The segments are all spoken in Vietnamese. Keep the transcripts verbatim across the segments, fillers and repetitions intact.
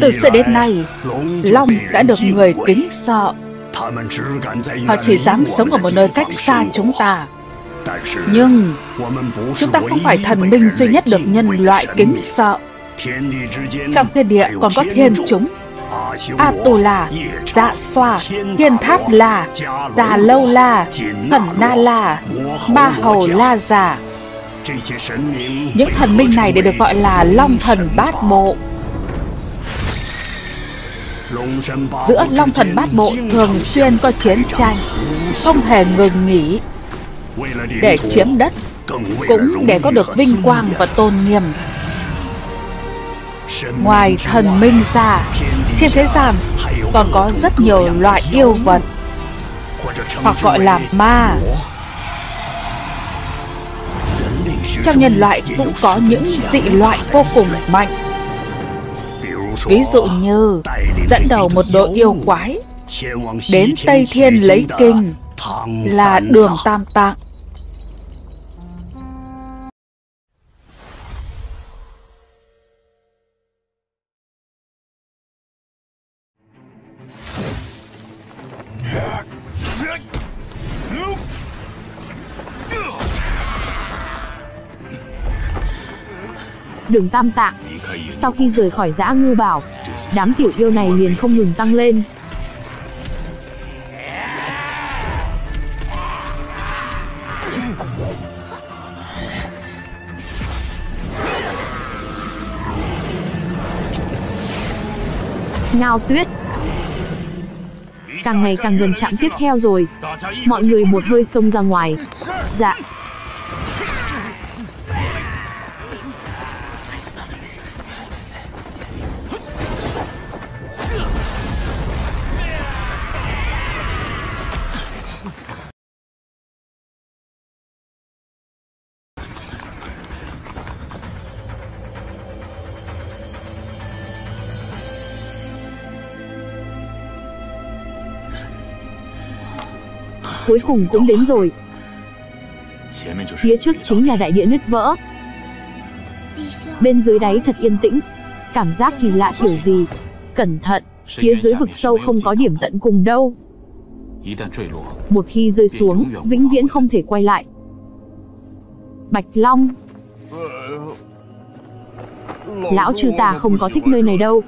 Từ xưa đến nay, Long đã được người kính sợ. Họ chỉ dám sống ở một nơi cách xa chúng ta. Nhưng chúng ta không phải thần minh duy nhất được nhân loại kính sợ. Trong thiên địa còn có thiên chúng A-Tu-La, Dạ-Xoa, Thiên Tháp La, Già Lâu La, Thần Na La, Ba Hầu La Già. Những thần minh này để được gọi là Long Thần Bát Mộ. Giữa Long Thần Bát Mộ thường xuyên có chiến tranh, không hề ngừng nghỉ, để chiếm đất, cũng để có được vinh quang và tôn nghiêm. Ngoài thần minh ra, trên thế gian còn có rất nhiều loại yêu vật, hoặc gọi là ma. Trong nhân loại cũng có những dị loại vô cùng mạnh. Ví dụ như dẫn đầu một đội yêu quái đến Tây Thiên lấy kinh là Đường Tam Tạng. Đường Tam Tạng sau khi rời khỏi dã ngư bảo, đám tiểu yêu này liền không ngừng tăng lên. Ngao Tuyết càng ngày càng gần chạm tiếp theo rồi, mọi người một hơi xông ra ngoài. Dạ cuối cùng cũng đến rồi. Phía trước chính là đại địa nứt vỡ. Bên dưới đáy thật yên tĩnh, cảm giác kỳ lạ kiểu gì. Cẩn thận, phía dưới vực sâu không có điểm tận cùng đâu. Một khi rơi xuống, vĩnh viễn không thể quay lại. Bạch Long lão chư ta không có thích nơi này đâu.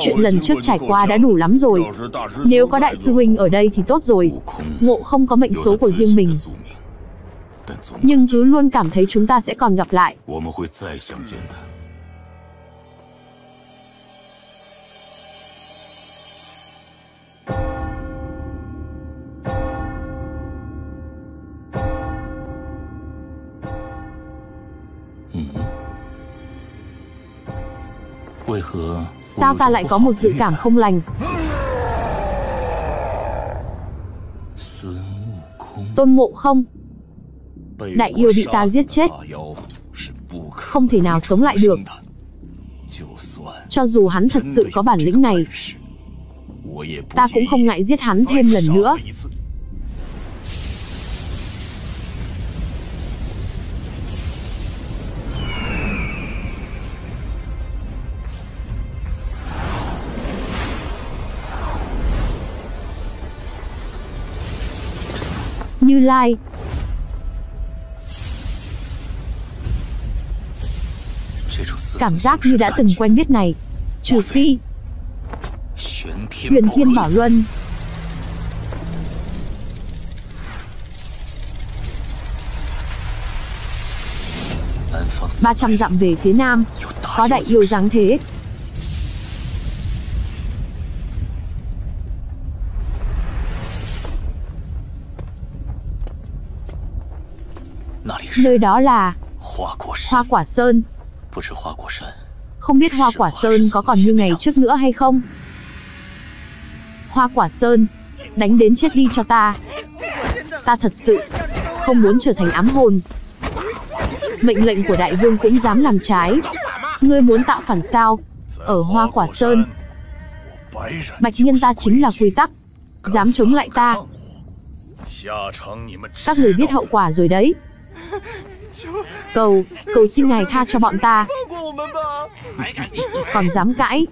Chuyện lần trước trải qua đã đủ lắm rồi. Nếu có đại sư huynh ở đây thì tốt rồi. Ngộ không có mệnh số của riêng mình, nhưng cứ luôn cảm thấy chúng ta sẽ còn gặp lại. Sao ta lại có một dự cảm không lành? Tôn Ngộ Không, đại yêu bị ta giết chết, không thể nào sống lại được. Cho dù hắn thật sự có bản lĩnh này, ta cũng không ngại giết hắn thêm lần nữa. Như Lai cảm giác như đã từng quen biết này, trừ phi Huyền Thiên Bảo Luân. ba trăm dặm về phía nam có đại yêu dáng thế. Nơi đó là Hoa Quả Sơn. Không biết Hoa Quả Sơn có còn như ngày trước nữa hay không. Hoa Quả Sơn, đánh đến chết đi cho ta. Ta thật sự không muốn trở thành ám hồn. Mệnh lệnh của đại vương cũng dám làm trái. Ngươi muốn tạo phản sao? Ở Hoa Quả Sơn, bạch nhân ta chính là quy tắc. Dám chống lại ta, các người biết hậu quả rồi đấy. Cầu, cầu xin ngài tha cho bọn ta. Còn dám cãi,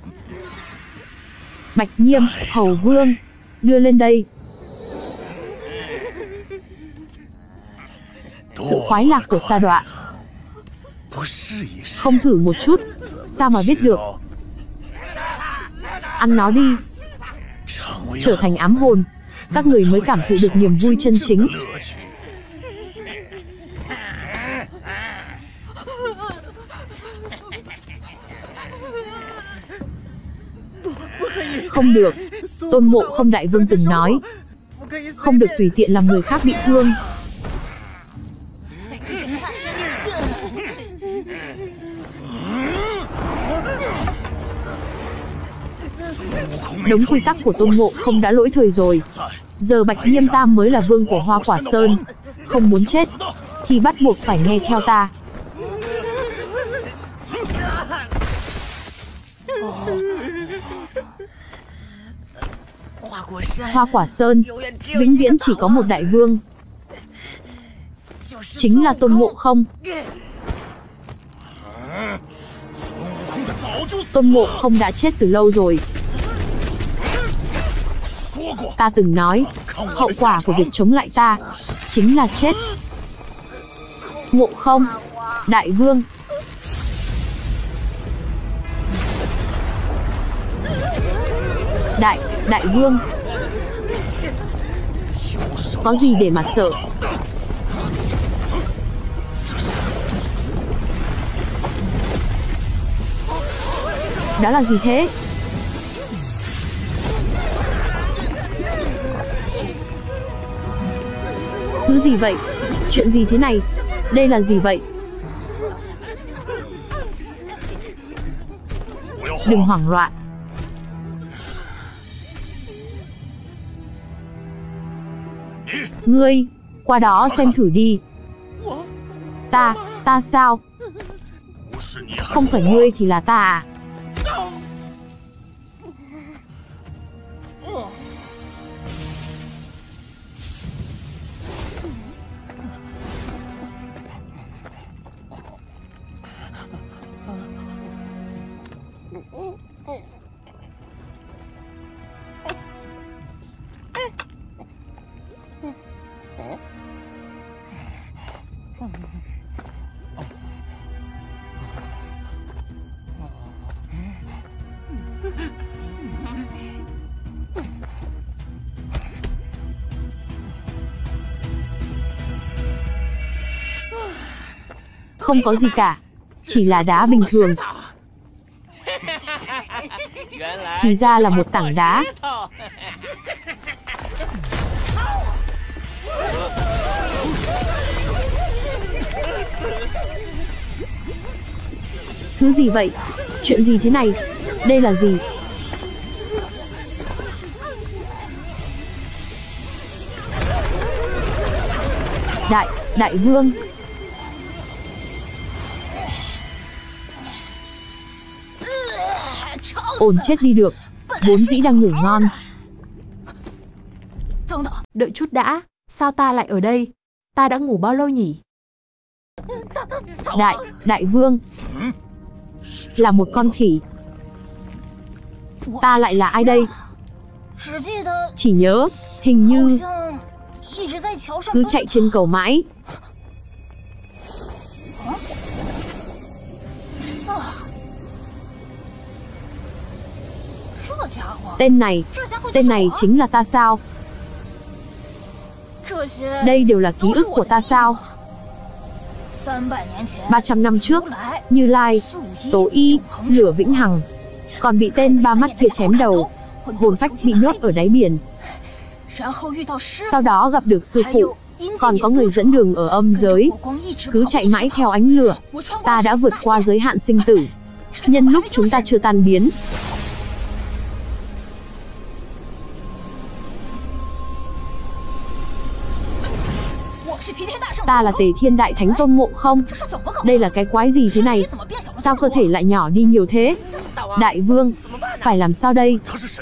Bạch Nghiễm, Hầu Vương, đưa lên đây. Sự khoái lạc của sa đọa, không thử một chút sao mà biết được. Ăn nó đi, trở thành ám hồn, các người mới cảm thụ được niềm vui chân chính. Không được, Tôn Ngộ Không Đại Vương từng nói, không được tùy tiện làm người khác bị thương. Đống quy tắc của Tôn Ngộ Không đã lỗi thời rồi. Giờ Bạch Nghiễm ta mới là vương của Hoa Quả Sơn. Không muốn chết thì bắt buộc phải nghe theo ta. Hoa Quả Sơn vĩnh viễn chỉ có một đại vương, chính là Tôn Ngộ Không. Tôn Ngộ Không đã chết từ lâu rồi. Ta từng nói, hậu quả của việc chống lại ta chính là chết. Ngộ Không, đại vương. Đại, đại vương. Có gì để mà sợ? Đó là gì thế? Thứ gì vậy? Chuyện gì thế này? Đây là gì vậy? Đừng hoảng loạn. Ngươi, qua đó xem thử đi. Ta, ta sao? Không phải ngươi thì là ta à? Không có gì cả, chỉ là đá bình thường. Thì ra là một tảng đá. Thứ gì vậy? Chuyện gì thế này? Đây là gì? Đại, đại vương. Ổn chết đi được, vốn dĩ đang ngủ ngon. Đợi chút đã, sao ta lại ở đây? Ta đã ngủ bao lâu nhỉ? Đại, đại vương. Là một con khỉ. Ta lại là ai đây? Chỉ nhớ, hình như cứ chạy trên cầu mãi. Tên này, tên này chính là ta sao? Đây đều là ký ức của ta sao? ba trăm năm trước, Như Lai, Tố Y, Lửa Vĩnh Hằng còn bị tên ba mắt kia chém đầu, hồn phách bị nhốt ở đáy biển. Sau đó gặp được sư phụ, còn có người dẫn đường ở âm giới. Cứ chạy mãi theo ánh lửa, ta đã vượt qua giới hạn sinh tử. Nhân lúc chúng ta chưa tan biến, ta là Tề Thiên Đại Thánh Tôn Ngộ Không. Đây là cái quái gì thế này? Sao cơ thể lại nhỏ đi nhiều thế? Đại vương, phải làm sao đây?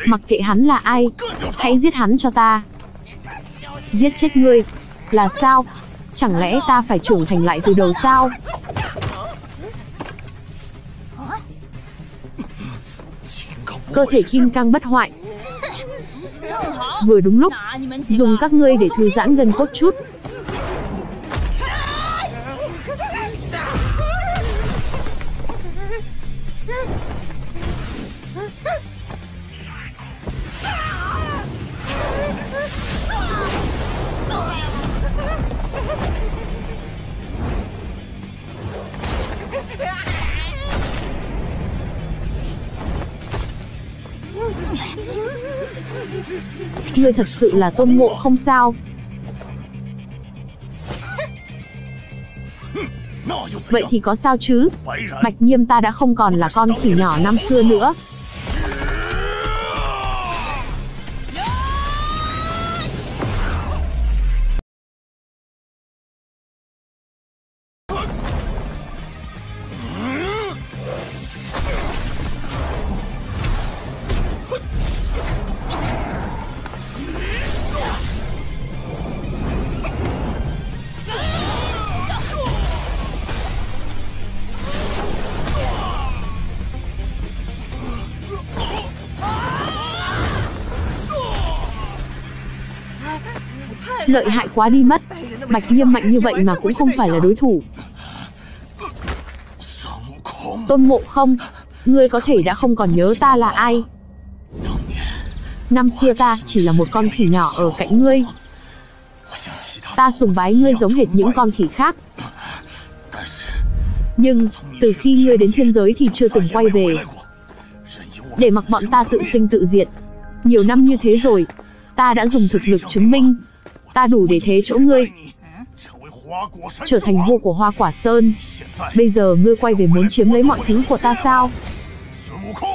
Mặc kệ hắn là ai, hãy giết hắn cho ta. Giết chết ngươi? Là sao? Chẳng lẽ ta phải trưởng thành lại từ đầu sao? Cơ thể kim cang bất hoại, vừa đúng lúc, dùng các ngươi để thư giãn gân cốt chút. Ngươi thật sự là Tôn Ngộ Không sao? Vậy thì có sao chứ? Bạch Nghiễm ta đã không còn là con khỉ nhỏ năm xưa nữa. Lợi hại quá đi mất, Bạch Nghiễm mạnh như vậy mà cũng không phải là đối thủ. Tôn Ngộ Không, ngươi có thể đã không còn nhớ ta là ai. Năm xưa ta chỉ là một con khỉ nhỏ ở cạnh ngươi. Ta sùng bái ngươi giống hệt những con khỉ khác. Nhưng, từ khi ngươi đến thiên giới thì chưa từng quay về. Để mặc bọn ta tự sinh tự diệt. Nhiều năm như thế rồi, ta đã dùng thực lực chứng minh. Ta đủ để thế chỗ ngươi, trở thành vua của Hoa Quả Sơn. Bây giờ ngươi quay về muốn chiếm lấy mọi thứ của ta sao?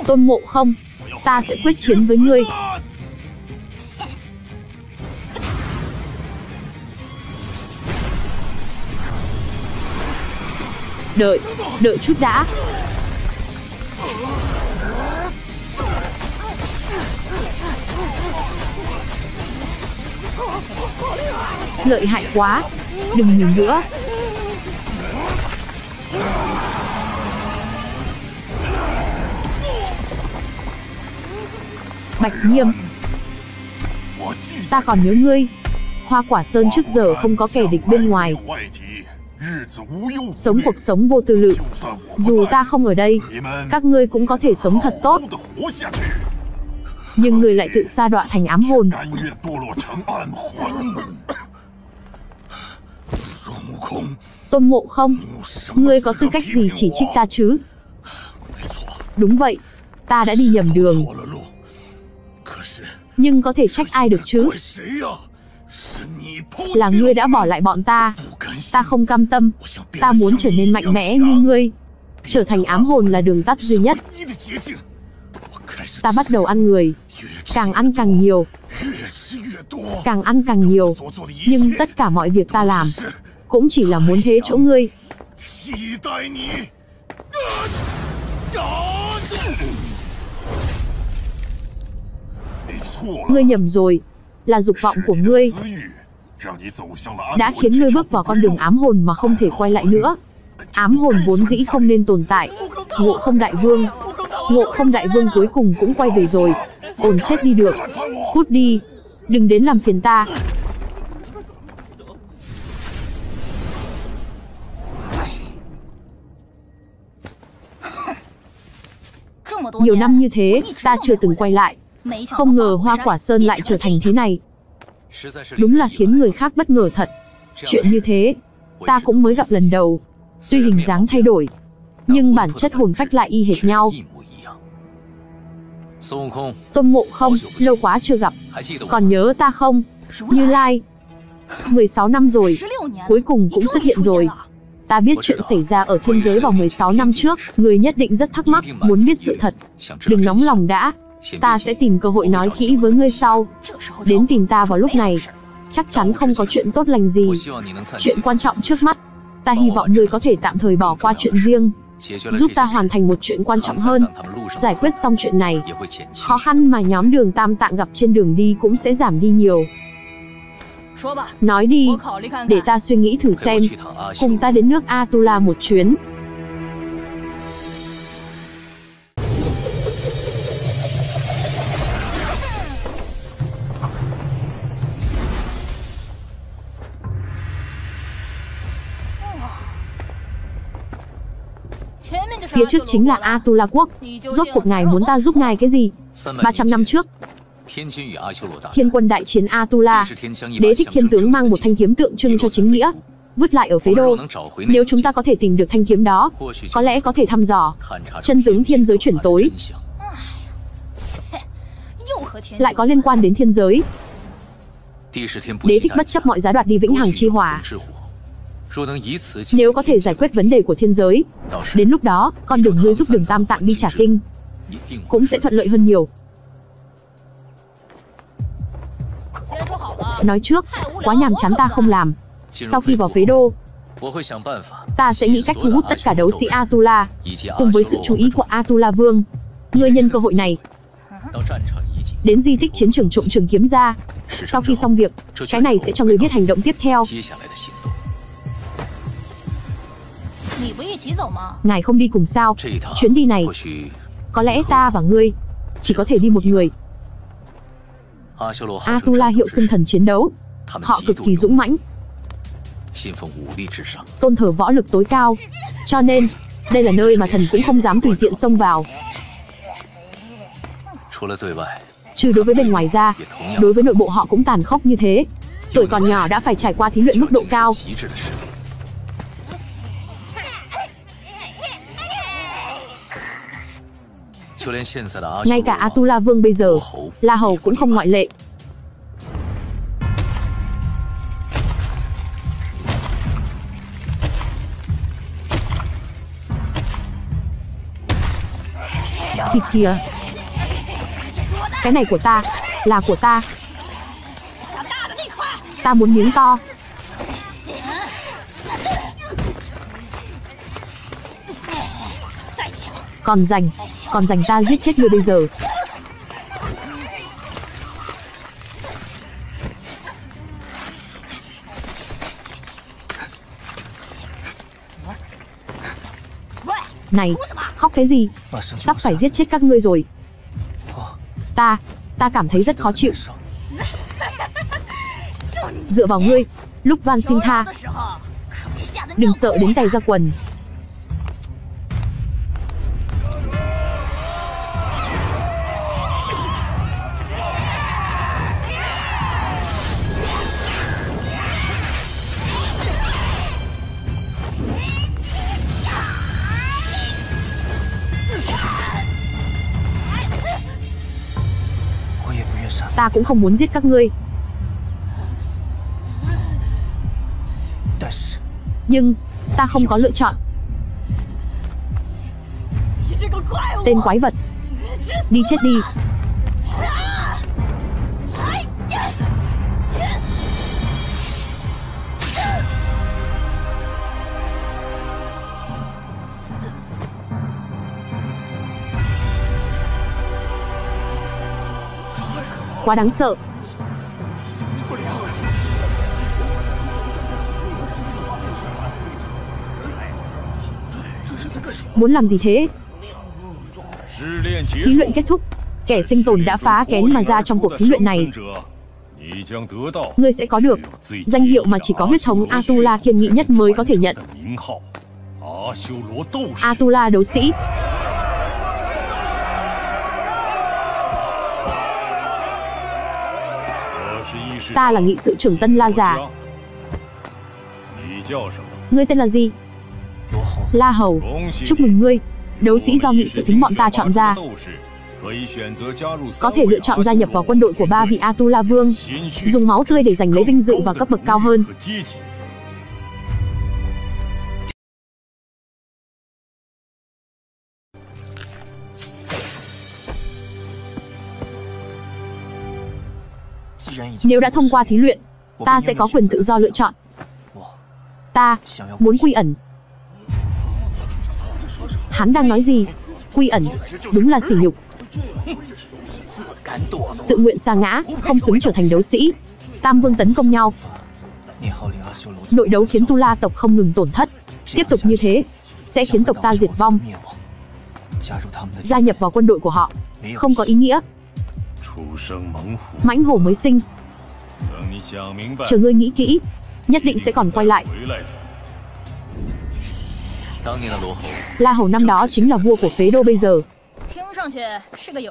Tôn Ngộ Không, ta sẽ quyết chiến với ngươi. Đợi, đợi chút đã. Lợi hại quá, đừng nhìn nữa. Bạch Nghiễm, ta còn nhớ ngươi. Hoa Quả Sơn trước giờ không có kẻ địch bên ngoài, sống cuộc sống vô tư lự. Dù ta không ở đây, các ngươi cũng có thể sống thật tốt. Nhưng người lại tự sa đọa thành ám hồn. Tôn Ngộ Không, ngươi có tư cách gì chỉ trích ta chứ? Đúng vậy, ta đã đi nhầm đường. Nhưng có thể trách ai được chứ? Là ngươi đã bỏ lại bọn ta. Ta không cam tâm. Ta muốn trở nên mạnh mẽ như ngươi. Trở thành ám hồn là đường tắt duy nhất. Ta bắt đầu ăn người. Càng ăn càng nhiều. Càng ăn càng nhiều. Nhưng tất cả mọi việc ta làm cũng chỉ là muốn thế chỗ ngươi. Ngươi nhầm rồi. Là dục vọng của ngươi đã khiến ngươi bước vào con đường ám hồn mà không thể quay lại nữa. Ám hồn vốn dĩ không nên tồn tại. Ngộ Không đại vương, Ngộ Không đại vương cuối cùng cũng quay về rồi. Ổn chết đi được. Cút đi, đừng đến làm phiền ta. Nhiều năm như thế, ta chưa từng quay lại. Không ngờ Hoa Quả Sơn lại trở thành thế này. Đúng là khiến người khác bất ngờ thật. Chuyện như thế, ta cũng mới gặp lần đầu. Tuy hình dáng thay đổi, nhưng bản chất hồn phách lại y hệt nhau. Tôn Ngộ Không, lâu quá chưa gặp. Còn nhớ ta không? Như Lai, mười sáu năm rồi, cuối cùng cũng xuất hiện rồi. Ta biết chuyện xảy ra ở thiên giới vào mười sáu năm trước. Ngươi nhất định rất thắc mắc, muốn biết sự thật. Đừng nóng lòng đã. Ta sẽ tìm cơ hội nói kỹ với ngươi sau. Đến tìm ta vào lúc này, chắc chắn không có chuyện tốt lành gì. Chuyện quan trọng trước mắt, ta hy vọng ngươi có thể tạm thời bỏ qua chuyện riêng, giúp ta hoàn thành một chuyện quan trọng hơn. Giải quyết xong chuyện này, khó khăn mà nhóm Đường Tam Tạng gặp trên đường đi cũng sẽ giảm đi nhiều. Nói đi, để ta suy nghĩ thử xem. Cùng ta đến nước A-Tu-La một chuyến. Phía trước chính là A-Tu-La quốc. Rốt cuộc ngài muốn ta giúp ngài cái gì? ba trăm năm trước, Thiên quân đại chiến A-Tu-La, Đế Thích Thiên tướng mang một thanh kiếm tượng trưng cho chính nghĩa, vứt lại ở Phế Đô. Nếu chúng ta có thể tìm được thanh kiếm đó, có lẽ có thể thăm dò chân tướng thiên giới chuyển tối. Lại có liên quan đến thiên giới. Đế Thích bất chấp mọi giá đoạt đi Vĩnh Hằng chi hỏa. Nếu có thể giải quyết vấn đề của thiên giới, đến lúc đó, con đường ngươi giúp Đường Tam Tạng đi trả kinh cũng sẽ thuận lợi hơn nhiều. Nói trước, quá nhàm chán ta không làm. Sau khi vào Phế Đô, ta sẽ nghĩ cách thu hút tất cả đấu sĩ A-Tu-La, cùng với sự chú ý của A-Tu-La Vương. Ngươi nhân cơ hội này, đến di tích chiến trường trộm trường kiếm ra. Sau khi xong việc, cái này sẽ cho ngươi biết hành động tiếp theo. Ngài không đi cùng sao? Chuyến đi này, có lẽ ta và ngươi chỉ có thể đi một người. A-Tu-La hiệu xưng thần chiến đấu, họ cực kỳ dũng mãnh, tôn thờ võ lực tối cao. Cho nên, đây là nơi mà thần cũng không dám tùy tiện xông vào. Trừ đối với bên ngoài ra, đối với nội bộ họ cũng tàn khốc như thế. Tuổi còn nhỏ đã phải trải qua thí luyện mức độ cao. Ngay cả A-Tu-La Vương bây giờ, La Hầu cũng không ngoại lệ. Thịt kìa, cái này của ta, là của ta. Ta muốn miếng to. Còn rảnh, còn rảnh ta giết chết ngươi bây giờ. Này, khóc cái gì? Sắp phải giết chết các ngươi rồi. Ta, ta cảm thấy rất khó chịu. Dựa vào ngươi, lúc van xin tha, đừng sợ đến tay ra quần. Ta cũng không muốn giết các ngươi. Nhưng, ta không có lựa chọn. Tên quái vật, đi chết đi. Quá đáng sợ. Muốn làm gì thế? Thí luyện kết thúc. Kẻ sinh tồn đã phá kén mà ra trong cuộc thí luyện này. Ngươi sẽ có được danh hiệu mà chỉ có huyết thống A-Tu-La kiên nghị nhất mới có thể nhận. A-Tu-La đấu sĩ. Ta là nghị sự trưởng Tân La Giả. Ngươi tên là gì? La Hầu, chúc mừng ngươi. Đấu sĩ do nghị sự thính bọn ta chọn ra, có thể lựa chọn gia nhập vào quân đội của ba vị A-Tu-La Vương, dùng máu tươi để giành lấy vinh dự và cấp bậc cao hơn. Nếu đã thông qua thí luyện, ta sẽ có quyền tự do lựa chọn. Ta muốn quy ẩn. Hắn đang nói gì? Quy ẩn, đúng là sỉ nhục. Tự nguyện sa ngã, không xứng trở thành đấu sĩ. Tam vương tấn công nhau. Nội đấu khiến Tu La tộc không ngừng tổn thất. Tiếp tục như thế, sẽ khiến tộc ta diệt vong. Gia nhập vào quân đội của họ, không có ý nghĩa. Mãnh hổ mới sinh. Chờ ngươi nghĩ kỹ, nhất định sẽ còn quay lại. La Hầu năm đó chính là vua của Phế Đô bây giờ.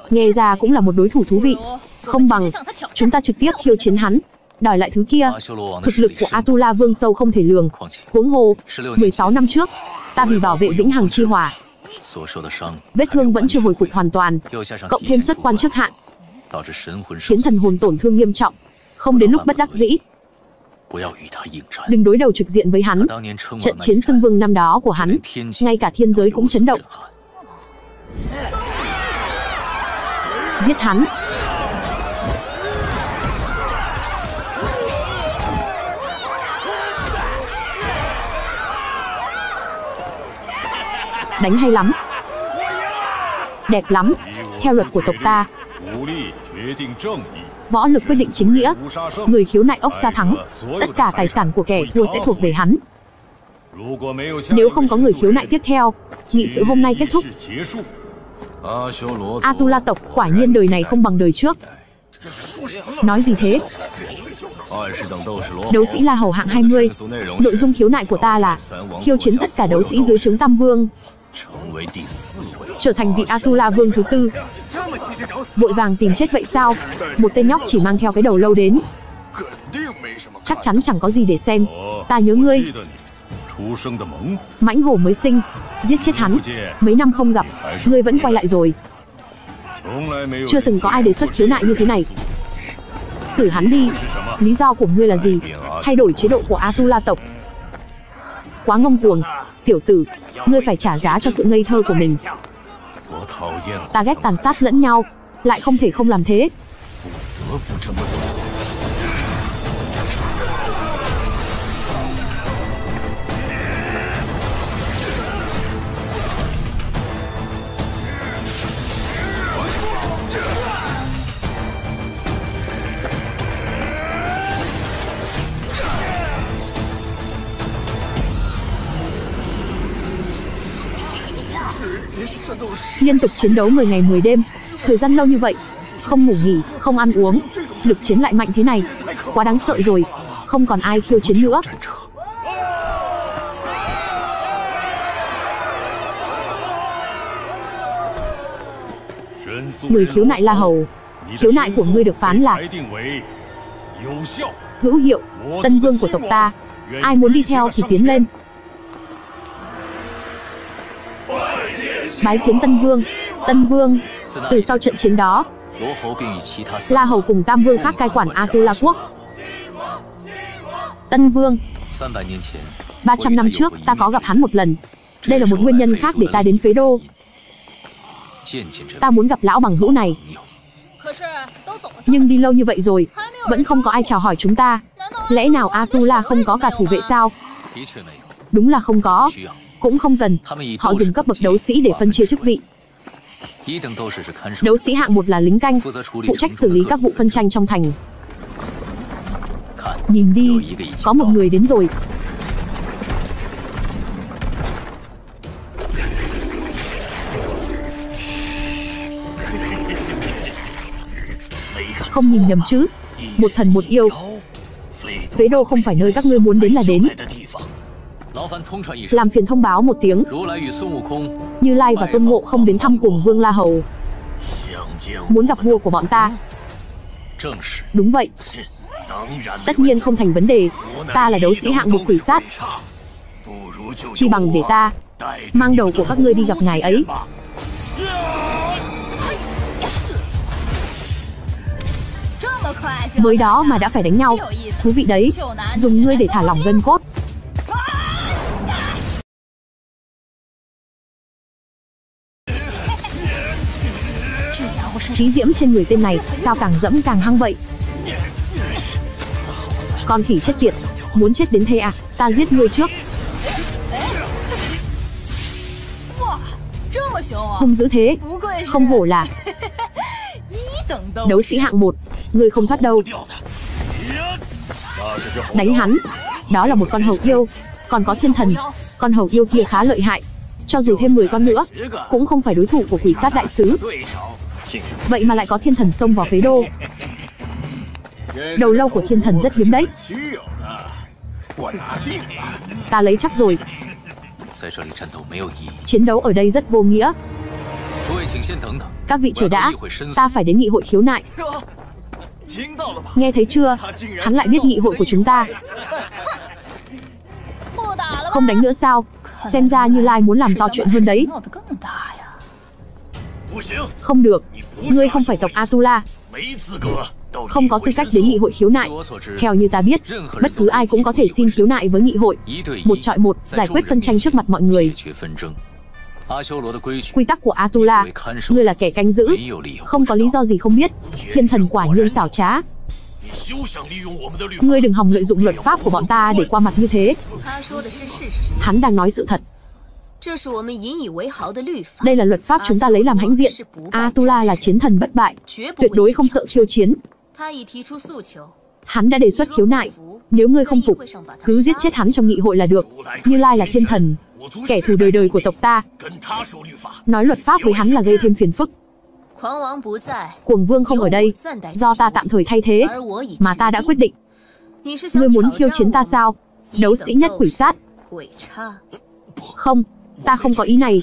Nghe ra cũng là một đối thủ thú vị. Không bằng chúng ta trực tiếp khiêu chiến hắn, đòi lại thứ kia. Thực lực của A-Tu-La Vương sâu không thể lường. Huống hồ, mười sáu năm trước, ta vì bảo vệ Vĩnh Hằng Chi Hỏa, vết thương vẫn chưa hồi phục hoàn toàn, cộng thêm xuất quan trước hạn, khiến thần hồn tổn thương nghiêm trọng. Không đến lúc bất đắc dĩ, đừng đối đầu trực diện với hắn. Trận chiến xưng vương năm đó của hắn, ngay cả thiên giới cũng chấn động. Giết hắn. Đánh hay lắm. Đẹp lắm. Theo luật của tộc ta, võ lực quyết định chính nghĩa. Người khiếu nại ốc xa thắng. Tất cả tài sản của kẻ thua sẽ thuộc về hắn. Nếu không có người khiếu nại tiếp theo, nghị sự hôm nay kết thúc. A-Tu-La tộc quả nhiên đời này không bằng đời trước. Nói gì thế? Đấu sĩ La Hầu hạng hai mươi. Nội dung khiếu nại của ta là khiêu chiến tất cả đấu sĩ dưới trướng Tam Vương, trở thành vị A-Tu-La Vương thứ tư. Vội vàng tìm chết vậy sao? Một tên nhóc chỉ mang theo cái đầu lâu đến, chắc chắn chẳng có gì để xem. Ta nhớ ngươi. Mãnh hổ mới sinh, giết chết hắn. Mấy năm không gặp, ngươi vẫn quay lại rồi. Chưa từng có ai đề xuất khiếu nại như thế này. Xử hắn đi. Lý do của ngươi là gì? Thay đổi chế độ của A-Tu-La tộc. Quá ngông cuồng. Tiểu tử, ngươi phải trả giá cho sự ngây thơ của mình. Ta ghét tàn sát lẫn nhau, lại không thể không làm thế. Liên tục chiến đấu mười ngày mười đêm, thời gian lâu như vậy, không ngủ nghỉ, không ăn uống, lực chiến lại mạnh thế này, quá đáng sợ rồi, không còn ai khiêu chiến nữa. Người khiếu nại La Hầu, khiếu nại của ngươi được phán là hữu hiệu. Tân vương của tộc ta, ai muốn đi theo thì tiến lên. Bái kiến Tân Vương. Tân Vương, từ sau trận chiến đó, La Hầu cùng Tam Vương khác cai quản A-Tu-La quốc. Tân Vương, ba trăm năm trước ta có gặp hắn một lần. Đây là một nguyên nhân khác để ta đến Phế Đô. Ta muốn gặp lão bằng hữu này. Nhưng đi lâu như vậy rồi, vẫn không có ai chào hỏi chúng ta. Lẽ nào A-Tu-La không có cả thủ vệ sao? Đúng là không có. Cũng không cần, họ dùng cấp bậc đấu sĩ để phân chia chức vị. Đấu sĩ hạng một là lính canh, phụ trách xử lý các vụ phân tranh trong thành. Nhìn đi, có một người đến rồi. Không nhìn nhầm chứ, một thần một yêu. Phế Đô không phải nơi các ngươi muốn đến là đến. Làm phiền thông báo một tiếng. Như Lai và Tôn Ngộ Không đến thăm cùng Vương La Hầu, muốn gặp vua của bọn ta. Đúng vậy. Tất nhiên không thành vấn đề. Ta là đấu sĩ hạng một quỷ sát. Chi bằng để ta mang đầu của các ngươi đi gặp ngài ấy. Mới đó mà đã phải đánh nhau. Thú vị đấy. Dùng ngươi để thả lỏng gân cốt. Khí diễm trên người tên này sao càng dẫm càng hăng vậy? Con khỉ chết tiệt, muốn chết đến thế à? Ta giết ngươi trước. Hung dữ thế, không hổ là đấu sĩ hạng một, ngươi không thoát đâu. Đánh hắn. Đó là một con hầu yêu, còn có thiên thần. Con hầu yêu kia khá lợi hại, cho dù thêm mười con nữa cũng không phải đối thủ của quỷ sát đại sứ. Vậy mà lại có thiên thần xông vào Phế Đô. Đầu lâu của thiên thần rất hiếm đấy. Ta lấy chắc rồi. Chiến đấu ở đây rất vô nghĩa. Các vị chờ đã, ta phải đến nghị hội khiếu nại. Nghe thấy chưa? Hắn lại biết nghị hội của chúng ta. Không đánh nữa sao? Xem ra Như Lai muốn làm to chuyện hơn đấy. Không được, ngươi không phải tộc A-Tu-La, không có tư cách đến nghị hội khiếu nại. Theo như ta biết, bất cứ ai cũng có thể xin khiếu nại với nghị hội, một chọi một, giải quyết phân tranh trước mặt mọi người. Quy tắc của A-Tu-La, ngươi là kẻ canh giữ, không có lý do gì không biết. Thiên thần quả nhiên xảo trá. Ngươi đừng hòng lợi dụng luật pháp của bọn ta để qua mặt như thế. Hắn đang nói sự thật. Đây là luật pháp chúng ta lấy làm hãnh diện. A-Tu-La là chiến thần bất bại, tuyệt đối không sợ khiêu chiến. Hắn đã đề xuất khiếu nại, nếu ngươi không phục, cứ giết chết hắn trong nghị hội là được. Như Lai là thiên thần, kẻ thù đời đời của tộc ta. Nói luật pháp với hắn là gây thêm phiền phức. Cuồng vương không ở đây, do ta tạm thời thay thế, mà ta đã quyết định. Ngươi muốn khiêu chiến ta sao? Đấu sĩ nhất quỷ sát. Không, ta không có ý này.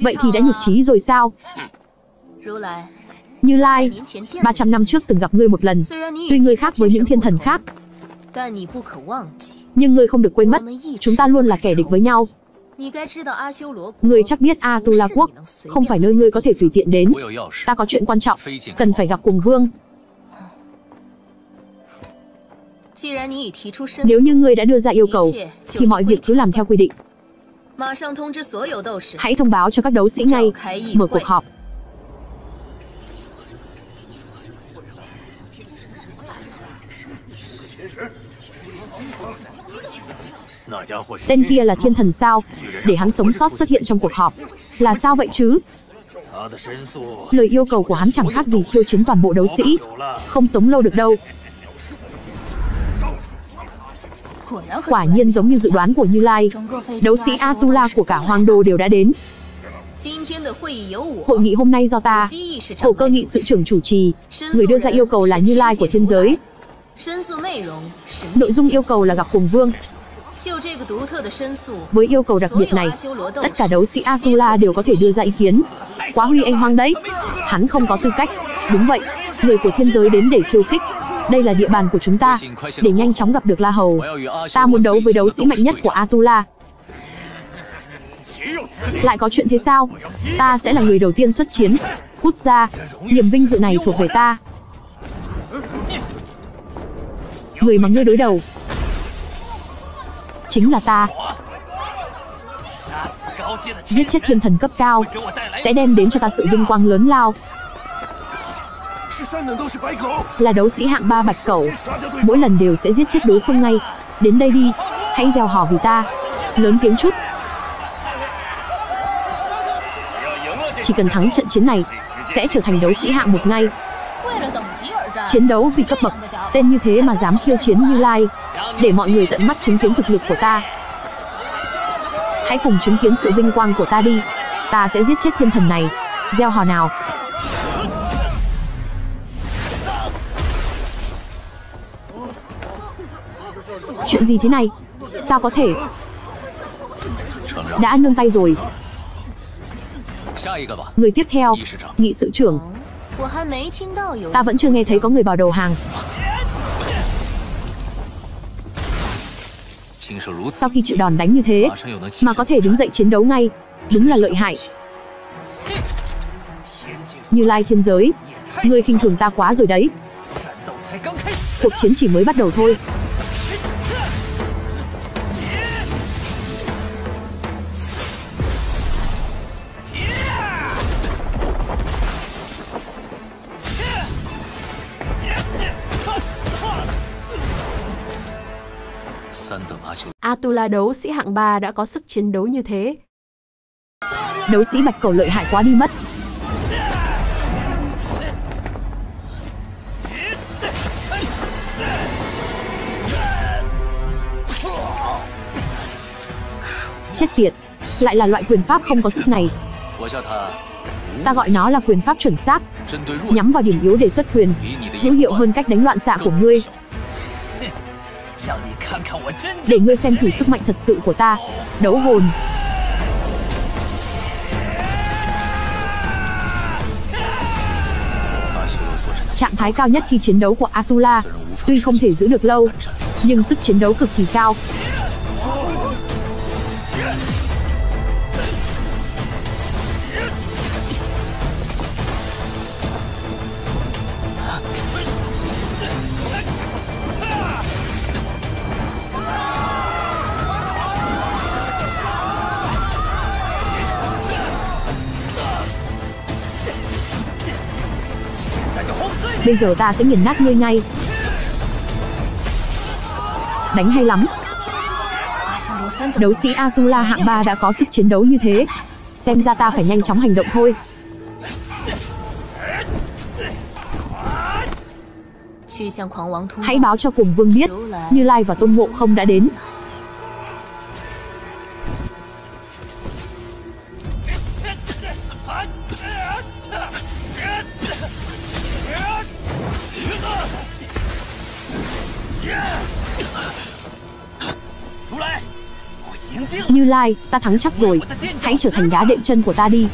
Vậy thì đã nhục chí rồi sao? Như Lai, ba trăm năm trước từng gặp ngươi một lần. Tuy ngươi khác với những thiên thần khác, nhưng ngươi không được quên mất, chúng ta luôn là kẻ địch với nhau. Ngươi chắc biết A-Tu-La quốc không phải nơi ngươi có thể tùy tiện đến. Ta có chuyện quan trọng, cần phải gặp Cuồng Vương. Nếu như ngươi đã đưa ra yêu cầu, thì mọi việc cứ làm theo quy định. Hãy thông báo cho các đấu sĩ ngay, mở cuộc họp. Tên kia là thiên thần sao? Để hắn sống sót xuất hiện trong cuộc họp là sao vậy chứ? Lời yêu cầu của hắn chẳng khác gì khiêu chiến toàn bộ đấu sĩ, không sống lâu được đâu. Quả nhiên giống như dự đoán của Như Lai, đấu sĩ A-Tu-La của cả Hoàng Đô đều đã đến. Hội nghị hôm nay do ta, Hổ Cơ Nghị sự trưởng chủ trì. Người đưa ra yêu cầu là Như Lai của thiên giới. Nội dung yêu cầu là gặp Cuồng Vương. Với yêu cầu đặc biệt này, tất cả đấu sĩ A-Tu-La đều có thể đưa ra ý kiến. Quá huy anh hoang đấy. Hắn không có tư cách. Đúng vậy, người của thiên giới đến để khiêu khích. Đây là địa bàn của chúng ta. Để nhanh chóng gặp được La Hầu, ta muốn đấu với đấu sĩ mạnh nhất của A-Tu-La. Lại có chuyện thế sao? Ta sẽ là người đầu tiên xuất chiến. Cút ra, niềm vinh dự này thuộc về ta. Người mà ngươi đối đầu chính là ta. Giết chết thiên thần cấp cao sẽ đem đến cho ta sự vinh quang lớn lao. Là đấu sĩ hạng ba Bạch Cẩu, mỗi lần đều sẽ giết chết đối phương ngay. Đến đây đi, hãy gieo hò vì ta, lớn tiếng chút. Chỉ cần thắng trận chiến này, sẽ trở thành đấu sĩ hạng một ngay. Chiến đấu vì cấp bậc, tên như thế mà dám khiêu chiến Như Lai, để mọi người tận mắt chứng kiến thực lực của ta. Hãy cùng chứng kiến sự vinh quang của ta đi. Ta sẽ giết chết thiên thần này. Gieo hò nào. Chuyện gì thế này? Sao có thể? Đã nương tay rồi. Người tiếp theo, nghị sự trưởng. Ta vẫn chưa nghe thấy có người bảo đầu hàng. Sau khi chịu đòn đánh như thế mà có thể đứng dậy chiến đấu ngay, đúng là lợi hại. Như Lai thiên giới, ngươi khinh thường ta quá rồi đấy. Cuộc chiến chỉ mới bắt đầu thôi. A-Tu-La đấu sĩ hạng ba đã có sức chiến đấu như thế. Đấu sĩ Bạch Cẩu lợi hại quá đi mất. Chết tiệt, lại là loại quyền pháp không có sức này. Ta gọi nó là quyền pháp chuẩn xác, nhắm vào điểm yếu để xuất quyền, hữu hiệu hơn cách đánh loạn xạ của ngươi. Để ngươi xem thử sức mạnh thật sự của ta. Đấu hồn. Trạng thái cao nhất khi chiến đấu của A-Tu-La, tuy không thể giữ được lâu, nhưng sức chiến đấu cực kỳ cao. Bây giờ ta sẽ nghiền nát ngươi ngay. Đánh hay lắm. Đấu sĩ A-Tu-La hạng ba đã có sức chiến đấu như thế, xem ra ta phải nhanh chóng hành động thôi. Hãy báo cho cùng vương biết, Như Lai và Tôn Ngộ Không đã đến. Như Lai, ta thắng chắc rồi. Hãy trở thành đá đệm chân của ta đi.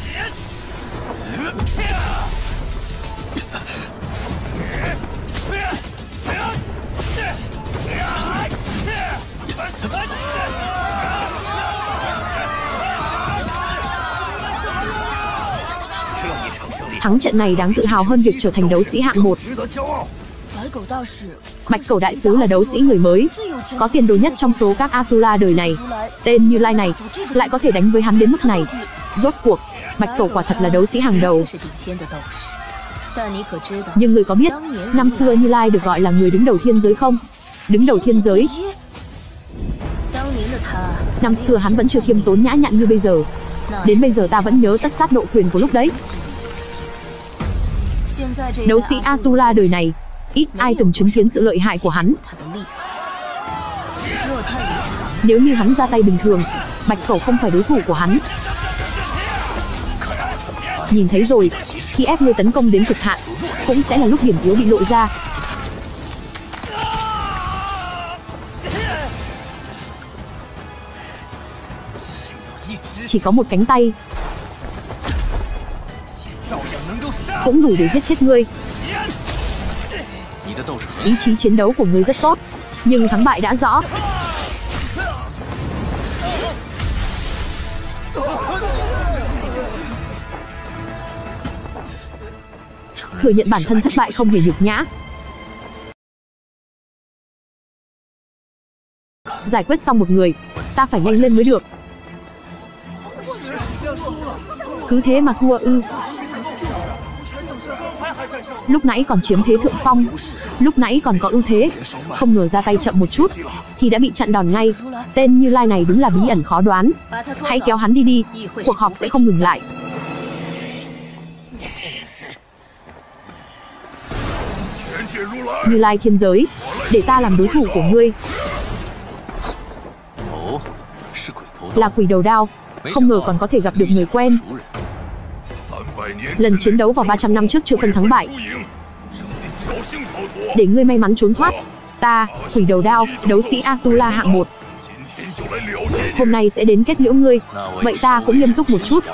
Thắng trận này đáng tự hào hơn việc trở thành đấu sĩ hạng một. Bạch Cẩu đại sứ là đấu sĩ người mới, có tiền đồ nhất trong số các A-Tu-La đời này. Tên Như Lai này lại có thể đánh với hắn đến mức này. Rốt cuộc, Bạch Cẩu quả thật là đấu sĩ hàng đầu. Nhưng người có biết, năm xưa Như Lai được gọi là người đứng đầu thiên giới không? Đứng đầu thiên giới. Năm xưa hắn vẫn chưa khiêm tốn nhã nhặn như bây giờ. Đến bây giờ ta vẫn nhớ tất sát độ quyền của lúc đấy. Đấu sĩ A-Tu-La đời này, ít ai từng chứng kiến sự lợi hại của hắn. Nếu như hắn ra tay bình thường, Bạch Cẩu không phải đối thủ của hắn. Nhìn thấy rồi, khi ép ngươi tấn công đến cực hạn, cũng sẽ là lúc điểm yếu bị lộ ra. Chỉ có một cánh tay, cũng đủ để giết chết ngươi. Ý chí chiến đấu của ngươi rất tốt, nhưng thắng bại đã rõ. Thừa nhận bản thân thất bại không hề nhục nhã. Giải quyết xong một người, ta phải nhanh lên mới được. Cứ thế mà thua ư? Lúc nãy còn chiếm thế thượng phong, lúc nãy còn có ưu thế, không ngờ ra tay chậm một chút thì đã bị chặn đòn ngay. Tên Như Lai này đúng là bí ẩn khó đoán. Hãy kéo hắn đi đi, cuộc họp sẽ không ngừng lại. Như Lai thiên giới, để ta làm đối thủ của ngươi. Là Quỷ Đầu Đao, không ngờ còn có thể gặp được người quen. Lần chiến đấu vào ba trăm năm trước chưa phân thắng bại. Để ngươi may mắn trốn thoát. Ta, Quỷ Đầu Đao, đấu sĩ A-Tu-La hạng một, hôm nay sẽ đến kết liễu ngươi. Vậy ta cũng nghiêm túc một chút.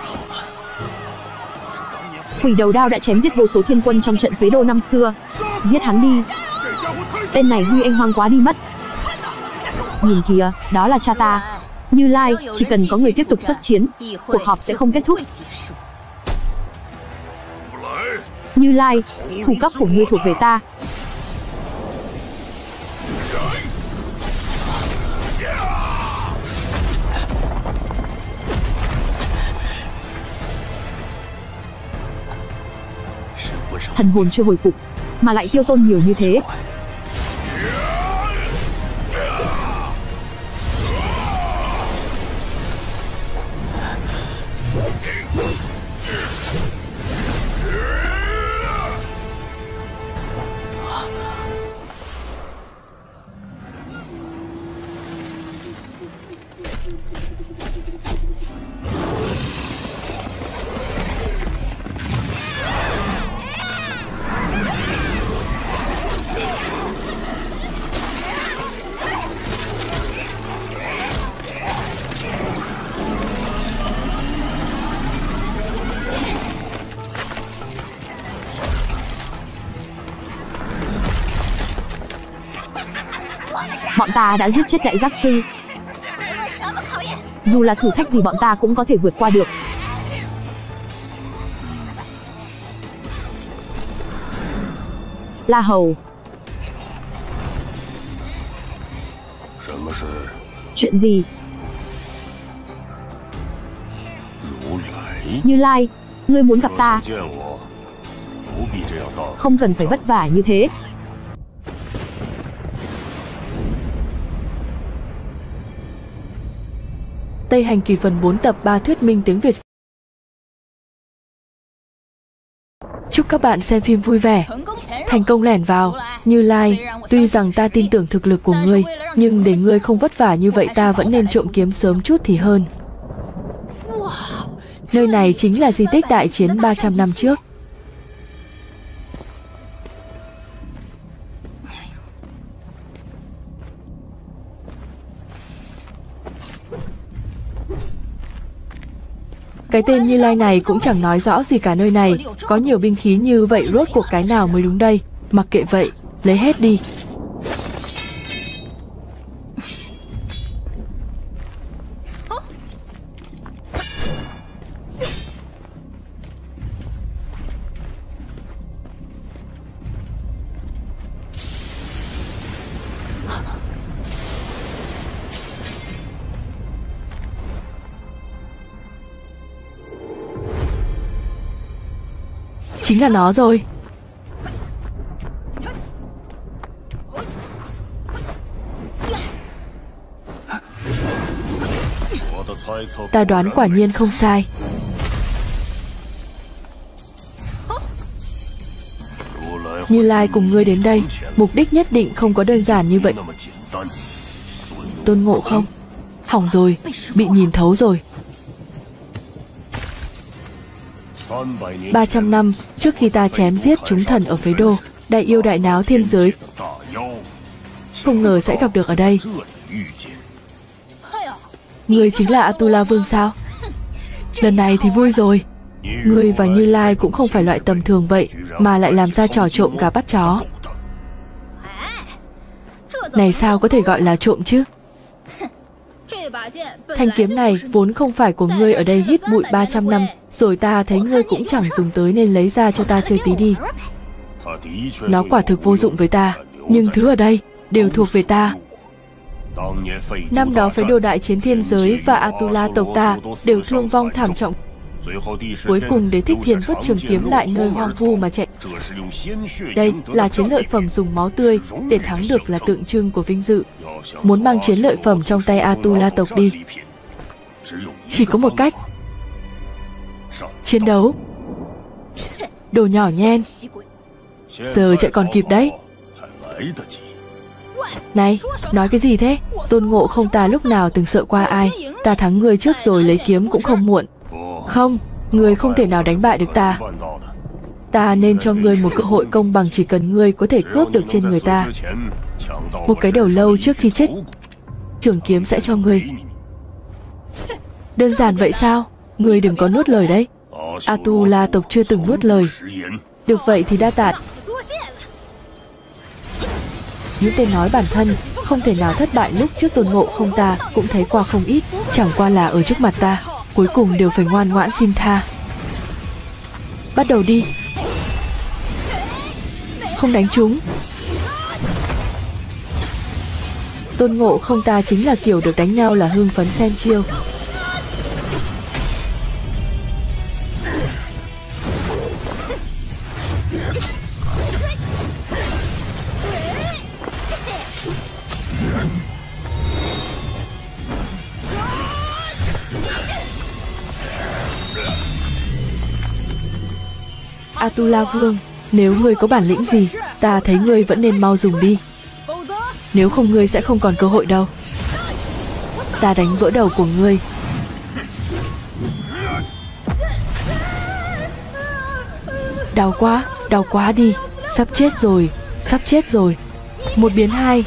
Quỷ Đầu Đao đã chém giết vô số thiên quân trong trận Phế Đô năm xưa. Giết hắn đi. Tên này huy anh hoang quá đi mất. Nhìn kìa, đó là cha ta. Như Lai, chỉ cần có người tiếp tục xuất chiến, cuộc họp sẽ không kết thúc. Như Lai, thủ cấp của ngươi thuộc về ta. Thần hồn chưa hồi phục, mà lại tiêu tôn nhiều như thế. bọn ta đã giết chết đại giác sư. Dù là thử thách gì bọn ta cũng có thể vượt qua được. La Hầu, chuyện gì? Như Lai, ngươi muốn gặp ta? Không cần phải vất vả như thế. Tây Hành Kỳ phần bốn tập ba thuyết minh tiếng Việt. Chúc các bạn xem phim vui vẻ. Thành công lẻn vào. Như Lai, tuy rằng ta tin tưởng thực lực của ngươi, nhưng để ngươi không vất vả như vậy ta vẫn nên trộm kiếm sớm chút thì hơn. Nơi này chính là di tích đại chiến ba trăm năm trước. Cái tên Như Lai này cũng chẳng nói rõ gì cả. Nơi này có nhiều binh khí như vậy, rốt cuộc cái nào mới đúng đây? Mặc kệ vậy, lấy hết đi. Chính là nó rồi. Ta đoán quả nhiên không sai. Như Lai cùng ngươi đến đây, mục đích nhất định không có đơn giản như vậy. Tôn Ngộ Không, hỏng rồi, bị nhìn thấu rồi. ba trăm năm trước khi ta chém giết chúng thần ở Phế Đô, đại yêu đại náo thiên giới, không ngờ sẽ gặp được ở đây. Ngươi chính là A-Tu-La Vương sao? Lần này thì vui rồi. Ngươi và Như Lai cũng không phải loại tầm thường vậy, mà lại làm ra trò trộm gà bắt chó. Này sao có thể gọi là trộm chứ? Thanh kiếm này vốn không phải của ngươi, ở đây hít bụi ba trăm năm rồi, ta thấy ngươi cũng chẳng dùng tới nên lấy ra cho ta chơi tí đi. Nó quả thực vô dụng với ta, nhưng thứ ở đây đều thuộc về ta. Năm đó Phế Đô đại chiến thiên giới và A-Tu-La tộc ta đều thương vong thảm trọng. Cuối cùng Đế Thích Thiên vứt trường kiếm lại nơi hoang vu mà chạy. Đây là chiến lợi phẩm dùng máu tươi để thắng được, là tượng trưng của vinh dự. Muốn mang chiến lợi phẩm trong tay A-Tu-La tộc đi, chỉ có một cách: chiến đấu. Đồ nhỏ nhen, giờ chạy còn kịp đấy. Này, nói cái gì thế? Tôn Ngộ Không ta lúc nào từng sợ qua ai. Ta thắng ngươi trước rồi lấy kiếm cũng không muộn. Không, ngươi không thể nào đánh bại được ta. Ta nên cho ngươi một cơ hội công bằng, chỉ cần ngươi có thể cướp được trên người ta một cái đầu lâu trước khi chết, trường kiếm sẽ cho ngươi. Đơn giản vậy sao? Ngươi đừng có nuốt lời đấy. A-Tu-La tộc chưa từng nuốt lời. Được vậy thì đa tạ. Những tên nói bản thân không thể nào thất bại lúc trước Tôn Ngộ Không ta cũng thấy qua không ít, chẳng qua là ở trước mặt ta cuối cùng đều phải ngoan ngoãn xin tha. Bắt đầu đi. Không đánh chúng. Tôn Ngộ Không ta chính là kiểu được đánh nhau là hưng phấn xem chiêu. A-Tu-La Vương, nếu ngươi có bản lĩnh gì, ta thấy ngươi vẫn nên mau dùng đi. Nếu không ngươi sẽ không còn cơ hội đâu. Ta đánh vỡ đầu của ngươi. Đau quá, đau quá đi. Sắp chết rồi, sắp chết rồi. Một biến hai.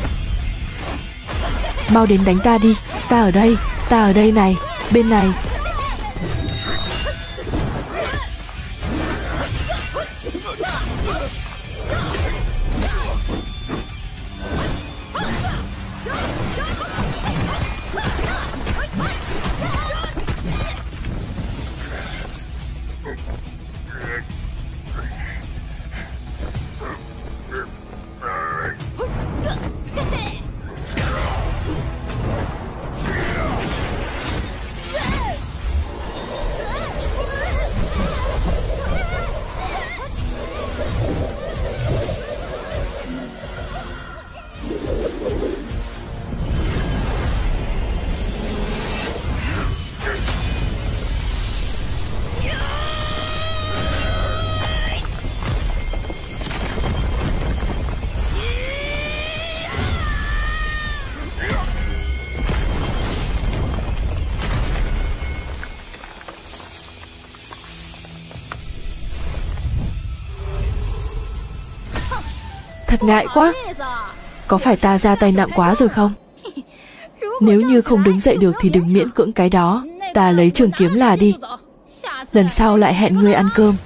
Mau đến đánh ta đi. Ta ở đây, ta ở đây này, bên này. Thật ngại quá. Có phải ta ra tay nặng quá rồi không? Nếu như không đứng dậy được thì đừng miễn cưỡng cái đó. Ta lấy trường kiếm là đi. Lần sau lại hẹn ngươi ăn cơm.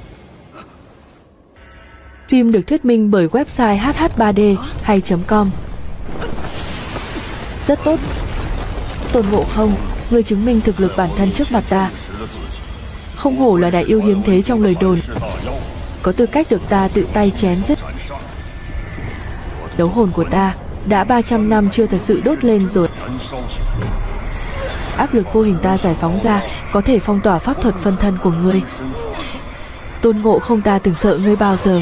Phim được thuyết minh bởi website h h ba d hay chấm com. Rất tốt. Tôn Ngộ Không, ngươi chứng minh thực lực bản thân trước mặt ta. Không hổ là đại yêu hiếm thế trong lời đồn. Có tư cách được ta tự tay chém giết. Đấu hồn của ta đã ba trăm năm chưa thật sự đốt lên rồi. Áp lực vô hình ta giải phóng ra, có thể phong tỏa pháp thuật phân thân của ngươi. Tôn Ngộ Không, ta từng sợ ngươi bao giờ?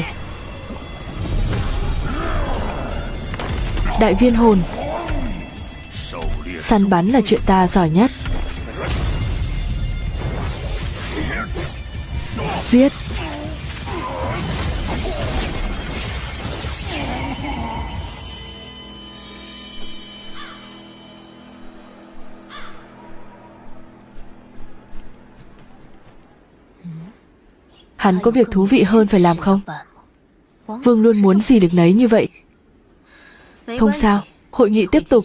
Đại viên hồn. Săn bắn là chuyện ta giỏi nhất. Giết. Hắn có việc thú vị hơn phải làm không? Vương luôn muốn gì được nấy như vậy. Không sao, hội nghị tiếp tục.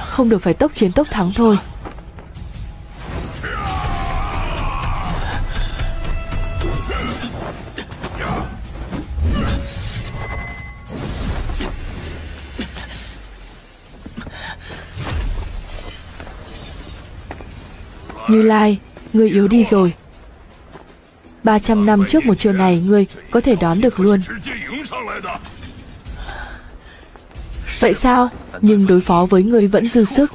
Không được, phải tốc chiến tốc thắng thôi. Như Lai, ngươi yếu đi rồi. ba trăm năm trước một chiều này ngươi có thể đón được luôn. Vậy sao? Nhưng đối phó với ngươi vẫn dư sức.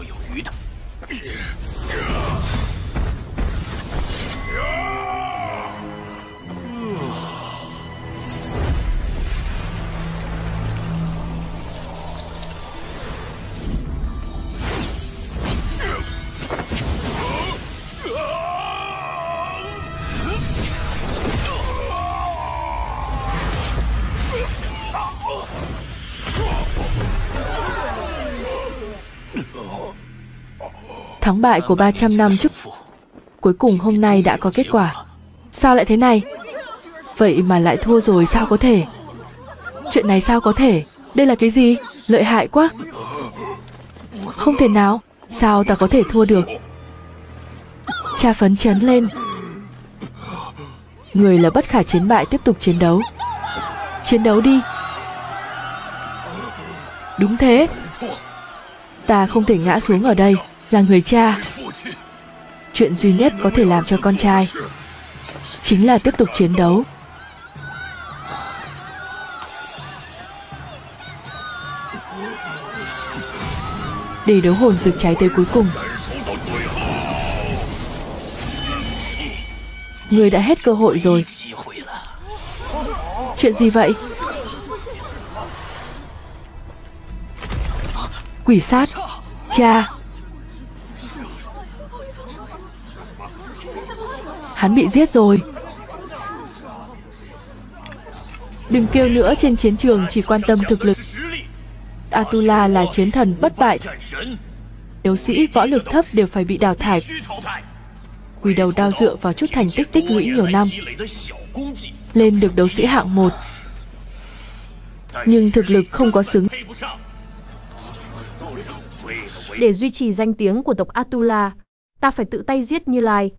Thắng bại của ba trăm năm trước cuối cùng hôm nay đã có kết quả. Sao lại thế này? Vậy mà lại thua rồi, sao có thể? Chuyện này sao có thể? Đây là cái gì? Lợi hại quá. Không thể nào. Sao ta có thể thua được? Cha phấn chấn lên. Người là bất khả chiến bại, tiếp tục chiến đấu. Chiến đấu đi. Đúng thế. Ta không thể ngã xuống ở đây. Là người cha, chuyện duy nhất có thể làm cho con trai chính là tiếp tục chiến đấu. Để đấu hồn rực cháy tới cuối cùng. Người đã hết cơ hội rồi. Chuyện gì vậy? Quỷ sát. Cha. Hắn bị giết rồi. Đừng kêu nữa, trên chiến trường chỉ quan tâm thực lực. A-Tu-La là chiến thần bất bại. Đấu sĩ võ lực thấp đều phải bị đào thải. Quỷ đầu đao dựa vào chút thành tích tích lũy nhiều năm lên được đấu sĩ hạng một, nhưng thực lực không có xứng. Để duy trì danh tiếng của tộc A-Tu-La, ta phải tự tay giết Như Lai.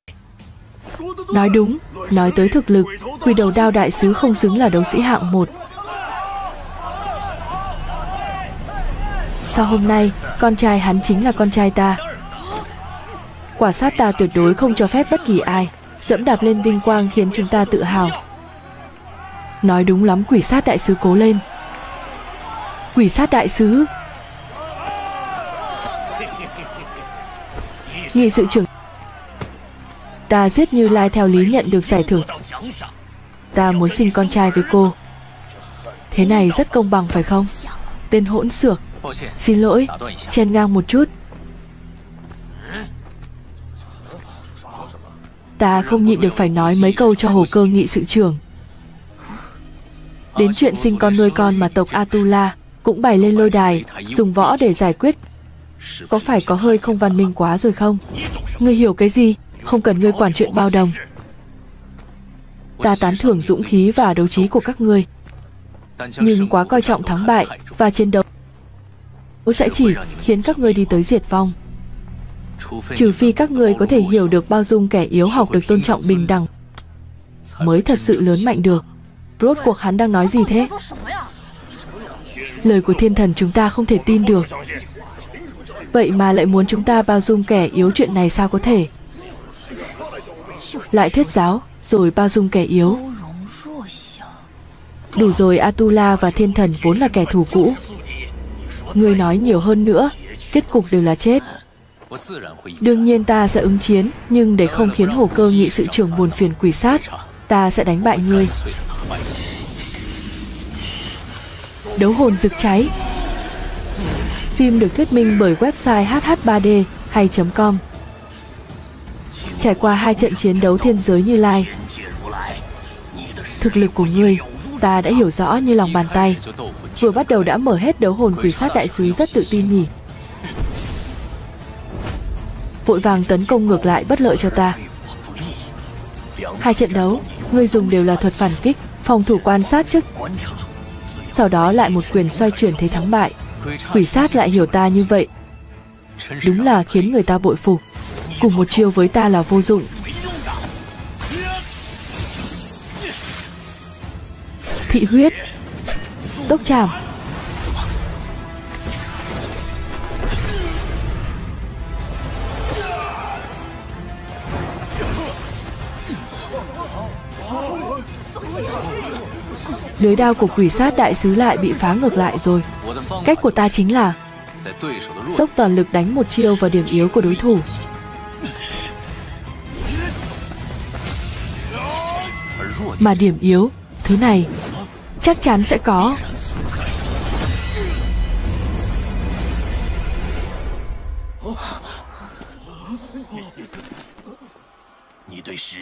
Nói đúng, nói tới thực lực, Quỷ đầu đao đại sứ không xứng là đấu sĩ hạng một. Sao hôm nay, con trai hắn chính là con trai ta? Quả sát ta tuyệt đối không cho phép bất kỳ ai dẫm đạp lên vinh quang khiến chúng ta tự hào. Nói đúng lắm, quỷ sát đại sứ, cố lên. Quỷ sát đại sứ. Nghị sự trưởng. Ta giết Như Lai theo lý nhận được giải thưởng. Ta muốn sinh con trai với cô. Thế này rất công bằng phải không? Tên hỗn xược. Xin lỗi, chen ngang một chút. Ta không nhịn được phải nói mấy câu cho hồ cơ nghị sự trưởng. Đến chuyện sinh con nuôi con mà tộc A-Tu-La cũng bày lên lôi đài, dùng võ để giải quyết. Có phải có hơi không văn minh quá rồi không? Ngươi hiểu cái gì? Không cần ngươi quản chuyện bao đồng. ta tán thưởng dũng khí và đấu trí của các ngươi. Nhưng quá coi trọng thắng bại và chiến đấu sẽ chỉ khiến các ngươi đi tới diệt vong. Trừ phi các ngươi có thể hiểu được bao dung kẻ yếu, học được tôn trọng bình đẳng, mới thật sự lớn mạnh được. Rốt cuộc hắn đang nói gì thế? Lời của thiên thần chúng ta không thể tin được. Vậy mà lại muốn chúng ta bao dung kẻ yếu, chuyện này sao có thể? Lại thuyết giáo, rồi bao dung kẻ yếu. Đủ rồi, A-Tu-La và thiên thần vốn là kẻ thù cũ. Ngươi nói nhiều hơn nữa, kết cục đều là chết. Đương nhiên ta sẽ ứng chiến, nhưng để không khiến Hổ Cơ nghị sự trưởng buồn phiền quỷ sát, ta sẽ đánh bại ngươi. Đấu hồn rực cháy. Phim được thuyết minh bởi website h h ba d hay .com. Trải qua hai trận chiến đấu thiên giới Như Lai, thực lực của ngươi ta đã hiểu rõ như lòng bàn tay. Vừa bắt đầu đã mở hết đấu hồn quỷ sát đại sứ rất tự tin nhỉ. Vội vàng tấn công ngược lại bất lợi cho ta. Hai trận đấu, ngươi dùng đều là thuật phản kích, phòng thủ quan sát trước, sau đó lại một quyền xoay chuyển thế thắng bại. Quỷ sát lại hiểu ta như vậy, đúng là khiến người ta bội phục. Cùng một chiêu với ta là vô dụng. Thị huyết, tốc chạm. Lưới đao của quỷ sát đại sứ lại bị phá ngược lại rồi. Cách của ta chính là dốc toàn lực đánh một chiêu vào điểm yếu của đối thủ. Mà điểm yếu, thứ này chắc chắn sẽ có.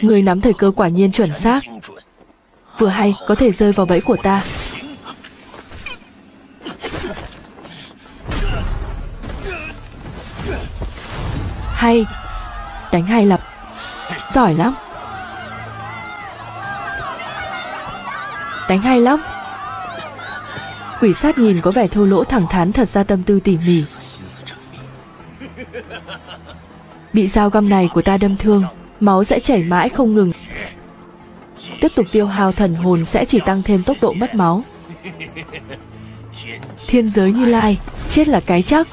Người nắm thời cơ quả nhiên chuẩn xác. Vừa hay có thể rơi vào bẫy của ta. Hay. Đánh hay lắm. Giỏi lắm. Đánh hay lắm. Quỷ sát nhìn có vẻ thô lỗ thẳng thắn, thật ra tâm tư tỉ mỉ. Bị dao găm này của ta đâm thương, máu sẽ chảy mãi không ngừng. Tiếp tục tiêu hao thần hồn sẽ chỉ tăng thêm tốc độ mất máu. Thiên giới Như Lai, chết là cái chắc.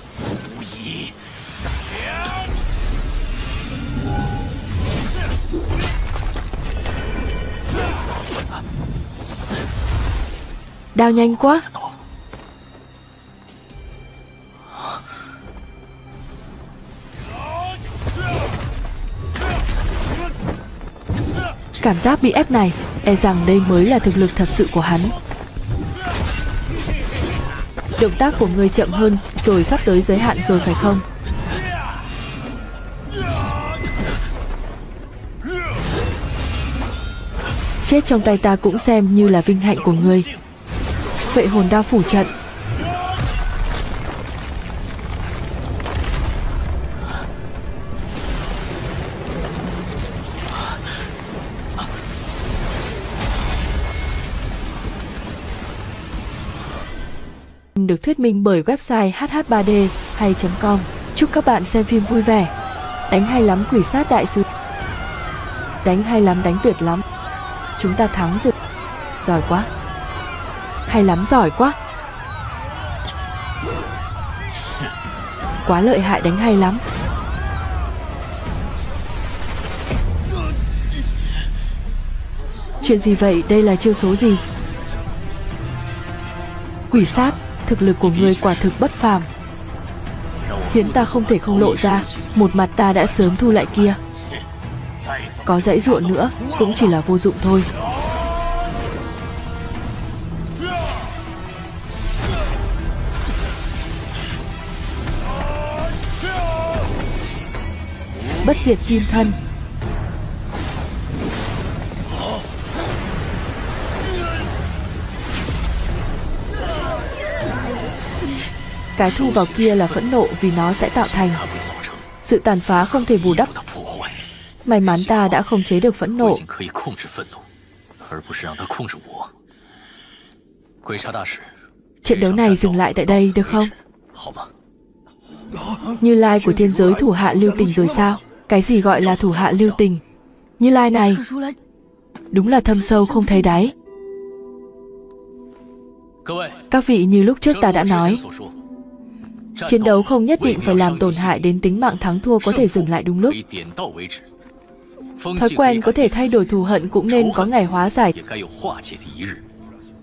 Đao nhanh quá. Cảm giác bị ép này, e rằng đây mới là thực lực thật sự của hắn. Động tác của người chậm hơn, rồi sắp tới giới hạn rồi phải không? Chết trong tay ta cũng xem như là vinh hạnh của người. Vậy hồn đao phủ trận. Được thuyết minh bởi website h h ba d hay .com. Chúc các bạn xem phim vui vẻ. Đánh hay lắm quỷ sát đại sứ. Đánh hay lắm, đánh tuyệt lắm. Chúng ta thắng rồi. Giỏi quá. Hay lắm, giỏi quá. Quá lợi hại, đánh hay lắm. Chuyện gì vậy, đây là chiêu số gì? Quỷ sát, thực lực của ngươi quả thực bất phàm, khiến ta không thể không lộ ra. Một mặt ta đã sớm thu lại kia. Có giãy giụa nữa cũng chỉ là vô dụng thôi. Bất diệt kim thân. Cái thu vào kia là phẫn nộ, vì nó sẽ tạo thành sự tàn phá không thể bù đắp. May mắn ta đã khống chế được phẫn nộ. Trận đấu này dừng lại tại đây được không? Như Lai của thiên giới thủ hạ lưu tình rồi sao? Cái gì gọi là thủ hạ lưu tình? Như Lai này đúng là thâm sâu không thấy đáy. Các vị, như lúc trước ta đã nói, chiến đấu không nhất định phải làm tổn hại đến tính mạng, thắng thua có thể dừng lại đúng lúc. Thói quen có thể thay đổi, thù hận cũng nên có ngày hóa giải.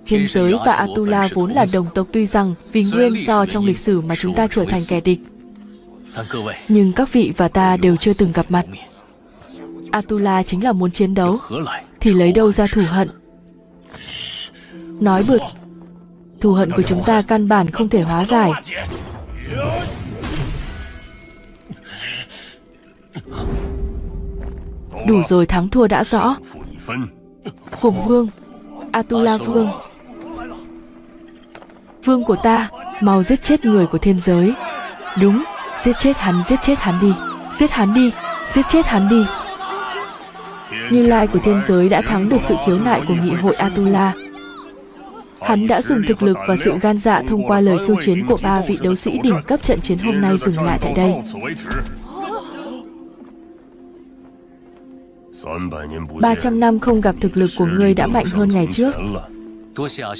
Thiên giới và A-Tu-La vốn là đồng tộc, tuy rằng vì nguyên do trong lịch sử mà chúng ta trở thành kẻ địch, nhưng các vị và ta đều chưa từng gặp mặt. A-Tu-La chính là muốn chiến đấu, thì lấy đâu ra thù hận? Nói bực, thù hận của chúng ta căn bản không thể hóa giải. Đủ rồi, thắng thua đã rõ. Khổng Vương, A-Tu-La Vương, Vương của ta, mau giết chết người của thiên giới. Đúng, giết chết hắn, giết chết hắn đi, giết hắn đi, giết chết hắn đi. Như Lai của thiên giới đã thắng được sự khiếu nại của nghị hội A-Tu-La. Hắn đã dùng thực lực và sự gan dạ thông qua lời khiêu chiến của ba vị đấu sĩ đỉnh cấp. Trận chiến hôm nay dừng lại tại đây. ba trăm năm không gặp, thực lực của ngươi đã mạnh hơn ngày trước.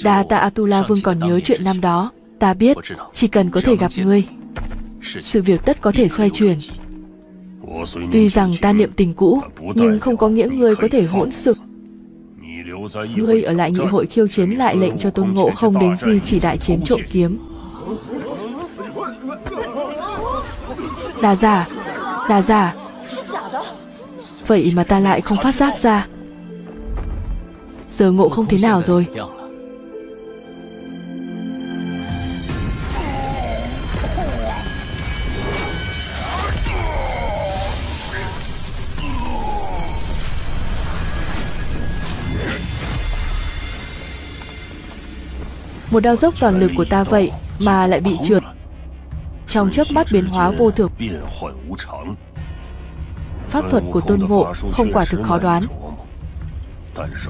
Đa tạ A-Tu-La Vương còn nhớ chuyện năm đó. Ta biết, chỉ cần có thể gặp ngươi, sự việc tất có thể xoay chuyển. Tuy rằng ta niệm tình cũ, nhưng không có nghĩa ngươi có thể hỗn sực. Ngươi ở lại nghị hội khiêu chiến, lại lệnh cho Tôn Ngộ Không đến gì chỉ đại chiến trộm kiếm. Là giả, là giả. Vậy mà ta lại không phát giác ra. Giờ Ngộ Không thế nào rồi? Một đao dốc toàn lực của ta vậy mà lại bị trượt. Trong chớp mắt biến hóa vô thường, pháp thuật của Tôn Ngộ Không quả thực khó đoán,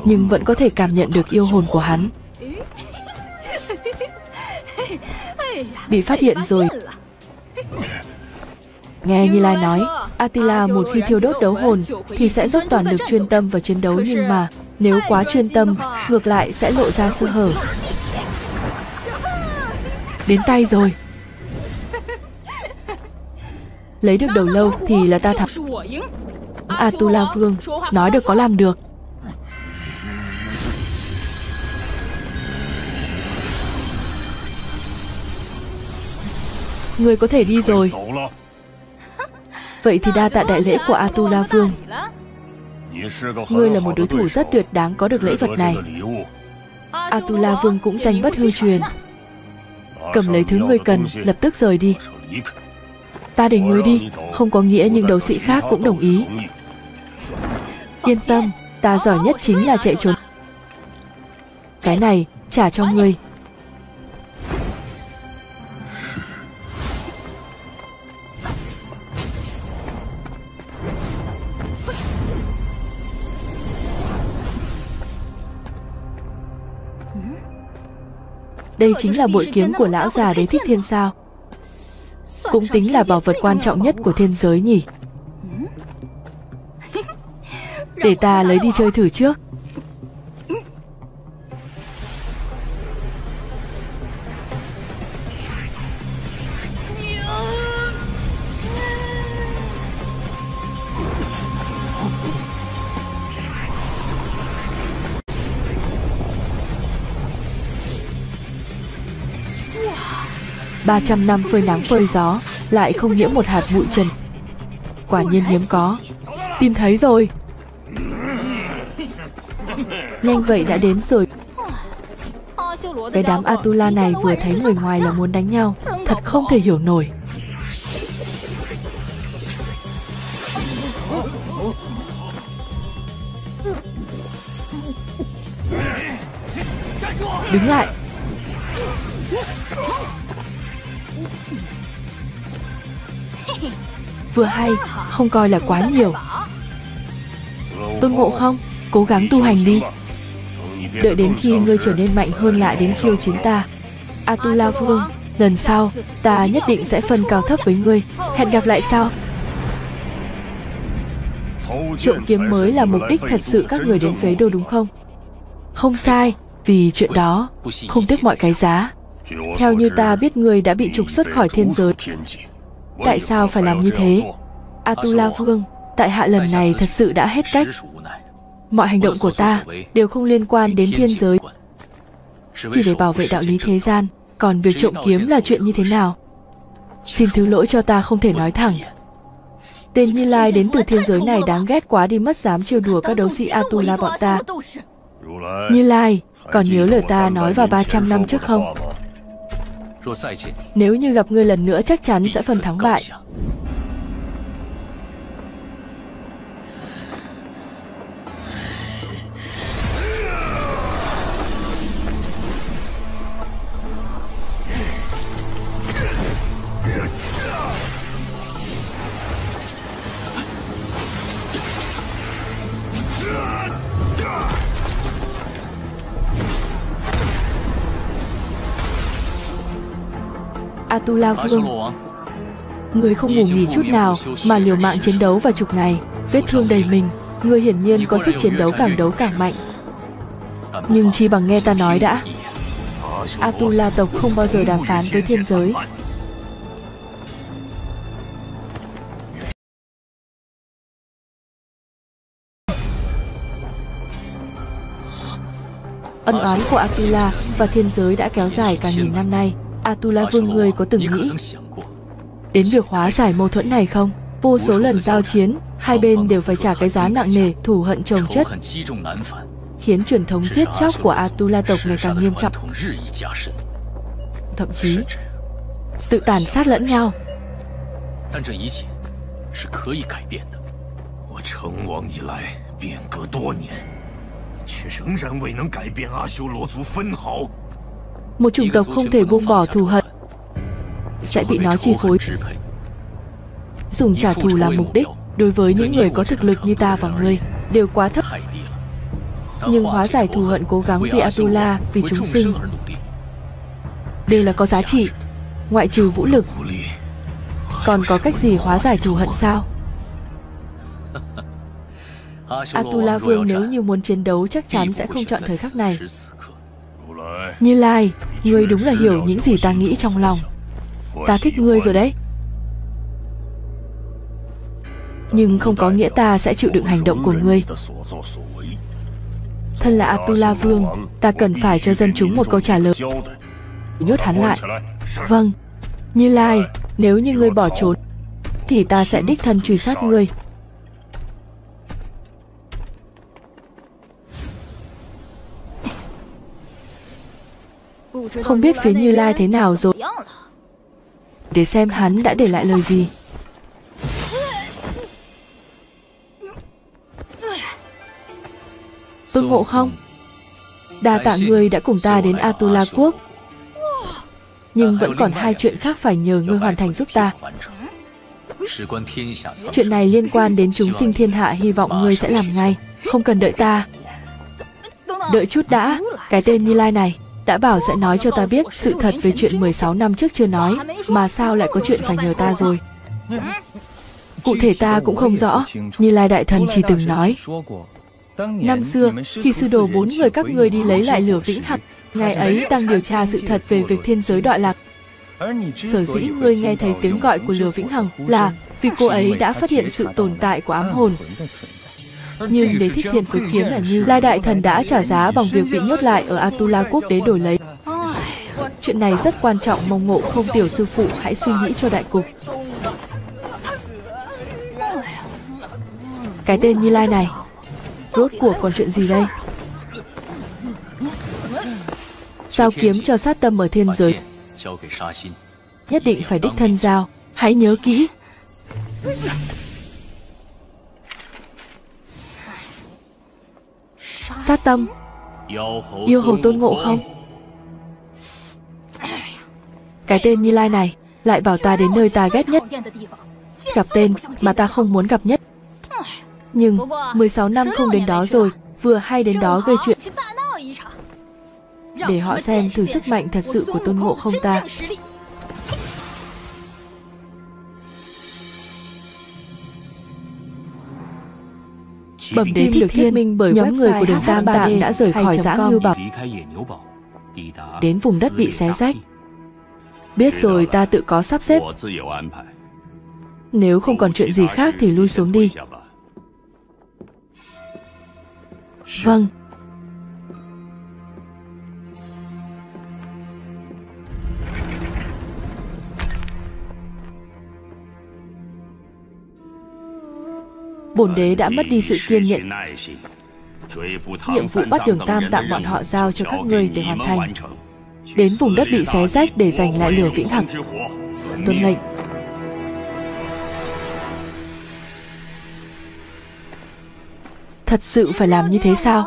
nhưng vẫn có thể cảm nhận được yêu hồn của hắn. Bị phát hiện rồi. Nghe Như Lai nói, A-Tu-La một khi thiêu đốt đấu hồn thì sẽ dốc toàn lực chuyên tâm vào chiến đấu, nhưng mà nếu quá chuyên tâm, ngược lại sẽ lộ ra sơ hở. Đến tay rồi. Lấy được đầu lâu thì là ta thắng. A-Tu-La Vương, nói được có làm được. Người có thể đi rồi. Vậy thì đa tạ đại lễ của A-Tu-La Vương. Ngươi là một đối thủ rất tuyệt, đáng có được lễ vật này. A-Tu-La Vương cũng danh bất hư truyền. Cầm lấy thứ ngươi cần, lập tức rời đi. Ta để ngươi đi không có nghĩa nhưng đấu sĩ khác cũng đồng ý. Yên tâm, ta giỏi nhất chính là chạy trốn. Cái này trả cho ngươi. Đây chính là bội kiếm của lão già Đế Thích Thiên sao? Cũng tính là bảo vật quan trọng nhất của thiên giới nhỉ. Để ta lấy đi chơi thử trước. ba trăm năm phơi nắng phơi gió, lại không nhiễm một hạt bụi trần. Quả nhiên hiếm có. Tìm thấy rồi. Nhanh vậy đã đến rồi. Cái đám A-Tu-La này vừa thấy người ngoài là muốn đánh nhau, thật không thể hiểu nổi. Đứng lại. Vừa hay, không coi là quá nhiều. Tôn Ngộ Không, cố gắng tu hành đi. đợi đến khi ngươi trở nên mạnh hơn lại đến khiêu chiến ta. A-Tu-La Vương, lần sau, ta nhất định sẽ phân cao thấp với ngươi. Hẹn gặp lại sau. Trộm kiếm mới là mục đích thật sự các người đến Phế Đô đúng không? Không sai, vì chuyện đó, không tiếc mọi cái giá. Theo như ta biết ngươi đã bị trục xuất khỏi thiên giới. Tại sao phải làm như thế? A-Tu-La Vương, tại hạ lần này thật sự đã hết cách. Mọi hành động của ta đều không liên quan đến thiên giới, chỉ để bảo vệ đạo lý thế gian. Còn việc trộm kiếm là chuyện như thế nào? Xin thứ lỗi cho ta không thể nói thẳng. Tên Như Lai đến từ thiên giới này đáng ghét quá đi mất, dám trêu đùa các đấu sĩ A-Tu-La bọn ta. Như Lai, còn nhớ lời ta nói vào ba trăm năm trước không? Nếu như gặp ngươi lần nữa chắc chắn sẽ phân thắng bại. A-Tu-La Vương, ngươi không ngủ nghỉ chút nào mà liều mạng chiến đấu vào trục này, vết thương đầy mình, ngươi hiển nhiên có sức chiến đấu càng đấu càng mạnh. Nhưng chi bằng nghe ta nói đã. A-Tu-La tộc không bao giờ đàm phán với thiên giới. Ân oán của A-Tu-La và thiên giới đã kéo dài cả nghìn năm nay. A-Tu-La Vương, ngươi có từng nghĩ đến việc hóa giải mâu thuẫn này không? Vô số lần giao chiến, hai bên đều phải trả cái giá nặng nề, thù hận chồng chất, khiến truyền thống giết chóc của A-Tu-La tộc ngày càng nghiêm trọng, thậm chí tự tàn sát lẫn nhau. Một chủng tộc không thể buông bỏ thù hận sẽ bị nó chi phối, dùng trả thù làm mục đích. Đối với những người có thực lực như ta và ngươi đều quá thấp, nhưng hóa giải thù hận, cố gắng vì A-Tu-La, vì chúng sinh đều là có giá trị. Ngoại trừ vũ lực, còn có cách gì hóa giải thù hận sao? A-Tu-La Vương, nếu như muốn chiến đấu chắc chắn sẽ không chọn thời khắc này. Như Lai, ngươi đúng là hiểu những gì ta nghĩ trong lòng. Ta thích ngươi rồi đấy, nhưng không có nghĩa ta sẽ chịu đựng hành động của ngươi. Thân là A-Tu-La Vương, ta cần phải cho dân chúng một câu trả lời. Nhốt hắn lại. Vâng. Như Lai, nếu như ngươi bỏ trốn thì ta sẽ đích thân truy sát ngươi. Không biết phía Như Lai thế nào rồi, để xem hắn đã để lại lời gì. Tôn Ngộ Không, đa tạ ngươi đã cùng ta đến A-Tu-La Quốc, nhưng vẫn còn hai chuyện khác phải nhờ ngươi hoàn thành giúp ta. Chuyện này liên quan đến chúng sinh thiên hạ, hy vọng ngươi sẽ làm ngay, không cần đợi ta. Đợi chút đã, cái tên Như Lai này đã bảo sẽ nói cho ta biết sự thật về chuyện mười sáu năm trước chưa nói, mà sao lại có chuyện phải nhờ ta rồi? Cụ thể ta cũng không rõ, Như Lai Đại Thần chỉ từng nói, năm xưa, khi sư đồ bốn người các ngươi đi lấy lại Lửa Vĩnh Hằng, ngày ấy đang điều tra sự thật về việc thiên giới đọa lạc. Sở dĩ ngươi nghe thấy tiếng gọi của Lửa Vĩnh Hằng là vì cô ấy đã phát hiện sự tồn tại của ám hồn. Nhưng Đế Thích Thiên phối kiếm là Như Lai Đại Thần đã trả giá bằng việc bị nhốt lại ở A-Tu-La Quốc để đổi lấy. Chuyện này rất quan trọng, mong Ngộ Không tiểu sư phụ hãy suy nghĩ cho đại cục. Cái tên Như Lai này, rốt cuộc còn chuyện gì đây? Giao kiếm cho Sát Tâm ở thiên giới, nhất định phải đích thân giao, hãy nhớ kỹ. Sát Tâm, yêu hầu Tôn Ngộ Không, cái tên Như Lai này lại bảo ta đến nơi ta ghét nhất, gặp tên mà ta không muốn gặp nhất. Nhưng mười sáu năm không đến đó rồi, vừa hay đến đó gây chuyện. để họ xem thử sức mạnh thật sự của Tôn Ngộ Không ta. Bẩm Đế Thích Thiên, minh bởi nhóm người của Đường Tam Tạng đã rời khỏi dã Ngưu Bảo, đến vùng đất bị xé rách. Biết rồi, ta tự có sắp xếp. Nếu không còn chuyện gì khác thì lui xuống đi. Vâng. Bổn đế đã mất đi sự kiên nhẫn. Nhiệm vụ bắt Đường Tam Tạng bọn họ giao cho các ngươi để hoàn thành. Đến vùng đất bị xé rách để giành lại Lửa Vĩnh Hằng. Tuân lệnh. Thật sự phải làm như thế sao?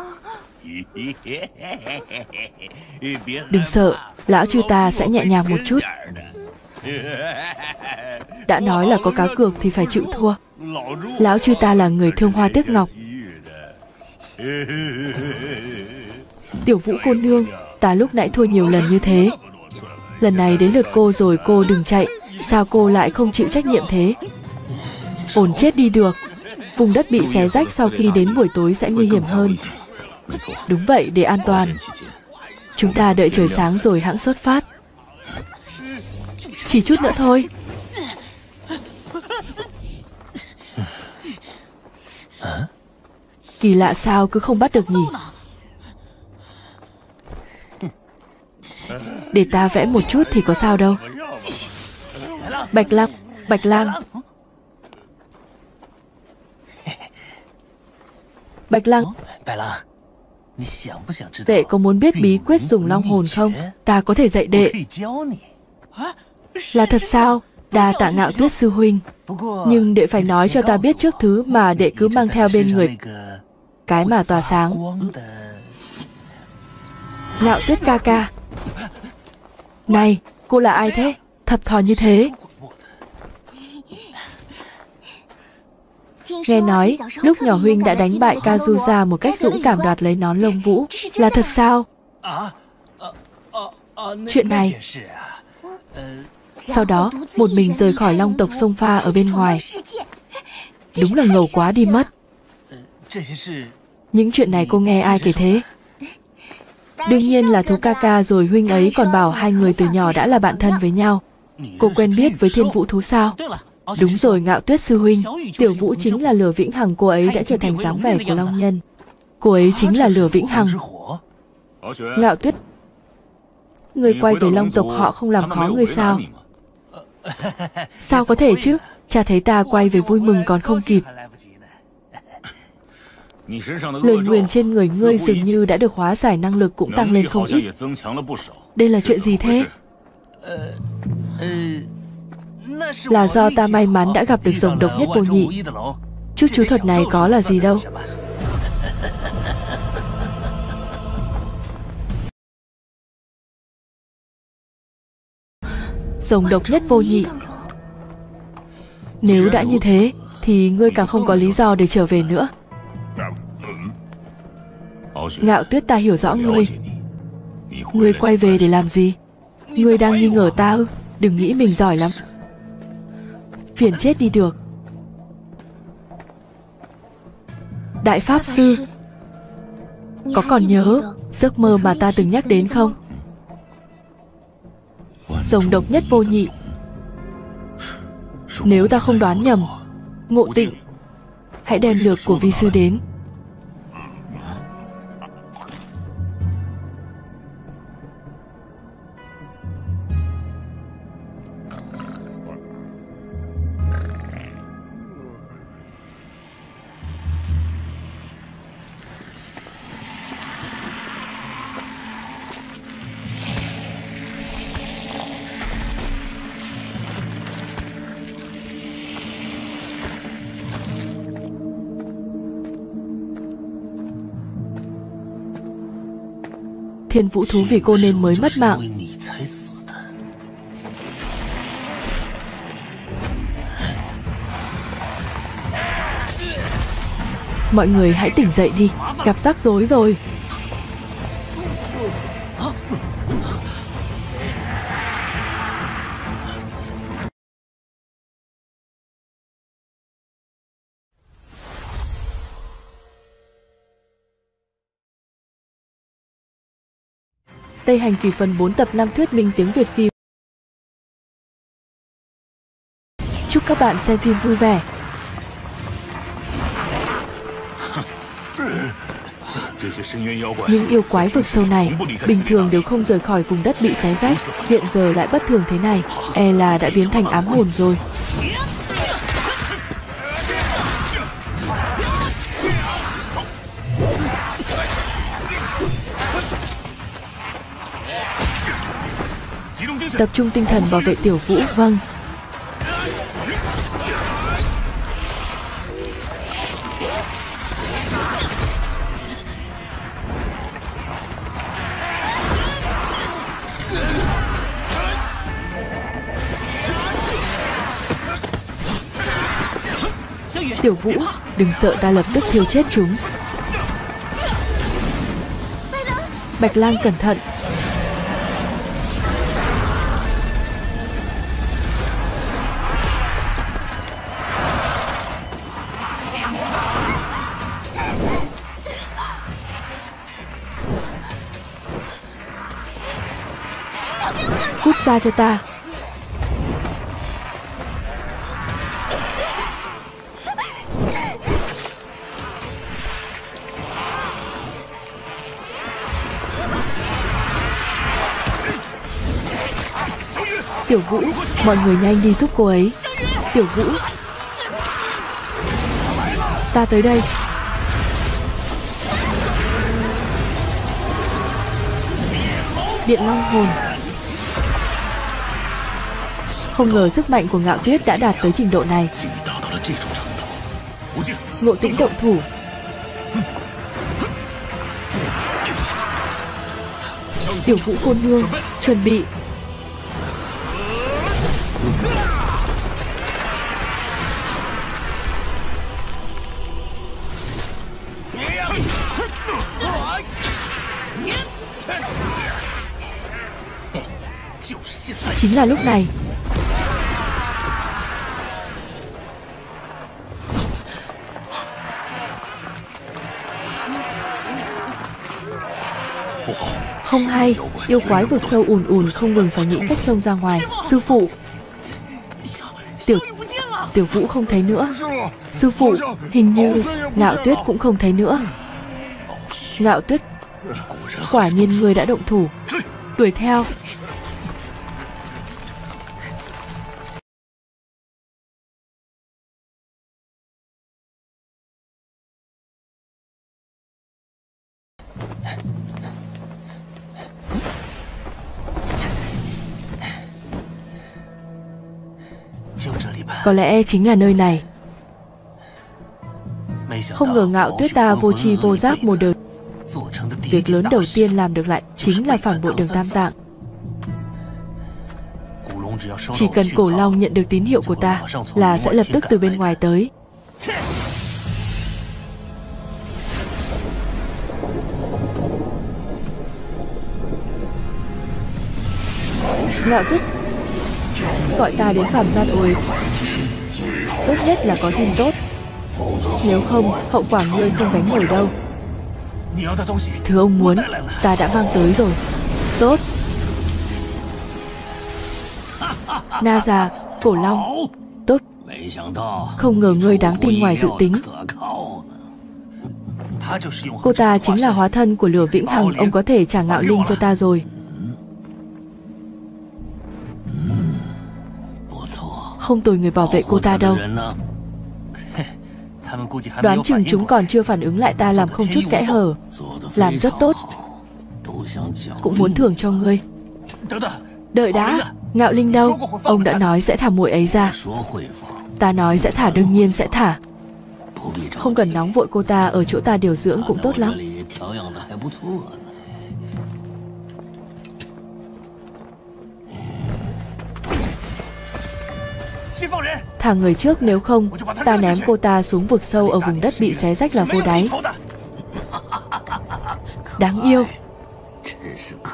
Đừng sợ, lão chư ta sẽ nhẹ nhàng một chút. Đã nói là có cá cược thì phải chịu thua. Lão chư ta là người thương hoa tiếc ngọc. Tiểu Vũ cô nương, ta lúc nãy thua nhiều lần như thế. Lần này đến lượt cô rồi, cô đừng chạy. Sao cô lại không chịu trách nhiệm thế? Ổn chết đi được. Vùng đất bị xé rách sau khi đến buổi tối sẽ nguy hiểm hơn. Đúng vậy, để an toàn. Chúng ta đợi trời sáng rồi hãng xuất phát. Chỉ chút nữa thôi. Kỳ lạ sao cứ không bắt được nhỉ? Để ta vẽ một chút thì có sao đâu. Bạch Lăng, Bạch Lăng. Bạch Lăng, đệ có muốn biết bí quyết dùng long hồn không? Ta có thể dạy đệ. Là thật sao? Đa tạ Ngạo Tuyết sư huynh. Nhưng đệ phải nói cho ta biết trước thứ mà đệ cứ mang theo bên người. Cái mà tỏa sáng. Ngạo Tuyết ca ca. Này, cô là ai thế? Thập thò như thế. Nghe nói, lúc nhỏ huynh đã đánh bại Kazuza một cách dũng cảm đoạt lấy nón lông vũ. Là thật sao? Chuyện này. Sau đó, một mình rời khỏi long tộc sông pha ở bên ngoài. Đúng là ngầu quá đi mất. Những chuyện này cô nghe ai kể thế? Đương nhiên là thú ca ca rồi, huynh ấy còn bảo hai người từ nhỏ đã là bạn thân với nhau. Cô quen biết với Thiên Vũ thú sao? Đúng rồi, Ngạo Tuyết sư huynh, Tiểu Vũ chính là Lửa Vĩnh Hằng, cô ấy đã trở thành dáng vẻ của Long Nhân. Cô ấy chính là Lửa Vĩnh Hằng. Ngạo Tuyết, người quay về Long tộc họ không làm khó người sao? Sao có thể chứ? Cha thấy ta quay về vui mừng còn không kịp. Lời nguyền trên người ngươi dường như đã được hóa giải, năng lực cũng tăng lên không ít. Đây là chuyện gì thế? Là do ta may mắn đã gặp được rồng độc nhất vô nhị. Chút chú thuật này có là gì đâu. Rồng độc nhất vô nhị. Nếu đã như thế thì ngươi càng không có lý do để trở về nữa. Ngạo Tuyết, ta hiểu rõ ngươi. Ngươi quay về để làm gì? Ngươi đang nghi ngờ ta ư? Đừng nghĩ mình giỏi lắm. Phiền chết đi được. Đại Pháp Sư, có còn nhớ giấc mơ mà ta từng nhắc đến không? Rồng độc nhất vô nhị. Nếu ta không đoán nhầm, Ngộ Tịnh, hãy đem lược của vi sư đến. Thiên Vũ thú vì cô nên mới mất mạng. Mọi người hãy tỉnh dậy đi, gặp rắc rối rồi. Tây Hành Kỳ phần bốn tập năm thuyết minh tiếng Việt phim. Chúc các bạn xem phim vui vẻ. Những yêu quái vực sâu này bình thường đều không rời khỏi vùng đất bị xé rách, hiện giờ lại bất thường thế này, e là đã biến thành ám hồn rồi. Tập trung tinh thần bảo vệ Tiểu Vũ. Vâng. Tiểu Vũ, đừng sợ, ta lập tức thiêu chết chúng. Bạch Lang cẩn thận. Cút ra cho ta. Tiểu Vũ, mọi người nhanh đi giúp cô ấy. Tiểu Vũ, ta tới đây. Điện Long Hồn. Không ngờ sức mạnh của Ngạo Tuyết đã đạt tới trình độ này. Ngộ Tĩnh động thủ. Tiểu Vũ cô nương, chuẩn bị. Chính là lúc này. Không hay, yêu quái vực sâu ùn ùn không ngừng phải nghĩ cách xông ra ngoài. Sư phụ. Tiểu Tiểu Vũ không thấy nữa. Sư phụ, hình như Ngạo Tuyết cũng không thấy nữa. Ngạo Tuyết, quả nhiên người đã động thủ. Đuổi theo. Có lẽ chính là nơi này. Không ngờ Ngạo Tuyết ta vô tri vô giác một đời. Việc lớn đầu tiên làm được lại chính là phản bội Đường Tam Tạng. Chỉ cần Cổ Long nhận được tín hiệu của ta là sẽ lập tức từ bên ngoài tới. Ngạo Tuyết, gọi ta đến phạm gian ôi. Tốt nhất là có thêm tốt, nếu không hậu quả ngươi không gánh nổi đâu. Thứ ông muốn ta đã mang tới rồi. Tốt. Na già, Cổ Long. Tốt. Không ngờ ngươi đáng tin ngoài dự tính. Cô ta chính là hóa thân của Lửa Vĩnh Hằng. Ông có thể trả Ngạo Linh cho ta rồi. Không tồi người bảo vệ cô ta đâu. Đoán chừng chúng còn chưa phản ứng lại, ta làm không chút kẽ hở. Làm rất tốt. Cũng muốn thưởng cho ngươi. Đợi đã, Ngạo Linh đâu? Ông đã nói sẽ thả muội ấy ra. Ta nói sẽ thả, đương nhiên sẽ thả. Không cần nóng vội, cô ta ở chỗ ta điều dưỡng cũng tốt lắm. Thả người trước, nếu không ta ném cô ta xuống vực sâu ở vùng đất bị xé rách là vô đáy. Đáng yêu.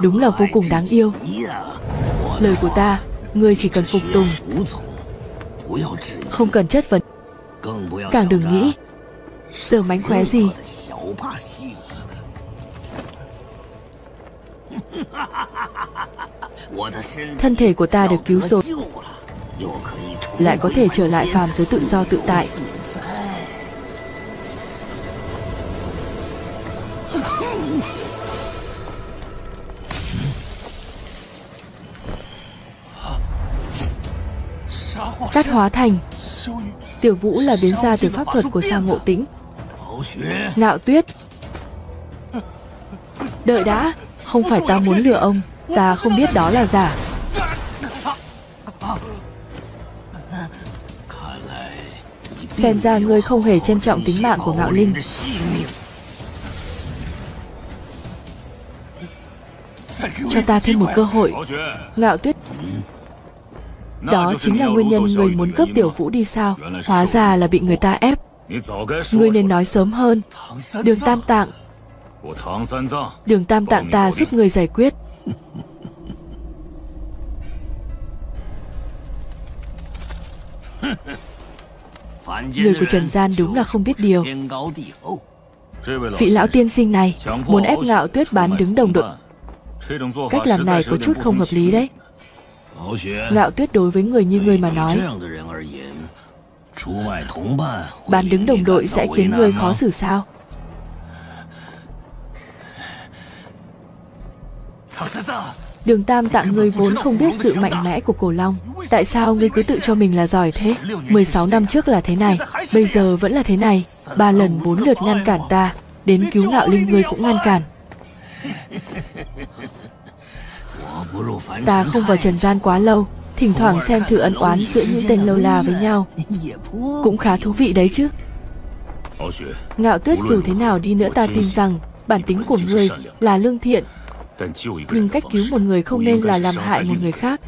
Đúng là vô cùng đáng yêu. Lời của ta, ngươi chỉ cần phục tùng. Không cần chất vấn. Càng đừng nghĩ giờ mánh khóe gì. Thân thể của ta được cứu rồi, lại có thể trở lại phàm giới tự do tự tại. Cát hóa thành. Tiểu Vũ là biến ra từ pháp thuật của Sa Ngộ Tĩnh. Ngạo Tuyết, đợi đã, không phải ta muốn lừa ông, ta không biết đó là giả. Xem ra ngươi không hề trân trọng tính mạng của Ngạo Linh. Cho ta thêm một cơ hội. Ngạo Tuyết, đó chính là nguyên nhân người muốn cướp Tiểu Vũ đi sao? Hóa ra là bị người ta ép. Ngươi nên nói sớm hơn. Đường Tam Tạng, Đường Tam Tạng ta giúp người giải quyết. Người của trần gian đúng là không biết điều. Vị lão tiên sinh này muốn ép Ngạo Tuyết bán đứng đồng đội. Cách làm này có chút không hợp lý đấy. Ngạo Tuyết đối với người như người mà nói, bán đứng đồng đội sẽ khiến người khó xử sao? Đường Tam Tạng, người vốn không biết sự mạnh mẽ của Cổ Long, tại sao ngươi cứ tự cho mình là giỏi thế? mười sáu năm trước là thế này, bây giờ vẫn là thế này. Ba lần bốn lượt ngăn cản ta, đến cứu Ngạo Linh ngươi cũng ngăn cản. Ta không vào trần gian quá lâu, thỉnh thoảng xem thử ân oán giữa những tên lâu la với nhau, cũng khá thú vị đấy chứ. Ngạo Tuyết, dù thế nào đi nữa ta tin rằng bản tính của ngươi là lương thiện, nhưng cách cứu một người không nên là làm hại một người khác.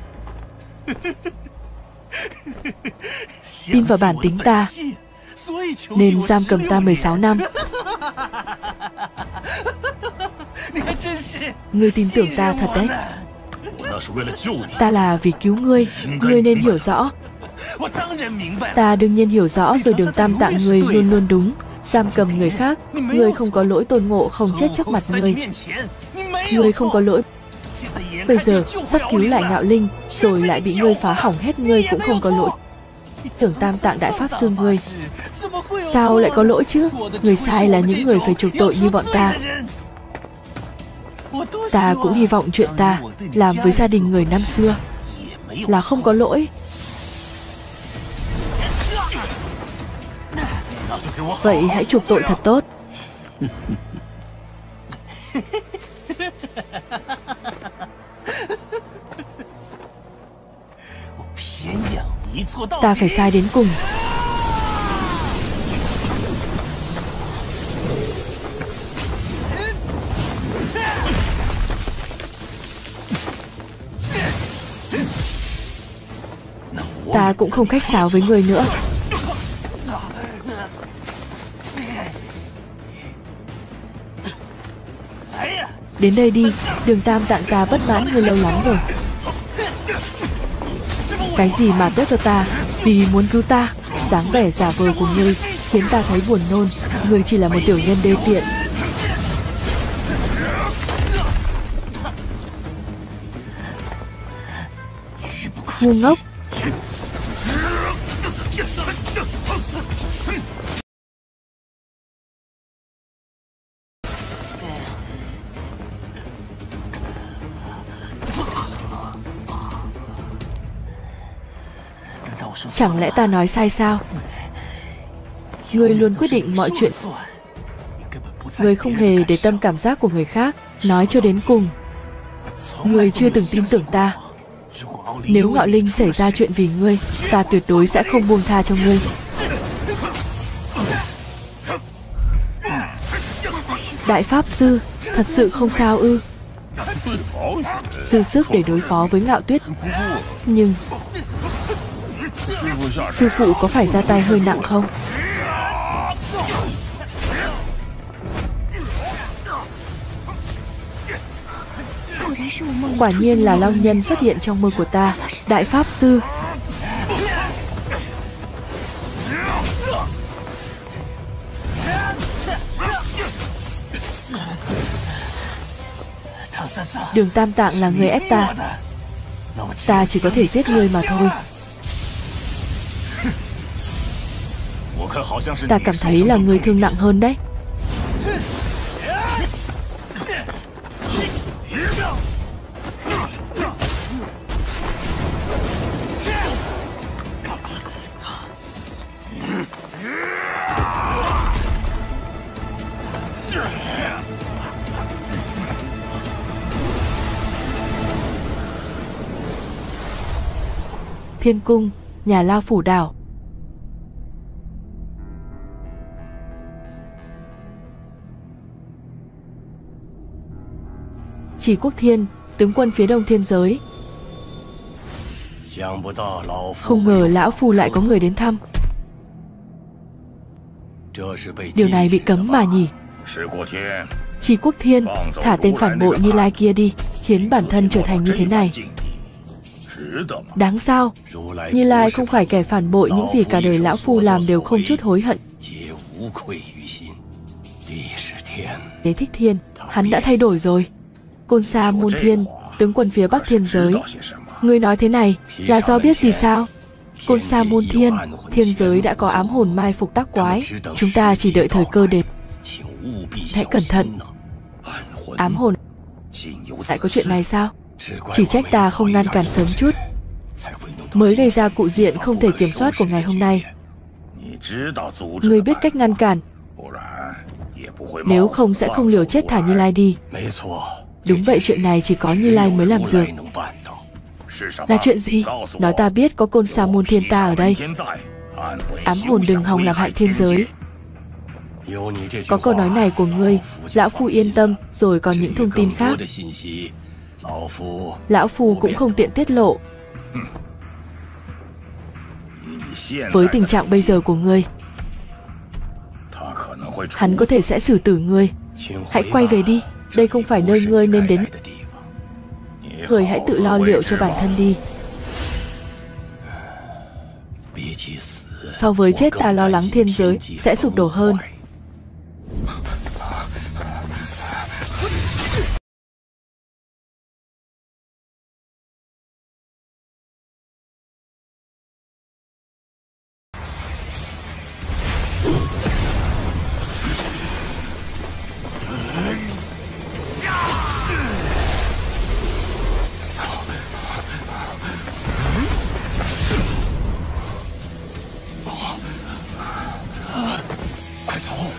Tin vào bản tính ta, nên giam cầm ta mười sáu năm. Ngươi tin tưởng ta thật đấy. Ta là vì cứu ngươi, ngươi nên hiểu rõ. Ta đương nhiên hiểu rõ rồi. Đường Tam Tạng, ngươi luôn luôn đúng. Giam cầm người khác, ngươi không có lỗi. Tôn Ngộ Không chết trước mặt ngươi, ngươi không có lỗi. Bây giờ sắp cứu lại Ngạo Linh, rồi lại bị ngươi phá hỏng hết, ngươi cũng không có lỗi. Tưởng Tam Tạng đại pháp sư ngươi sao lại có lỗi chứ? Người sai là những người phải chuộc tội như bọn ta. Ta cũng hy vọng chuyện ta làm với gia đình người năm xưa là không có lỗi. Vậy hãy chuộc tội thật tốt. Ta phải sai đến cùng. Ta cũng không khách sáo với người nữa. Đến đây đi, Đường Tam Tạng ta bất mãn người lâu lắm rồi. Cái gì mà tốt cho ta, vì muốn cứu ta, dáng vẻ giả vờ của ngươi khiến ta thấy buồn nôn. Ngươi chỉ là một tiểu nhân đê tiện. Ngu ngốc. Chẳng lẽ ta nói sai sao? Ngươi luôn quyết định mọi chuyện. Ngươi không hề để tâm cảm giác của người khác. Nói cho đến cùng, ngươi chưa từng tin tưởng ta. Nếu Ngạo Linh xảy ra chuyện vì ngươi, ta tuyệt đối sẽ không buông tha cho ngươi. Đại pháp sư, thật sự không sao ư? Dư sức để đối phó với Ngạo Tuyết. Nhưng sư phụ có phải ra tay hơi nặng không? Quả nhiên là Long Nhân xuất hiện trong mơ của ta. Đại pháp sư, Đường Tam Tạng là người ép ta. Ta chỉ có thể giết ngươi mà thôi. Ta cảm thấy là người thương nặng hơn đấy. Thiên Cung, nhà lao Phủ Đảo. Chi Quốc Thiên, tướng quân phía đông thiên giới. Không ngờ lão phu lại có người đến thăm. Điều này bị cấm mà nhỉ? Chi Quốc Thiên, thả tên phản bội Như Lai kia đi, khiến bản thân trở thành như thế này. Đáng sao? Như Lai không phải kẻ phản bội, những gì cả đời lão phu làm đều không chút hối hận. Đế Thích Thiên, hắn đã thay đổi rồi. Côn Sa Môn Thiên, tướng quân phía Bắc Thiên Giới. Ngươi nói thế này là do biết gì sao? Côn Sa Môn Thiên, Thiên Giới đã có ám hồn mai phục tác quái. Chúng ta chỉ đợi thời cơ đến. Hãy cẩn thận. Ám hồn. Lại có chuyện này sao? Chỉ trách ta không ngăn cản sớm chút, mới gây ra cụ diện không thể kiểm soát của ngày hôm nay. Ngươi biết cách ngăn cản, nếu không sẽ không liều chết thả Như Lai đi. Đúng vậy, chuyện này chỉ có Như Lai mới làm được. Là chuyện gì? Nói ta biết, có Côn Sa Môn Thiên ta ở đây. Ám hồn đừng hòng làm hại thiên giới. Có câu nói này của ngươi, lão phu yên tâm. Rồi còn những thông tin khác lão phu cũng không tiện tiết lộ. Với tình trạng bây giờ của ngươi, hắn có thể sẽ xử tử ngươi. Hãy quay về đi, đây không phải nơi ngươi nên đến. Ngươi hãy tự lo liệu cho bản thân đi. So với chết, ta lo lắng thiên giới sẽ sụp đổ hơn.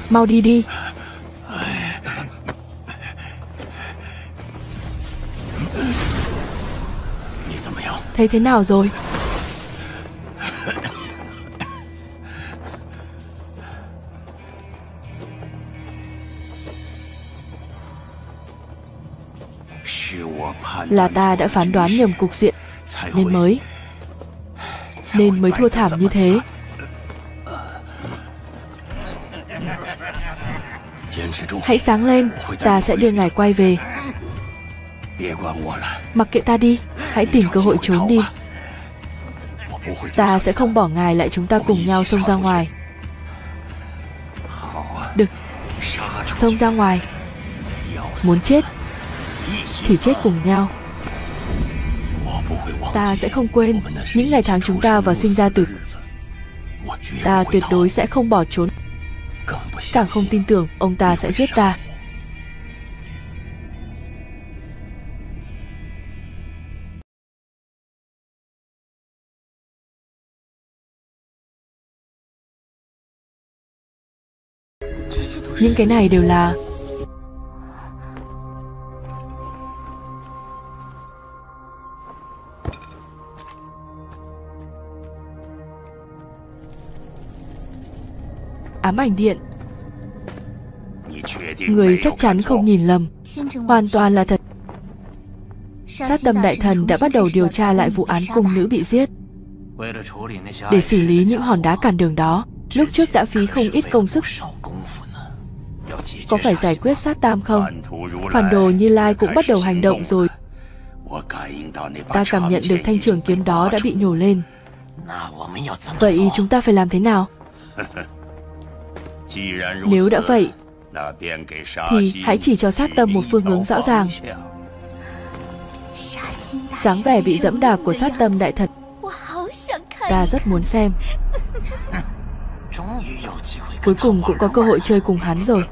Mau đi đi. Thấy thế nào rồi? Là ta đã phán đoán nhầm cục diện, nên mới Nên mới thua thảm như thế. Hãy sáng lên, ta sẽ đưa ngài quay về. Mặc kệ ta đi, hãy tìm cơ hội trốn đi. Ta sẽ không bỏ ngài lại, chúng ta cùng nhau xông ra ngoài. Được. Xông ra ngoài. Muốn chết thì chết cùng nhau. Ta sẽ không quên những ngày tháng chúng ta và sinh ra từ. Ta tuyệt đối sẽ không bỏ trốn, càng không tin tưởng ông ta sẽ giết ta. Những cái này đều là ám ảnh điện. Người chắc chắn không nhìn lầm, hoàn toàn là thật. Sát Tâm đại thần đã bắt đầu điều tra lại vụ án cung nữ bị giết. Để xử lý những hòn đá cản đường đó, lúc trước đã phí không ít công sức. Có phải giải quyết Sát Tam không? Phản đồ Như Lai cũng bắt đầu hành động rồi. Ta cảm nhận được thanh trường kiếm đó đã bị nhổ lên. Vậy chúng ta phải làm thế nào? Nếu đã vậy thì hãy chỉ cho Sát Tâm một phương hướng rõ ràng. dáng vẻ bị dẫm đạp của Sát Tâm đại thần. Ta rất muốn xem. Cuối cùng cũng có cơ hội chơi cùng hắn rồi.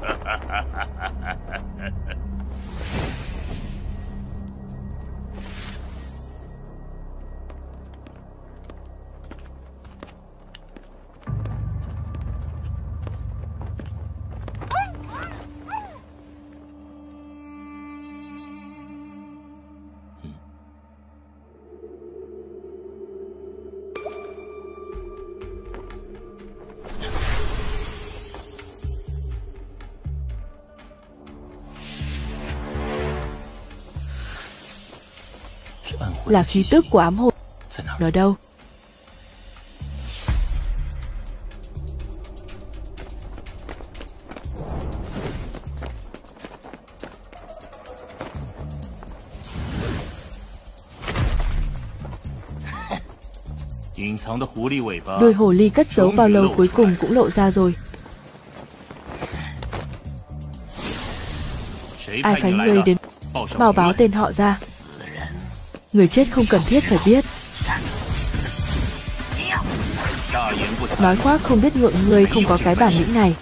Là khí tức của ám hồn. Nó đâu? Đuôi hồ ly cất giấu bao lâu cuối cùng cũng lộ ra rồi. Ai phái người đến mau báo tên họ ra. Người chết không cần thiết phải biết. Nói khoác không biết ngượng, người không có cái bản lĩnh này.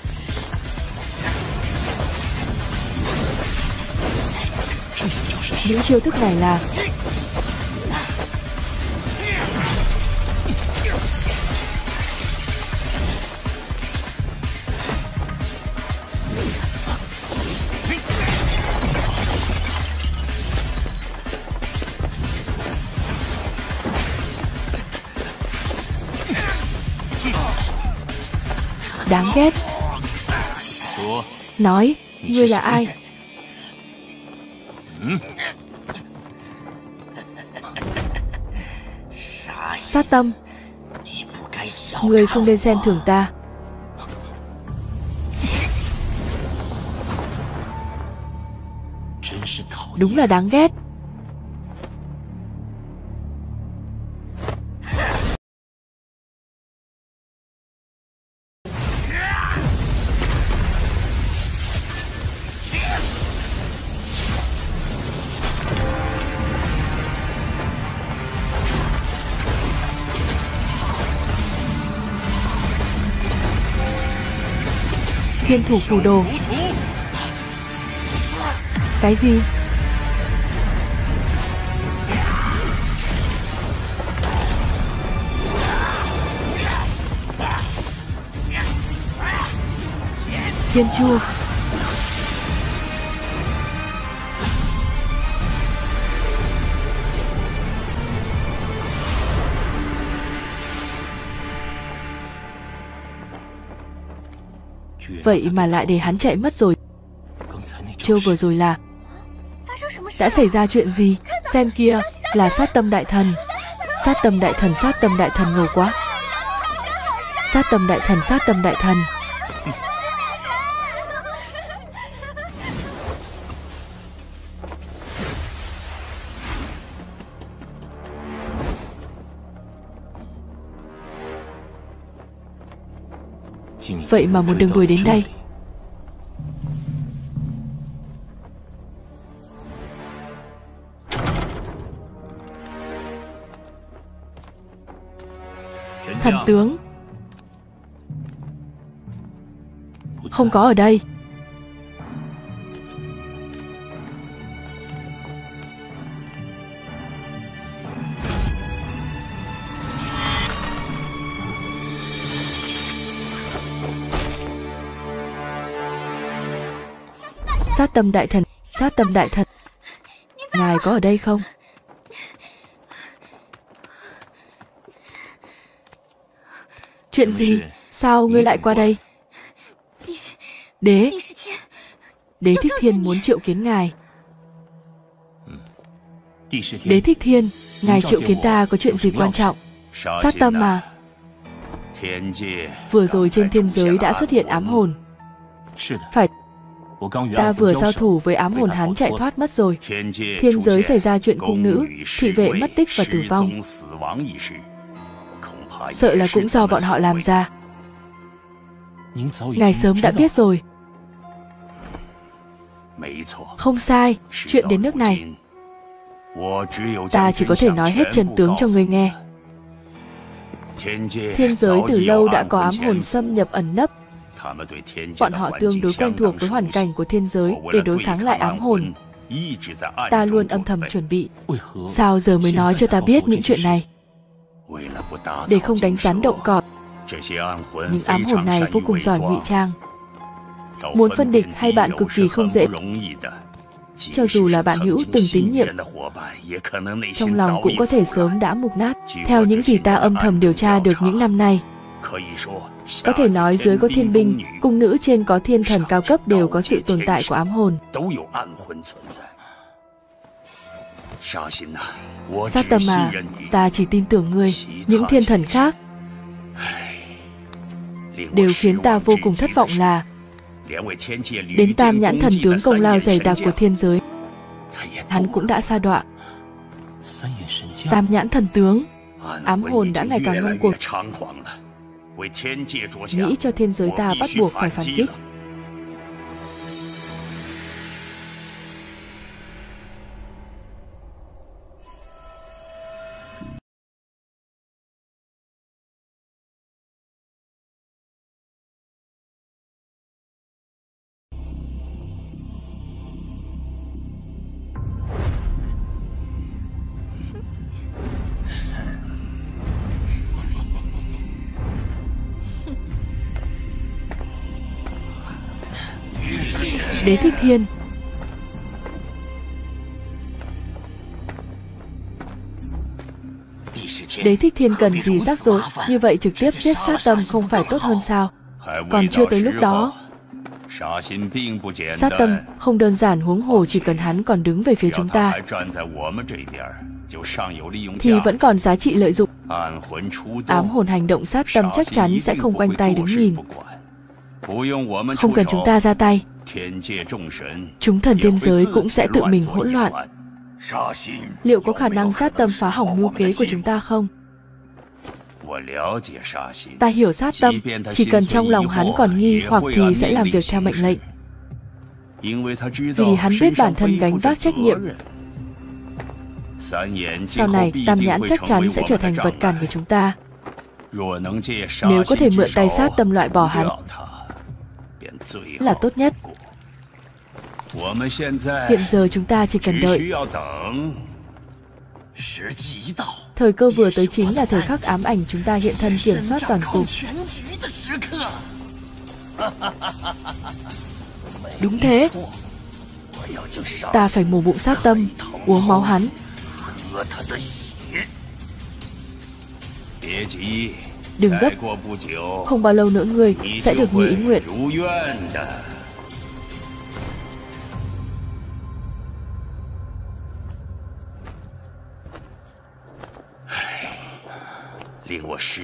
Những chiêu thức này là đáng ghét. Nói, ngươi là ai? Sát Tâm, ngươi không nên xem thường ta. Đúng là đáng ghét. Thiên thủ phù đồ. Cái gì? Thiên chua. Vậy mà lại để hắn chạy mất rồi. Chiêu vừa rồi là đã xảy ra chuyện gì? Xem kia, là Sát Tâm đại thần. Sát Tâm đại thần, Sát Tâm đại thần ngầu quá. Sát Tâm đại thần, Sát Tâm đại thần. Vậy mà một đường đuổi đến đây. Thần tướng không có ở đây. Sát Tâm đại thần, Sát Tâm đại thần, ngài có ở đây không? Chuyện gì? Sao ngươi lại qua đây? Đế, Đế Thích Thiên muốn triệu kiến ngài. Đế Thích Thiên, ngài triệu kiến ta có chuyện gì quan trọng? Sát Tâm mà. Vừa rồi trên thiên giới đã xuất hiện ám hồn. Phải. Ta vừa giao thủ với ám hồn hắn chạy thoát mất rồi. Thiên giới xảy ra chuyện cung nữ, thị vệ mất tích và tử vong. Sợ là cũng do bọn họ làm ra. Ngài sớm đã biết rồi. Không sai, chuyện đến nước này. Ta chỉ có thể nói hết chân tướng cho ngươi nghe. Thiên giới từ lâu đã có ám hồn xâm nhập ẩn nấp. Bọn họ tương đối quen thuộc với hoàn cảnh của thiên giới. Để đối kháng lại ám hồn, ta luôn âm thầm chuẩn bị. Sao giờ mới nói cho ta biết những chuyện này? Để không đánh rắn động cọp. Những ám hồn này vô cùng giỏi ngụy trang. Muốn phân địch hay bạn cực kỳ không dễ. Cho dù là bạn hữu từng tín nhiệm, trong lòng cũng có thể sớm đã mục nát. Theo những gì ta âm thầm điều tra được những năm nay, có thể nói dưới có thiên binh, cung nữ trên có thiên thần cao cấp đều có sự tồn tại của ám hồn. Sát Tâm à, ta chỉ tin tưởng ngươi. Những thiên thần khác đều khiến ta vô cùng thất vọng là đến Tam Nhãn Thần Tướng công lao dày đặc của thiên giới, hắn cũng đã sa đọa. Tam Nhãn Thần Tướng, ám hồn đã ngày càng ngông cuồng, nghĩ cho thiên giới ta bắt buộc phải phản kích. Đế Thích Thiên, Đế Thích Thiên cần gì rắc rối như vậy, trực tiếp giết Sát Tâm không phải tốt hơn sao? Còn chưa tới lúc đó. Sát Tâm không đơn giản, huống hồ chỉ cần hắn còn đứng về phía chúng ta thì vẫn còn giá trị lợi dụng. Ám hồn hành động, Sát Tâm chắc chắn sẽ không quanh tay đứng nhìn. Không cần chúng ta ra tay, chúng thần tiên giới cũng sẽ tự mình hỗn loạn. Liệu có khả năng Sát Tâm phá hỏng mưu kế của chúng ta không? Ta hiểu Sát Tâm, chỉ cần trong lòng hắn còn nghi hoặc thì sẽ làm việc theo mệnh lệnh. Vì hắn biết bản thân gánh vác trách nhiệm. Sau này, Tam Nhãn chắc chắn sẽ trở thành vật cản của chúng ta. Nếu có thể mượn tay Sát Tâm loại bỏ hắn là tốt nhất. Hiện giờ chúng ta chỉ cần đợi. Thời cơ vừa tới chính là thời khắc ám ảnh chúng ta hiện thân kiểm soát toàn cục. Đúng thế, ta phải mổ bụng Sát Tâm, uống máu hắn. Đừng gấp, không bao lâu nữa ngươi sẽ được như ý nguyện.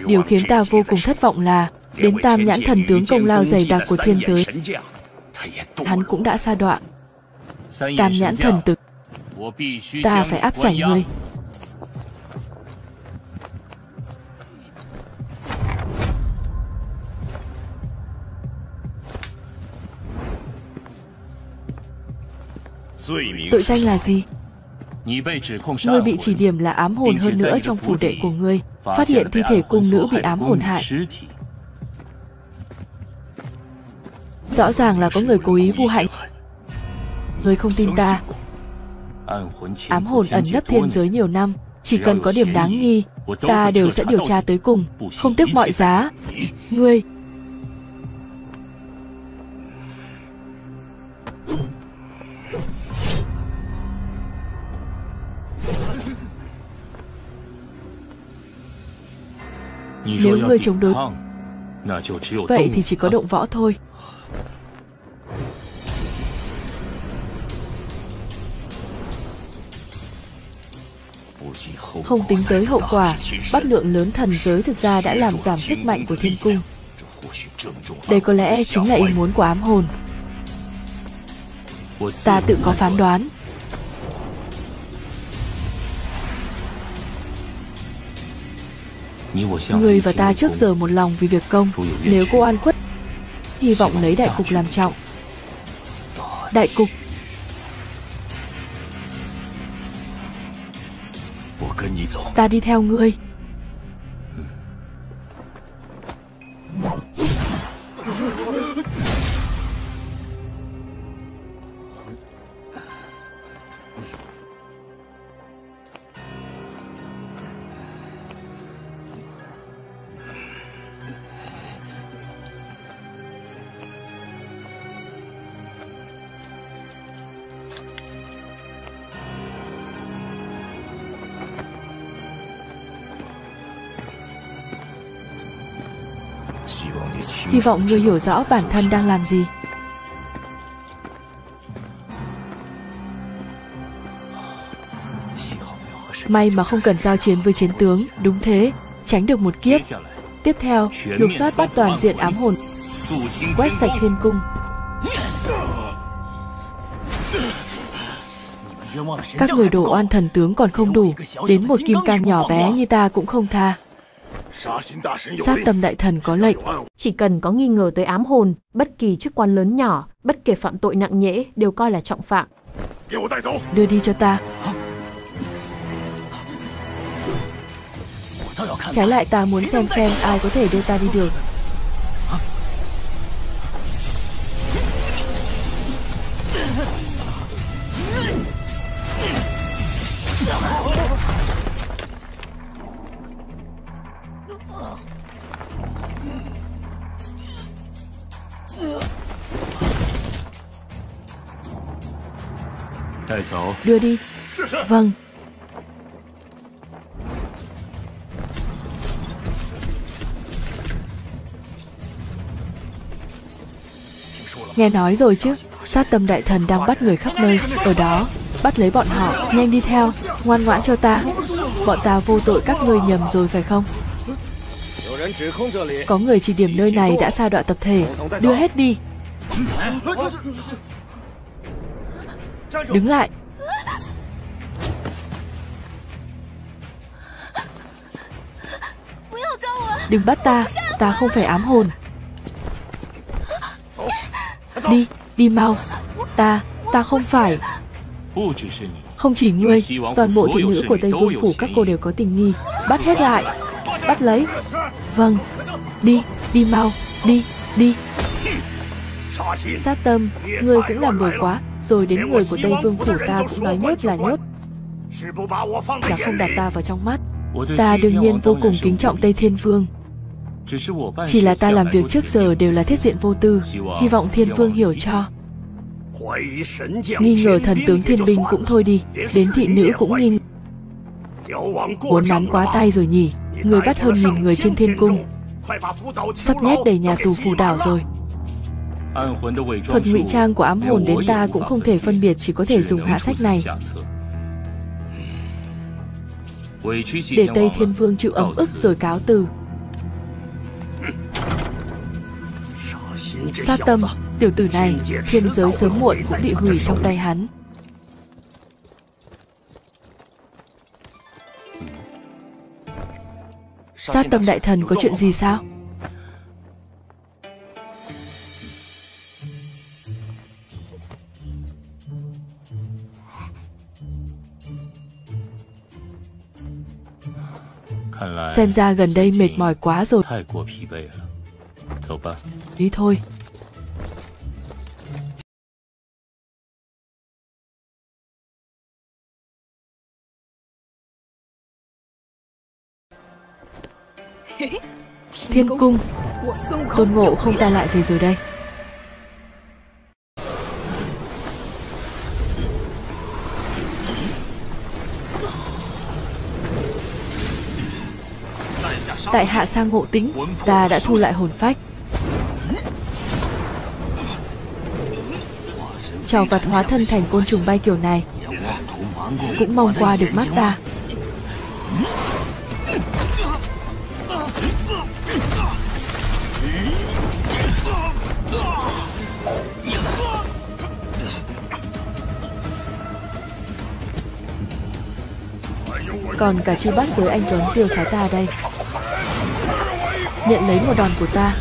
Điều khiến ta vô cùng thất vọng là đến Tam Nhãn Thần Tướng công lao dày đặc của thiên giới, hắn cũng đã sa đọa. Tam Nhãn Thần Tướng, ta phải áp giải ngươi. Tội danh là gì? Ngươi bị chỉ điểm là ám hồn, hơn nữa trong phủ đệ của ngươi phát hiện thi thể cung nữ bị ám hồn hại. Rõ ràng là có người cố ý vu hại. Ngươi không tin ta? Ám hồn ẩn nấp thiên giới nhiều năm, chỉ cần có điểm đáng nghi, ta đều sẽ điều tra tới cùng, không tiếc mọi giá. Ngươi... Nếu ngươi chống đối, vậy thì chỉ có động võ thôi. Không tính tới hậu quả, bắt lượng lớn thần giới thực ra đã làm giảm sức mạnh của thiên cung. Đây có lẽ chính là ý muốn của ám hồn. Ta tự có phán đoán. Người và ta trước giờ một lòng vì việc công. Nếu cô an khuất, hy vọng lấy đại cục làm trọng. Đại cục. Ta đi theo ngươi. Hy vọng ngươi hiểu rõ bản thân đang làm gì. May mà không cần giao chiến với chiến tướng. Đúng thế, tránh được một kiếp. Tiếp theo, lục soát bắt toàn diện ám hồn, quét sạch thiên cung. Các người đổ oan thần tướng còn không đủ, đến một kim cang nhỏ bé như ta cũng không tha. Sát Tâm đại thần có lệnh, chỉ cần có nghi ngờ tới ám hồn, bất kỳ chức quan lớn nhỏ, bất kể phạm tội nặng nhễ đều coi là trọng phạm. Đưa đi cho ta. Trái lại ta muốn xem xem ai có thể đưa ta đi được. Đưa đi. Vâng. Nghe nói rồi chứ, Sát Tâm đại thần đang bắt người khắp nơi. Ở đó, bắt lấy bọn họ. Nhanh đi theo, ngoan ngoãn cho ta. Bọn ta vô tội các ngươi nhầm rồi phải không? Có người chỉ điểm nơi này đã sa đọa tập thể. Đưa hết đi. Đứng lại. Đừng bắt ta, ta không phải ám hồn. Đi, đi mau. Ta, ta không phải. Không chỉ ngươi, toàn bộ thị nữ của Tây Vương Phủ các cô đều có tình nghi. Bắt hết lại. Bắt lấy. Vâng. Đi, đi mau. Đi, đi. Sát Tâm, ngươi cũng làm đổ quá. Rồi đến người của Tây Vương Phủ ta cũng nói nhốt là nhốt, là không đặt ta vào trong mắt. Ta đương nhiên vô cùng kính trọng Tây Thiên Vương. Chỉ là ta làm việc trước giờ đều là thiết diện vô tư. Hy vọng Thiên Vương hiểu cho. Nghi ngờ thần tướng thiên binh cũng thôi đi, đến thị nữ cũng nghi ngờ. Muốn nắm quá tay rồi nhỉ. Người bắt hơn nghìn người trên thiên cung, sắp nhét đầy nhà tù Phủ Đảo rồi. Thuật ngụy trang của ám hồn đến ta cũng không thể phân biệt, chỉ có thể dùng hạ sách này. Để Tây Thiên Vương chịu ấm ức rồi cáo từ. Sát Tâm, tiểu tử này, thiên giới sớm muộn cũng bị hủy trong tay hắn. Sát Tâm đại thần có chuyện gì sao? Xem ra gần đây mệt mỏi quá rồi. Đi thôi. Thiên cung, Tôn Ngộ Không ta lại về rồi đây. Tại hạ sang Ngộ Tĩnh, ta đã thu lại hồn phách. Trò vật hóa thân thành côn trùng bay kiểu này, cũng mong qua được mắt ta. Còn cả chư Bát Giới anh Tuấn tiêu sái ta đây. Nhận lấy một đòn của ta.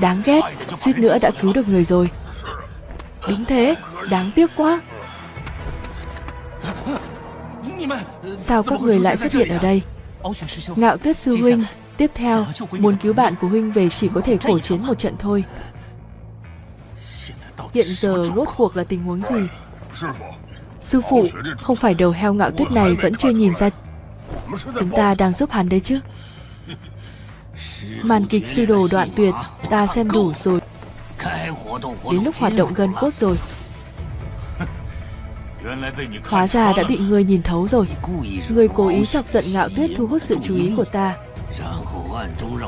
đáng ghét, suýt nữa đã cứu được người rồi. Đúng thế, đáng tiếc quá. Sao các người lại xuất hiện ở đây? Ngạo Tuyết sư huynh, tiếp theo, muốn cứu bạn của huynh về chỉ có thể khổ chiến một trận thôi. Hiện giờ rốt cuộc là tình huống gì? Sư phụ, không phải đầu heo Ngạo Tuyết này vẫn chưa nhìn ra chúng ta đang giúp hắn đấy chứ? Màn kịch sư đồ đoạn tuyệt, ta xem đủ rồi. Đến lúc hoạt động gần cốt rồi. Hóa ra đã bị ngươi nhìn thấu rồi. Ngươi cố ý chọc giận Ngạo Tuyết thu hút sự chú ý của ta.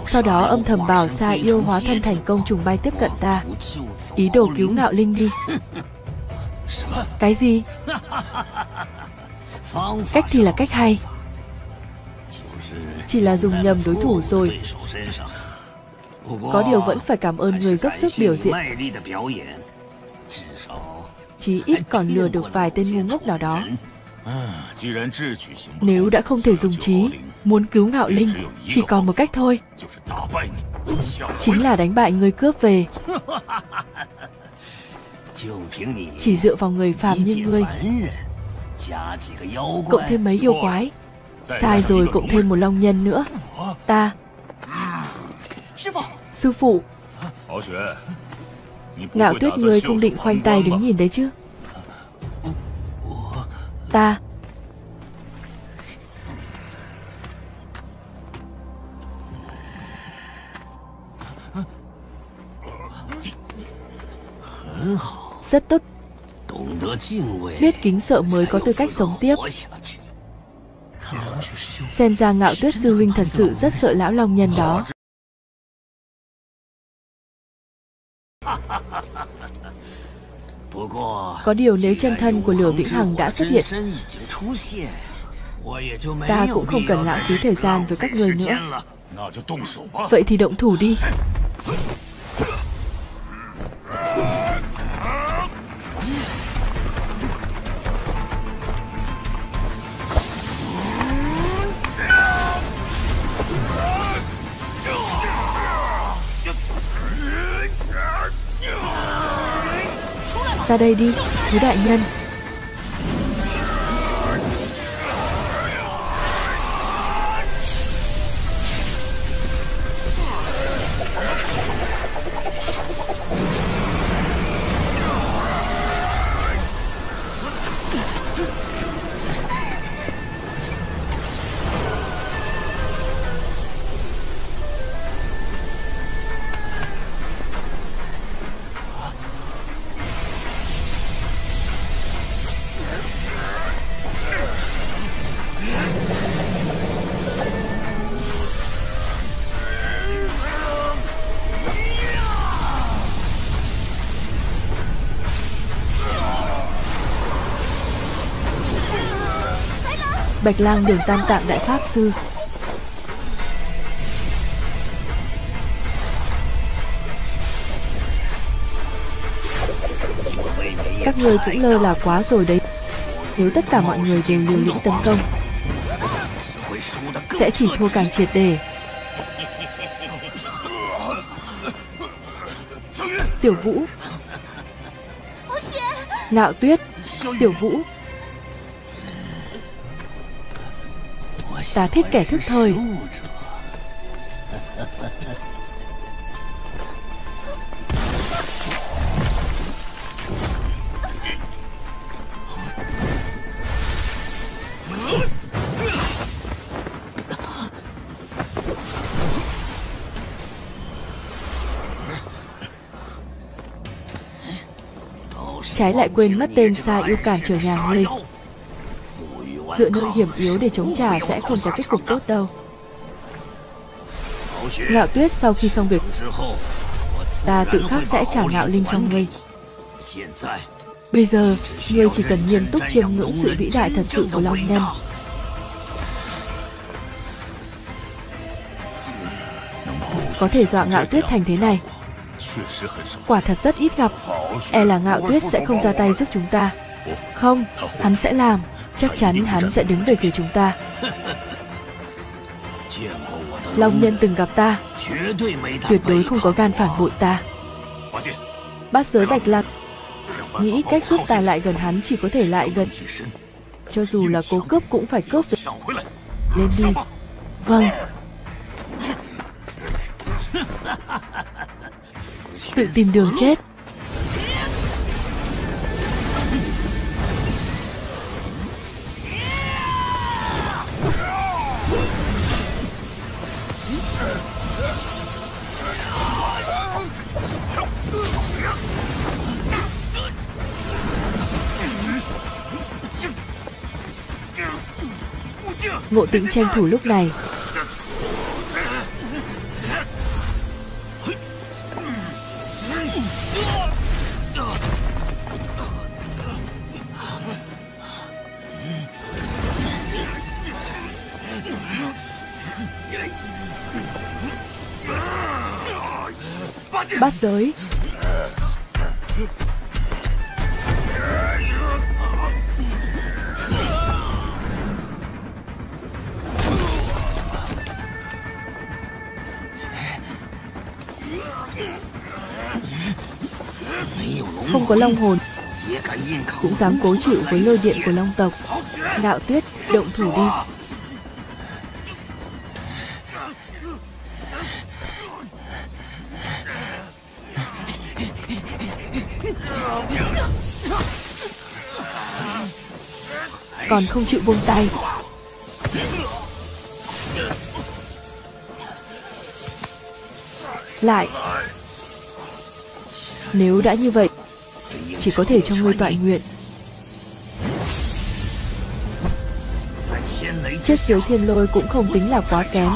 Sau đó âm thầm bảo Sa Yêu hóa thân thành công trùng bay tiếp cận ta. Ý đồ cứu Ngạo Linh đi. Cái gì? Cách thì là cách hay. Chỉ là dùng nhầm đối thủ rồi. Có điều vẫn phải cảm ơn người dốc sức biểu diễn. Chí ít còn lừa được vài tên ngu ngốc nào đó. Nếu đã không thể dùng trí, muốn cứu Ngạo Linh, chỉ còn một cách thôi. Chính là đánh bại người cướp về. Chỉ dựa vào người phàm như ngươi, cộng thêm mấy yêu quái, sai rồi cộng thêm một long nhân nữa. Ta... Sư phụ, Ngạo Tuyết ngươi không định khoanh tay đứng nhìn đấy chứ? Ta... Rất tốt. Biết kính sợ mới có tư cách sống tiếp. Xem ra Ngạo Tuyết sư huynh thật sự rất sợ lão long nhân đó. Có điều nếu chân thân của Lửa Vĩnh Hằng đã xuất hiện, ta cũng không cần lãng phí thời gian với các người nữa. Vậy thì động thủ đi. Ra đây đi, Quý đại nhân. Bạch Lăng Đường Tam Tạng Đại Pháp Sư. Các người cũng lơ là quá rồi đấy. Nếu tất cả mọi người đều liều lĩnh tấn công, sẽ chỉ thua càng triệt để. Tiểu Vũ, Ngạo Tuyết, Tiểu Vũ, ta thích kẻ thức thời. Trái lại quên mất tên Sai Yêu cản trở nhà ngươi. Dựa nơi hiểm yếu để chống trả sẽ không có kết cục tốt đâu. Ngạo Tuyết, sau khi xong việc, ta tự khắc sẽ trả Ngạo Linh trong ngươi. Bây giờ, ngươi chỉ cần nghiêm túc chiêm ngưỡng sự vĩ đại thật sự của Long Nhân. Có thể dọa Ngạo Tuyết thành thế này, quả thật rất ít gặp. E là Ngạo Tuyết sẽ không ra tay giúp chúng ta. Không, hắn sẽ làm. Chắc chắn hắn sẽ đứng về phía chúng ta. Long Nhân từng gặp ta, tuyệt đối không có gan phản bội ta. Bát Giới Bạch Lăng nghĩ cách giúp ta lại gần hắn chỉ có thể lại gần. Cho dù là cố cướp cũng phải cướp được. Lên đi. Vâng. Tự tìm đường chết. Ngộ Tĩnh tranh thủ lúc này. Bát Giới không có long hồn cũng dám cố chịu với lôi điện của Long tộc. Ngạo Tuyết, động thủ đi. Còn không chịu buông tay. Lại. Nếu đã như vậy, chỉ có thể cho ngươi tọa nguyện. Chết dưới thiên lôi cũng không tính là quá kém.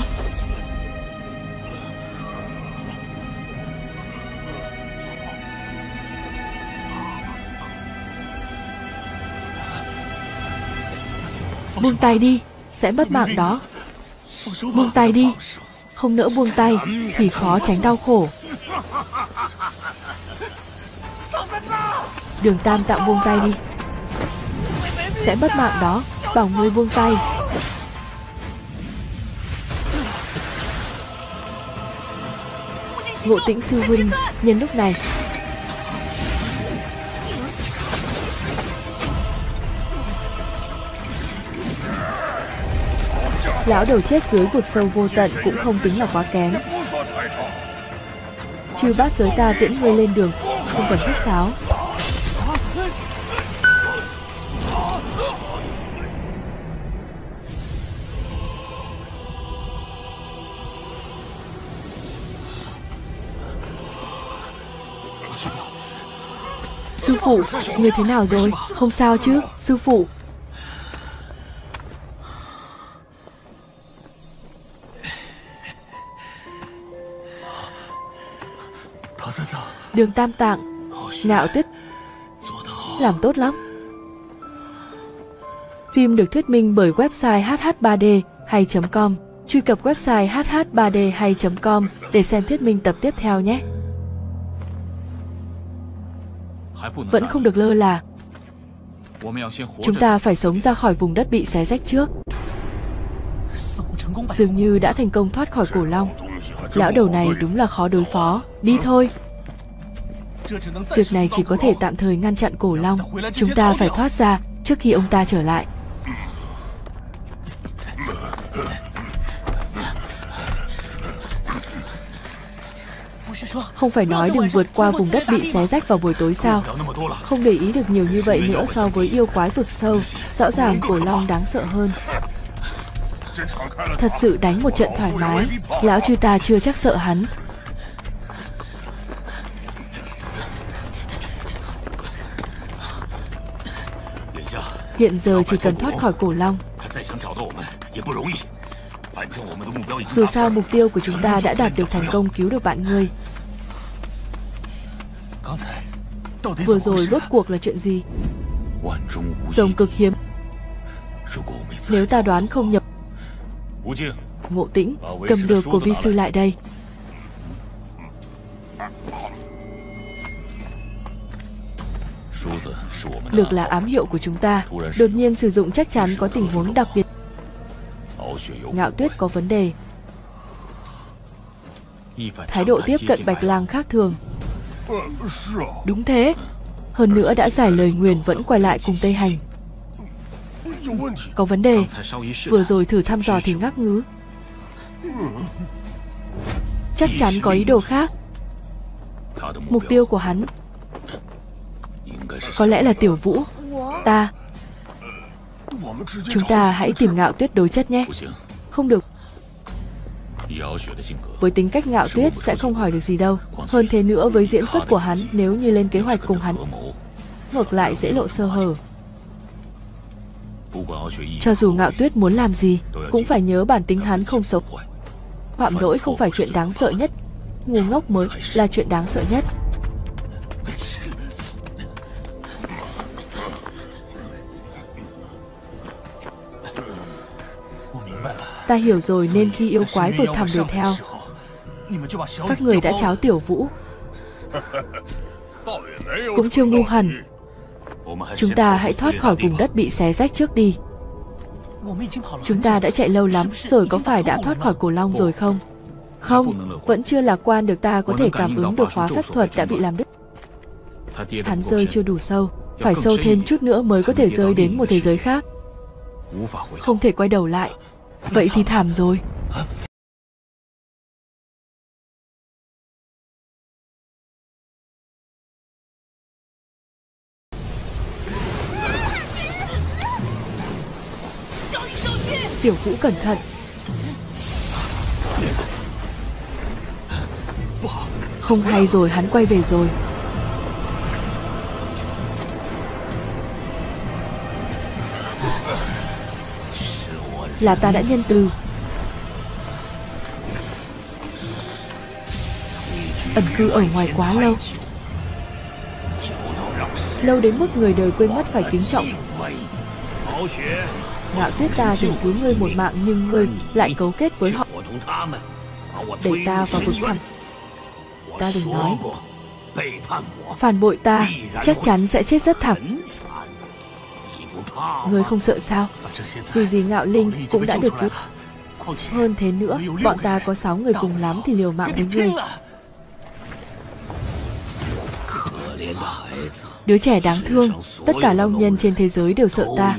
Buông tay đi, sẽ mất mạng đó. Buông tay đi. Không nỡ buông tay thì khó tránh đau khổ. Đường Tam Tạng buông tay đi. Sẽ mất mạng đó, bảo ngươi buông tay. Ngộ Tĩnh sư huynh, nhân lúc này. Lão đầu chết dưới vực sâu vô tận cũng không tính là quá kém. Chư Bát Giới ta tiễn ngươi lên đường, không cần khách sáo. Sư phụ, người thế nào rồi? Không sao chứ, sư phụ. Đường Tam Tạng, Ngạo Tuyết làm tốt lắm. Phim được thuyết minh bởi website h h ba d hay chấm com. Truy cập website h h ba d hay chấm com để xem thuyết minh tập tiếp theo nhé. Vẫn không được lơ là. Chúng ta phải sống ra khỏi vùng đất bị xé rách trước. Dường như đã thành công thoát khỏi Cổ Long. Lão đầu này đúng là khó đối phó. Đi thôi. Việc này chỉ có thể tạm thời ngăn chặn Cổ Long. Chúng ta phải thoát ra trước khi ông ta trở lại. Không phải nói đừng vượt qua vùng đất bị xé rách vào buổi tối sao? Không để ý được nhiều như vậy nữa so với yêu quái vực sâu. Rõ ràng Cổ Long đáng sợ hơn. Thật sự đánh một trận thoải mái. Lão chư ta chưa chắc sợ hắn. Hiện giờ chỉ cần thoát khỏi Cổ Long. Dù sao mục tiêu của chúng ta đã đạt được thành công, cứu được bạn ngươi. Vừa rồi rốt cuộc là chuyện gì? Rồng cực hiếm. Nếu ta đoán không nhập. Ngộ Tĩnh, cầm được của vi sư lại đây. Lược là ám hiệu của chúng ta. Đột nhiên sử dụng chắc chắn có tình huống đặc biệt. Ngạo Tuyết có vấn đề. Thái độ tiếp cận Bạch Lăng khác thường. Đúng thế. Hơn nữa đã giải lời nguyền vẫn quay lại cùng Tây Hành. Có vấn đề. Vừa rồi thử thăm dò thì ngắc ngứ. Chắc chắn có ý đồ khác. Mục tiêu của hắn có lẽ là Tiểu Vũ. Ta Chúng ta hãy tìm Ngạo Tuyết đối chất nhé. Không được. Với tính cách Ngạo Tuyết sẽ không hỏi được gì đâu. Hơn thế nữa với diễn xuất của hắn, nếu như lên kế hoạch cùng hắn, ngược lại dễ lộ sơ hở. Cho dù Ngạo Tuyết muốn làm gì, cũng phải nhớ bản tính hắn không xấu. Phạm lỗi không phải chuyện đáng sợ nhất, ngu ngốc mới là chuyện đáng sợ nhất. Ta hiểu rồi, nên khi yêu quái vượt thẳm đuổi theo, các người đã cháo Tiểu Vũ. Cũng chưa ngu hẳn. Chúng ta hãy thoát khỏi vùng đất bị xé rách trước đi. Chúng ta đã chạy lâu lắm rồi, có phải đã thoát khỏi Cổ Long rồi không? Không, vẫn chưa lạc quan được. Ta có thể cảm ứng được khóa phép thuật đã bị làm đứt. Hắn rơi chưa đủ sâu, phải sâu thêm chút nữa mới có thể rơi đến một thế giới khác. Không thể quay đầu lại. Vậy thì thảm rồi. Tiểu Vũ cẩn thận. Không hay rồi, hắn quay về rồi. Là ta đã nhân từ. Ẩn cư ở ngoài quá lâu, lâu đến mức người đời quên mất phải kính trọng. Ngạo Tuyết, ta từng cứu ngươi một mạng, nhưng ngươi lại cấu kết với họ, đẩy ta vào vực thẳm. Ta đừng nói phản bội ta, chắc chắn sẽ chết rất thảm. Ngươi không sợ sao? Dù gì Ngạo Linh cũng đã được cứu. Hơn thế nữa, bọn ta có sáu người, cùng lắm thì liều mạng với ngươi. Đứa trẻ đáng thương, tất cả long nhân trên thế giới đều sợ ta.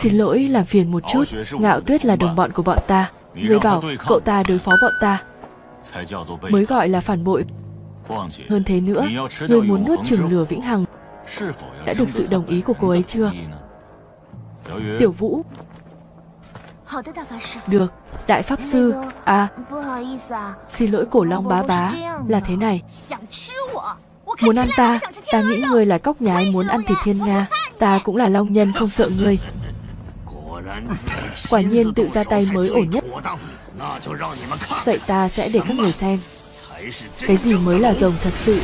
Xin lỗi làm phiền một chút. Ngạo Tuyết là đồng bọn của bọn ta. Ngươi bảo cậu ta đối phó bọn ta mới gọi là phản bội. Hơn thế nữa, ngươi muốn nuốt chửng Lửa Vĩnh Hằng, đã được sự đồng ý của cô ấy chưa? Tiểu Vũ. Được, Đại Pháp Sư. À, xin lỗi Cổ Long bá bá, là thế này. Muốn ăn ta, ta nghĩ ngươi là cóc nhái muốn ăn thịt thiên nga. Ta cũng là long nhân không sợ ngươi. Quả nhiên tự ra tay mới ổn nhất. Vậy ta sẽ để các người xem cái gì mới là rồng thật sự.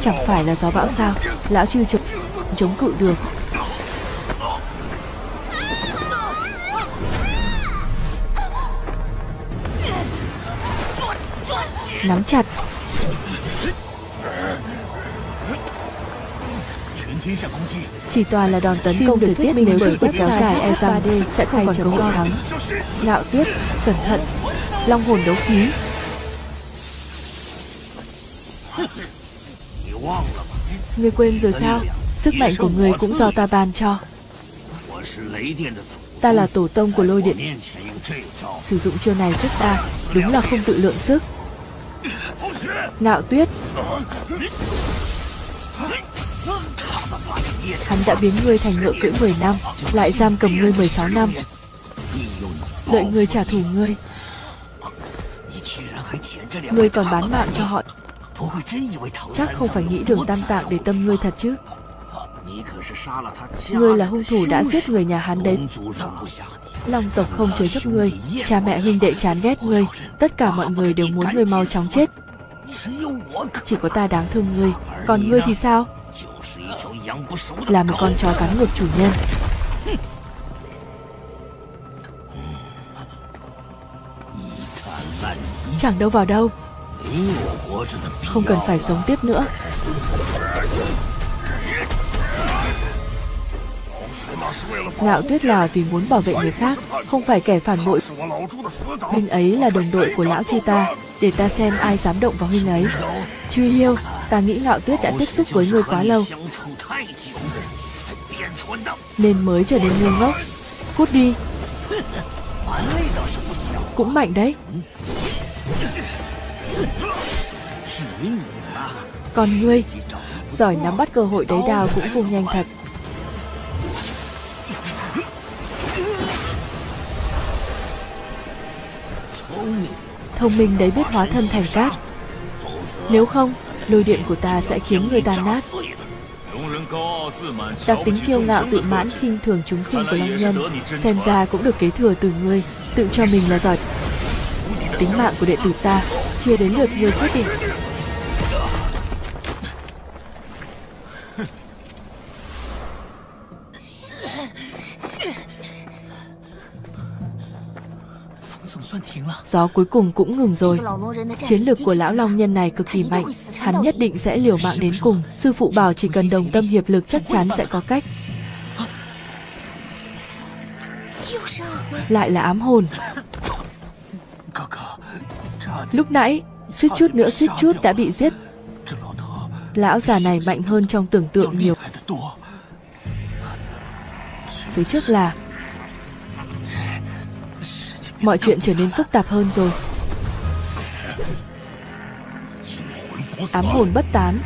Chẳng phải là gió bão sao? Lão chư chống, chống cự được. Nắm chặt. Chỉ toàn là đòn tấn công thời tiết, nếu tiếp tục kéo dài e rằng sẽ không còn cơ hội thắng. Ngạo Tuyết, cẩn thận. Long hồn đấu khí. Ngươi quên rồi sao? Sức mạnh của ngươi cũng do ta ban cho. Ta là tổ tông của lôi điện. Sử dụng chiêu này trước ta, đúng là không tự lượng sức. Ngạo Tuyết, hắn đã biến ngươi thành ngựa cưỡi mười năm, lại giam cầm ngươi mười sáu năm. Đợi ngươi trả thù ngươi. Ngươi còn bán mạng cho họ. Chắc không phải nghĩ Đường Tam Tạng để tâm ngươi thật chứ? Ngươi là hung thủ đã giết người nhà hắn đấy. Long tộc không chứa chấp ngươi, cha mẹ huynh đệ chán ghét ngươi, tất cả mọi người đều muốn ngươi mau chóng chết. Chỉ có ta đáng thương ngươi, còn ngươi thì sao? Là một con chó cắn ngược chủ nhân. Chẳng đâu vào đâu. Không cần phải sống tiếp nữa. Ngạo Tuyết là vì muốn bảo vệ người khác, không phải kẻ phản bội. Huynh ấy là đồng đội của lão chi ta, để ta xem ai dám động vào huynh ấy. Truy Hiêu, ta nghĩ Ngạo Tuyết đã tiếp xúc với ngươi quá lâu, nên mới trở nên ngu ngốc. Cút đi. Cũng mạnh đấy. Còn ngươi, giỏi nắm bắt cơ hội đấy, đao cũng vung nhanh thật. Thông minh đấy biết hóa thân thành cát. Nếu không, lôi điện của ta sẽ khiến người ta nát. Đặc tính kiêu ngạo tự mãn khinh thường chúng sinh của Long Nhân, xem ra cũng được kế thừa từ ngươi, tự cho mình là giỏi. Tính mạng của đệ tử ta chưa đến lượt ngươi quyết định. Gió cuối cùng cũng ngừng rồi. Chiến lược của lão Long Nhân này cực kỳ mạnh, hắn nhất định sẽ liều mạng đến cùng. Sư phụ bảo chỉ cần đồng tâm hiệp lực chắc chắn sẽ có cách. Lại là ám hồn. Lúc nãy, suýt chút nữa suýt chút đã bị giết. Lão già này mạnh hơn trong tưởng tượng nhiều. Phía trước là... Mọi chuyện trở nên phức tạp hơn rồi. Ám hồn bất tán.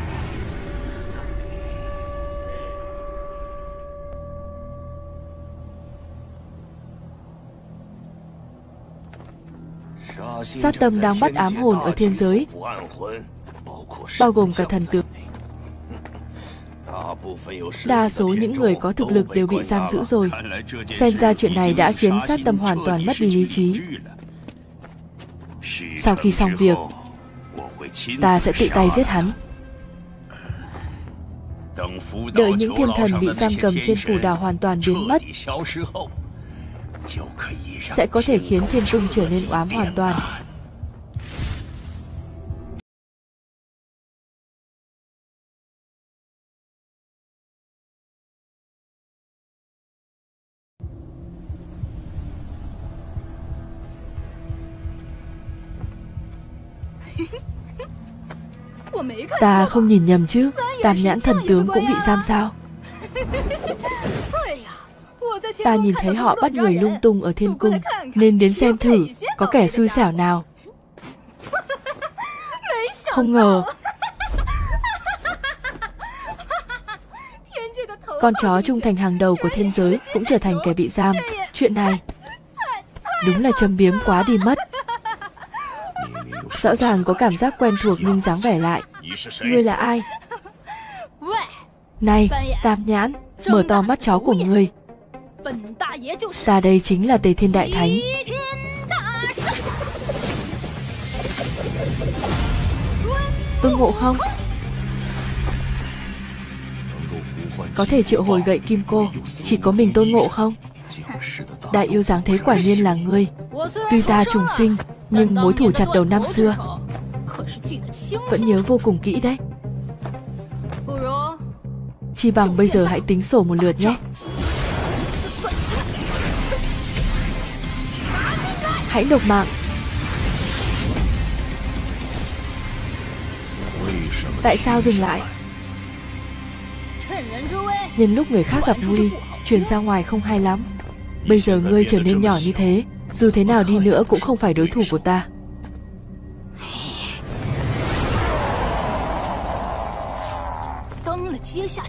Sát Tâm đang bắt ám hồn ở thiên giới, bao gồm cả thần tướng. Đa số những người có thực lực đều bị giam giữ rồi. Xem ra chuyện này đã khiến Sát Tâm hoàn toàn mất đi lý trí. Sau khi xong việc, ta sẽ tự tay giết hắn. Đợi những thiên thần bị giam cầm trên Phủ Đảo hoàn toàn biến mất, sẽ có thể khiến Thiên Cung trở nên oám hoàn toàn. Ta không nhìn nhầm chứ? Tam Nhãn Thần Tướng cũng bị giam sao? Ta nhìn thấy họ bắt người lung tung ở Thiên Cung, nên đến xem thử có kẻ xui xẻo nào. Không ngờ con chó trung thành hàng đầu của thiên giới cũng trở thành kẻ bị giam. Chuyện này đúng là châm biếm quá đi mất. Rõ ràng có cảm giác quen thuộc nhưng dáng vẻ lại. Ngươi là ai? Này, Tam Nhãn, mở to mắt chó của ngươi. Ta đây chính là Tề Thiên Đại Thánh. Tôn Ngộ Không có thể triệu hồi gậy kim cô, chỉ có mình Tôn Ngộ Không. Đại yêu dáng thế quả nhiên là ngươi. Tuy ta trùng sinh, nhưng mối thủ chặt đầu năm xưa vẫn nhớ vô cùng kỹ đấy. Chỉ bằng bây giờ hãy tính sổ một lượt nhé. Hãy nộp mạng. Tại sao dừng lại? Nhân lúc người khác gặp nguy, chuyển ra ngoài không hay lắm. Bây giờ ngươi trở nên nhỏ như thế, dù thế nào đi nữa cũng không phải đối thủ của ta.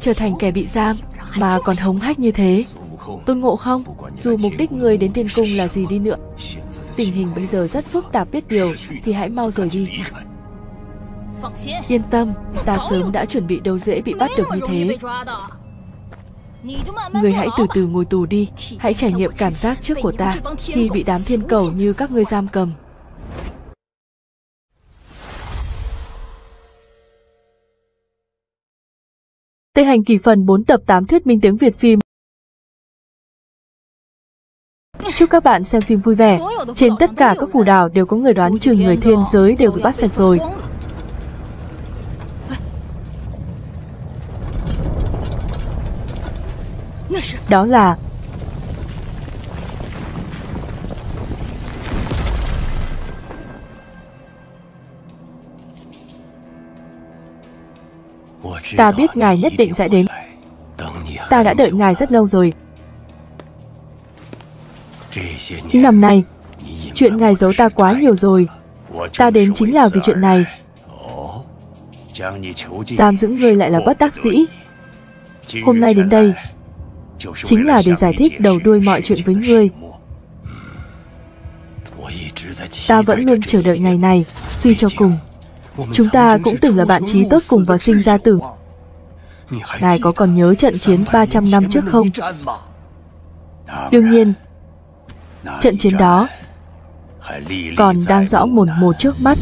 Trở thành kẻ bị giam mà còn hống hách như thế. Tôn Ngộ Không, dù mục đích ngươi đến Thiên Cung là gì đi nữa, tình hình bây giờ rất phức tạp biết điều, thì hãy mau rời đi. Yên tâm, ta sớm đã chuẩn bị đâu dễ bị bắt được như thế. Ngươi hãy từ từ ngồi tù đi, hãy trải nghiệm cảm giác trước của ta khi bị đám thiên cầu như các ngươi giam cầm. Tây Hành Kỳ phần bốn tập tám thuyết minh tiếng Việt phim. Chúc các bạn xem phim vui vẻ. Trên tất cả các phủ đảo đều có người đoán chừng người thiên giới đều bị bắt sạch rồi. Đó là ta biết ngài nhất định sẽ đến. Ta đã đợi ngài rất lâu rồi. Năm nay, chuyện ngài giấu ta quá nhiều rồi. Ta đến chính là vì chuyện này. Giam giữ ngươi lại là bất đắc dĩ. Hôm nay đến đây chính là để giải thích đầu đuôi mọi chuyện với ngươi. Ta vẫn luôn chờ đợi ngày này. Suy cho cùng, chúng ta cũng từng là bạn chí tốt cùng vào sinh ra tử. Ngài có còn nhớ trận chiến ba trăm năm trước không? Đương nhiên, trận chiến đó còn đang rõ mồn một trước mắt.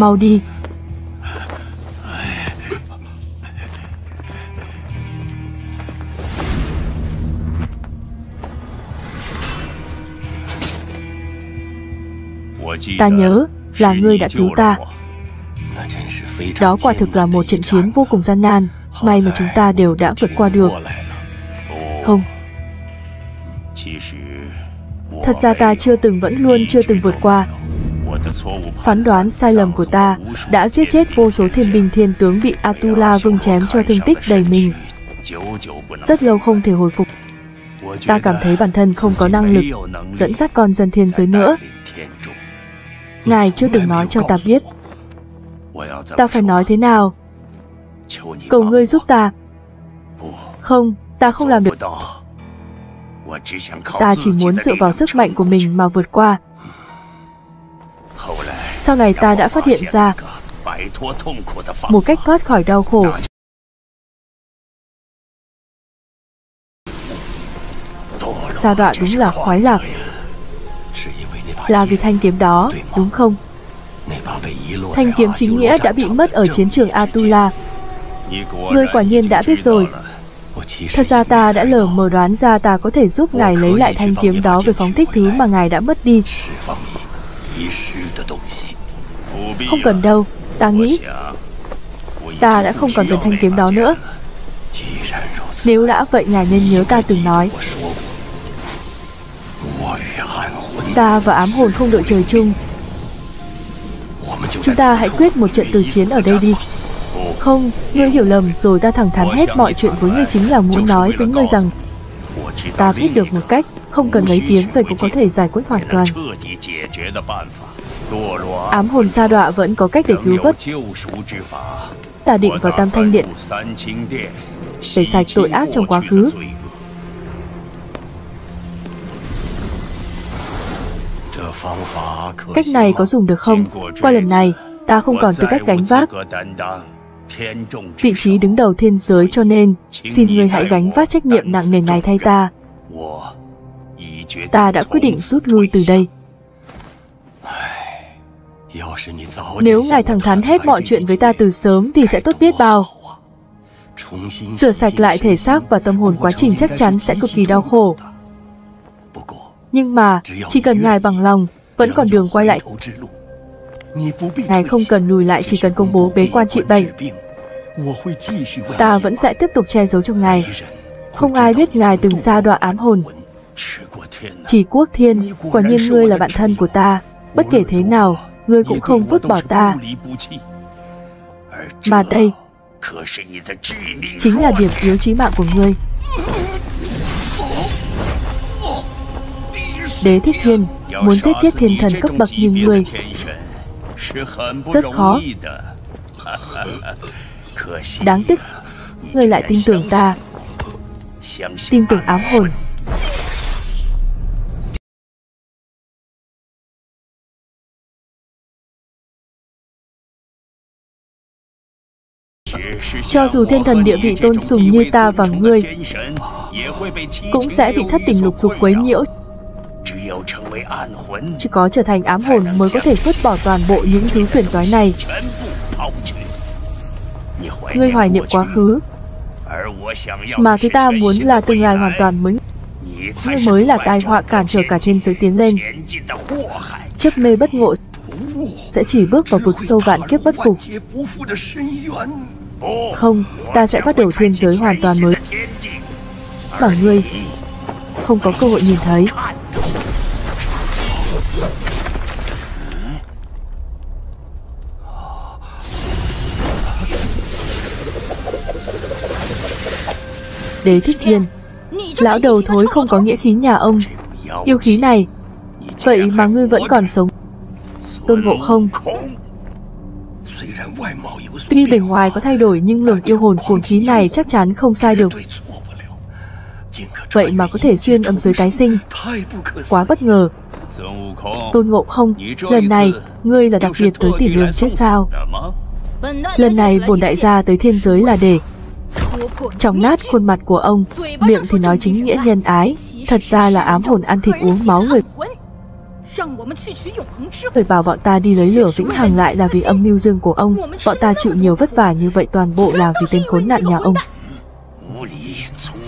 Mau đi. Ta nhớ là ngươi đã cứu ta. Đó quả thực là một trận chiến vô cùng gian nan. May mà chúng ta đều đã vượt qua được. Không, thật ra ta chưa từng vẫn luôn chưa từng vượt qua. Phán đoán sai lầm của ta đã giết chết vô số thiên binh thiên tướng bị A-Tu-La Vương chém cho thương tích đầy mình, rất lâu không thể hồi phục. Ta cảm thấy bản thân không có năng lực dẫn dắt con dân thiên giới nữa. Ngài chưa từng nói cho ta biết ta phải nói thế nào. Cầu ngươi giúp ta. Không, ta không làm được. Ta chỉ muốn dựa vào sức mạnh của mình mà vượt qua. Sau này ta đã phát hiện ra một cách thoát khỏi đau khổ. Giai đoạn đúng là khoái lạc. Là vì thanh kiếm đó, đúng không? Thanh kiếm chính nghĩa đã bị mất ở chiến trường A-Tu-La. Ngươi quả nhiên đã biết rồi. Thật ra ta đã lờ mờ đoán ra ta có thể giúp ngài lấy lại thanh kiếm đó về phóng thích thứ mà ngài đã mất đi. Không cần đâu, ta nghĩ ta đã không còn cần thanh kiếm đó nữa. Nếu đã vậy, ngài nên nhớ ta từng nói. Ta và ám hồn không đội trời chung. Chúng ta hãy quyết một trận tử chiến ở đây đi. Không, ngươi hiểu lầm rồi. Ta thẳng thắn hết mọi chuyện với ngươi chính là muốn nói với ngươi rằng ta biết được một cách không cần lấy tiếng vậy cũng có thể giải quyết hoàn toàn. Ám hồn sa đọa vẫn có cách để cứu vớt. Ta định vào Tam Thanh Điện để sạch tội ác trong quá khứ. Cách này có dùng được không? Qua lần này, ta không còn tư cách gánh vác vị trí đứng đầu thiên giới, cho nên xin người hãy gánh vác trách nhiệm nặng nề này thay ta. Ta đã quyết định rút lui từ đây. Nếu ngài thẳng thắn hết mọi chuyện với ta từ sớm thì sẽ tốt biết bao. Rửa sạch lại thể xác và tâm hồn quá trình chắc chắn sẽ cực kỳ đau khổ. Nhưng mà, chỉ cần ngài bằng lòng, vẫn còn đường quay lại. Ngài không cần lùi lại, chỉ cần công bố bế quan trị bệnh. Ta vẫn sẽ tiếp tục che giấu cho ngài. Không ai biết ngài từng sa đọa ám hồn. Chi Quốc Thiên, quả nhiên ngươi là bạn thân của ta. Bất kể thế nào, ngươi cũng không vứt bỏ ta. Mà đây chính là điểm yếu chí mạng của ngươi. Đế Thích Thiên muốn giết chết thiên thần cấp bậc như ngươi rất khó. Đáng tiếc, ngươi lại tin tưởng ta, tin tưởng ám hồn. Cho dù thiên thần địa vị tôn sùng như ta và ngươi cũng sẽ bị thất tình lục dục quấy nhiễu. Chỉ có trở thành ám hồn mới có thể vứt bỏ toàn bộ những thứ phiền toái này. Ngươi hoài niệm quá khứ, mà thứ ta muốn là tương lai hoàn toàn mới. Ngươi mới là tai họa cản trở cả trên giới tiến lên. Chấp mê bất ngộ sẽ chỉ bước vào vực sâu vạn kiếp bất phục. Không, ta sẽ bắt đầu thiên giới hoàn toàn mới mà ngươi không có cơ hội nhìn thấy. Đế Thích Thiên, lão đầu thối không có nghĩa khí nhà ông. Yêu khí này, vậy mà ngươi vẫn còn sống. Tôn Ngộ Không tuy bề ngoài có thay đổi nhưng luồng yêu hồn cuồng trí này chắc chắn không sai được. Vậy mà có thể xuyên âm giới tái sinh, quá bất ngờ. Tôn Ngộ Không, lần này ngươi là đặc biệt tới tìm đường chết sao? Lần này bổn đại gia tới thiên giới là để chóng nát khuôn mặt của ông. Miệng thì nói chính nghĩa nhân ái, thật ra là ám hồn ăn thịt uống máu người. Phải bảo bọn ta đi lấy lửa vĩnh hằng lại là vì âm mưu dương của ông. Bọn ta chịu nhiều vất vả như vậy toàn bộ là vì tên khốn nạn nhà ông.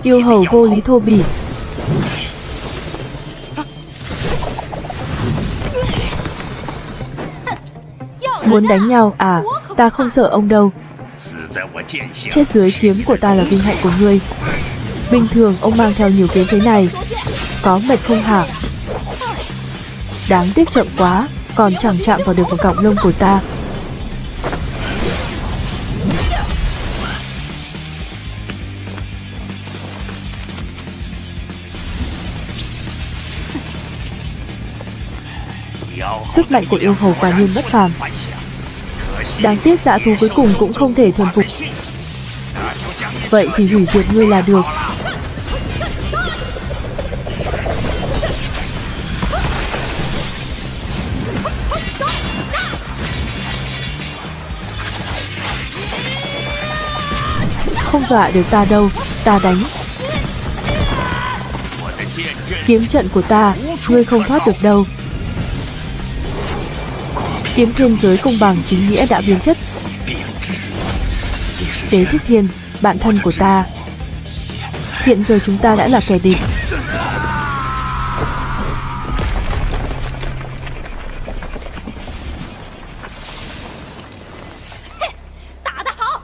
Yêu hầu vô lý thô bỉ. Muốn đánh nhau à? Ta không sợ ông đâu. Chết dưới kiếm của ta là vinh hạnh của ngươi. Bình thường ông mang theo nhiều kiếm thế này, có mệt không hả? Đáng tiếc chậm quá, còn chẳng chạm vào được một cọng lông của ta. Sức mạnh của yêu hầu quả nhiên bất phàm. Đáng tiếc dã thú cuối cùng cũng không thể thuần phục. Vậy thì hủy diệt ngươi là được. Không dọa được ta đâu, ta đánh. Kiếm trận của ta, ngươi không thoát được đâu. Kiếm thiên giới công bằng chính nghĩa đã biến chất. Đế Thích Thiên, bạn thân của ta, hiện giờ chúng ta đã là kẻ địch.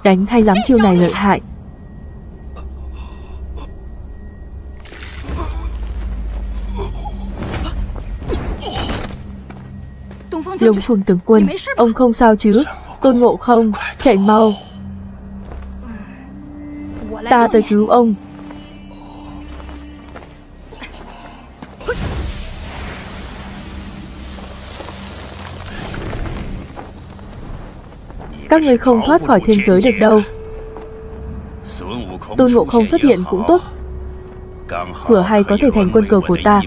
Đánh hay lắm, chiêu này lợi hại. Long Phương tướng quân, ông không sao chứ? Tôn Ngộ Không, chạy mau, ta tới cứu ông. Các người không thoát khỏi thiên giới được đâu. Tôn Ngộ Không xuất hiện cũng tốt, vừa hay có thể thành quân cờ của ta.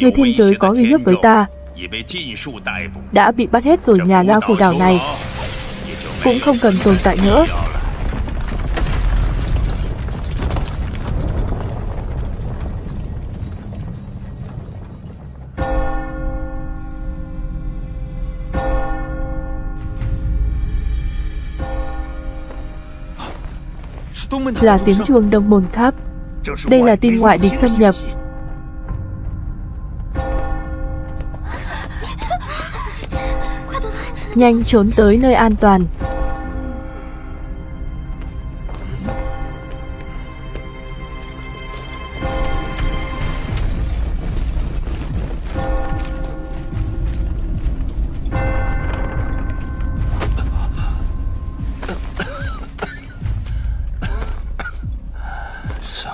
Người thiên giới có uy hiếp với ta đã bị bắt hết rồi. Nhà lao phủ đảo này cũng không cần tồn tại nữa. là tiếng chuông Đông Môn Tháp. Đây là tin ngoại địch xâm nhập. Nhanh trốn tới nơi an toàn.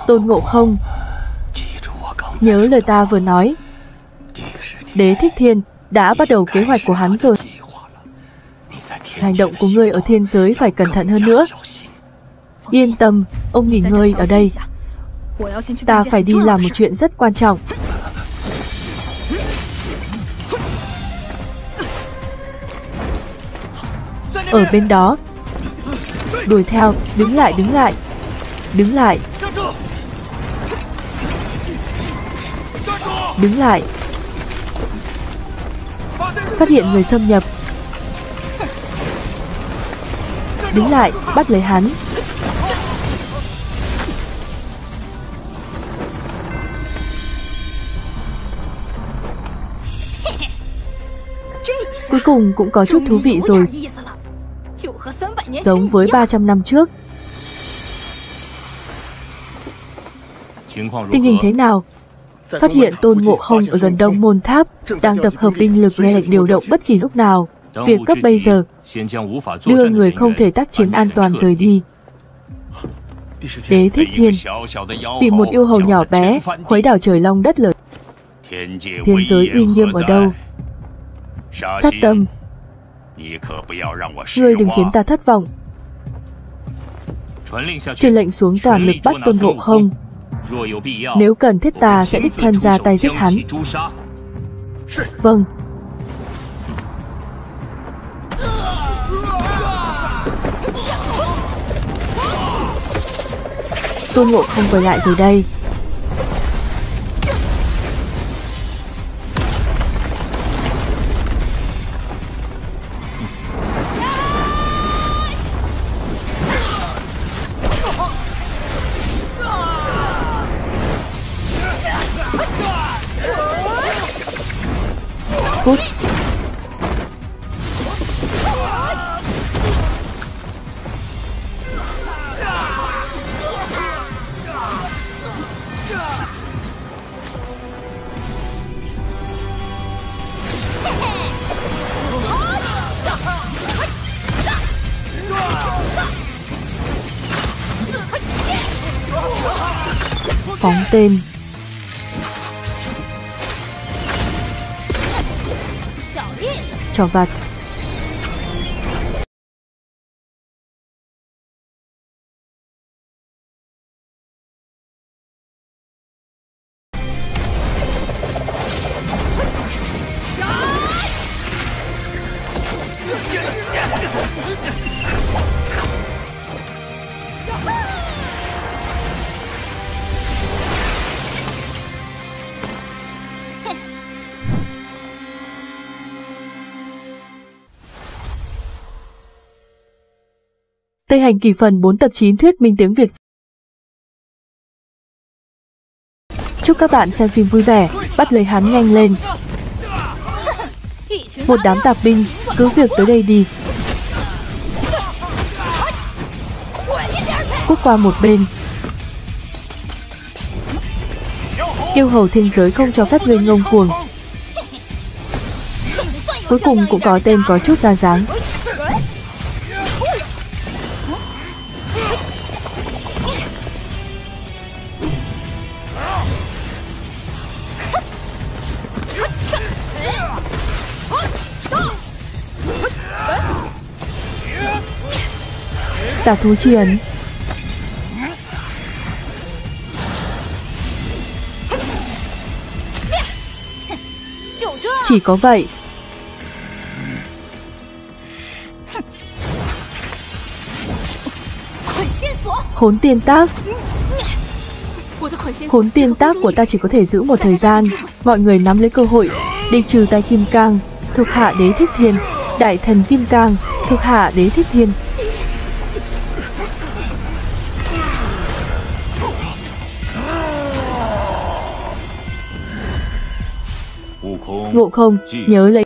Tôn Ngộ Không, nhớ lời ta vừa nói. Đế Thích Thiên đã bắt đầu kế hoạch của hắn rồi. Hành động của ngươi ở thiên giới phải cẩn thận hơn nữa. Yên tâm, ông nghỉ ngơi ở đây. Ta phải đi làm một chuyện rất quan trọng. Ở bên đó. Đuổi theo, đứng lại, đứng lại. Đứng lại. Đứng lại. Phát hiện người xâm nhập. Đứng lại, bắt lấy hắn. Cuối cùng cũng có chút thú vị rồi. Giống với ba trăm năm trước. Tình hình thế nào? Phát hiện Tôn Ngộ Không ở gần Đông Môn Tháp, đang tập hợp binh lực nghe lệnh điều động bất kỳ lúc nào. Việc cấp bây giờ, đưa người không thể tác chiến an toàn rời đi. Đế Thích Thiên bị một yêu hầu nhỏ bé khuấy đảo trời long đất lở. Thiên giới uy nghiêm ở đâu? Sát Tâm, ngươi đừng khiến ta thất vọng. Truyền lệnh xuống toàn lực bắt Tôn Ngộ Không. Nếu cần thiết ta sẽ đích thân ra tay giết hắn. Vâng. Tôn Ngộ Không quay lại rồi đây. Cút. Phóng tên. Trò vặt. Tây Hành Kỳ phần bốn tập chín thuyết minh tiếng Việt. Chúc các bạn xem phim vui vẻ, bắt lấy hắn nhanh lên. Một đám tạp binh, cứ việc tới đây đi. Cút qua một bên. Yêu hầu thiên giới không cho phép ngươi ngông cuồng. Cuối cùng cũng có tên có chút ra dáng. Tà thú chi ấn. Chỉ có vậy. Khốn tiên tác. Khốn tiên tác của ta chỉ có thể giữ một thời gian. Mọi người nắm lấy cơ hội. Địch trừ tay Kim Cang, thuộc hạ Đế Thích Thiên. Đại thần Kim Cang, thuộc hạ Đế Thích Thiên. Ngộ Không, nhớ lấy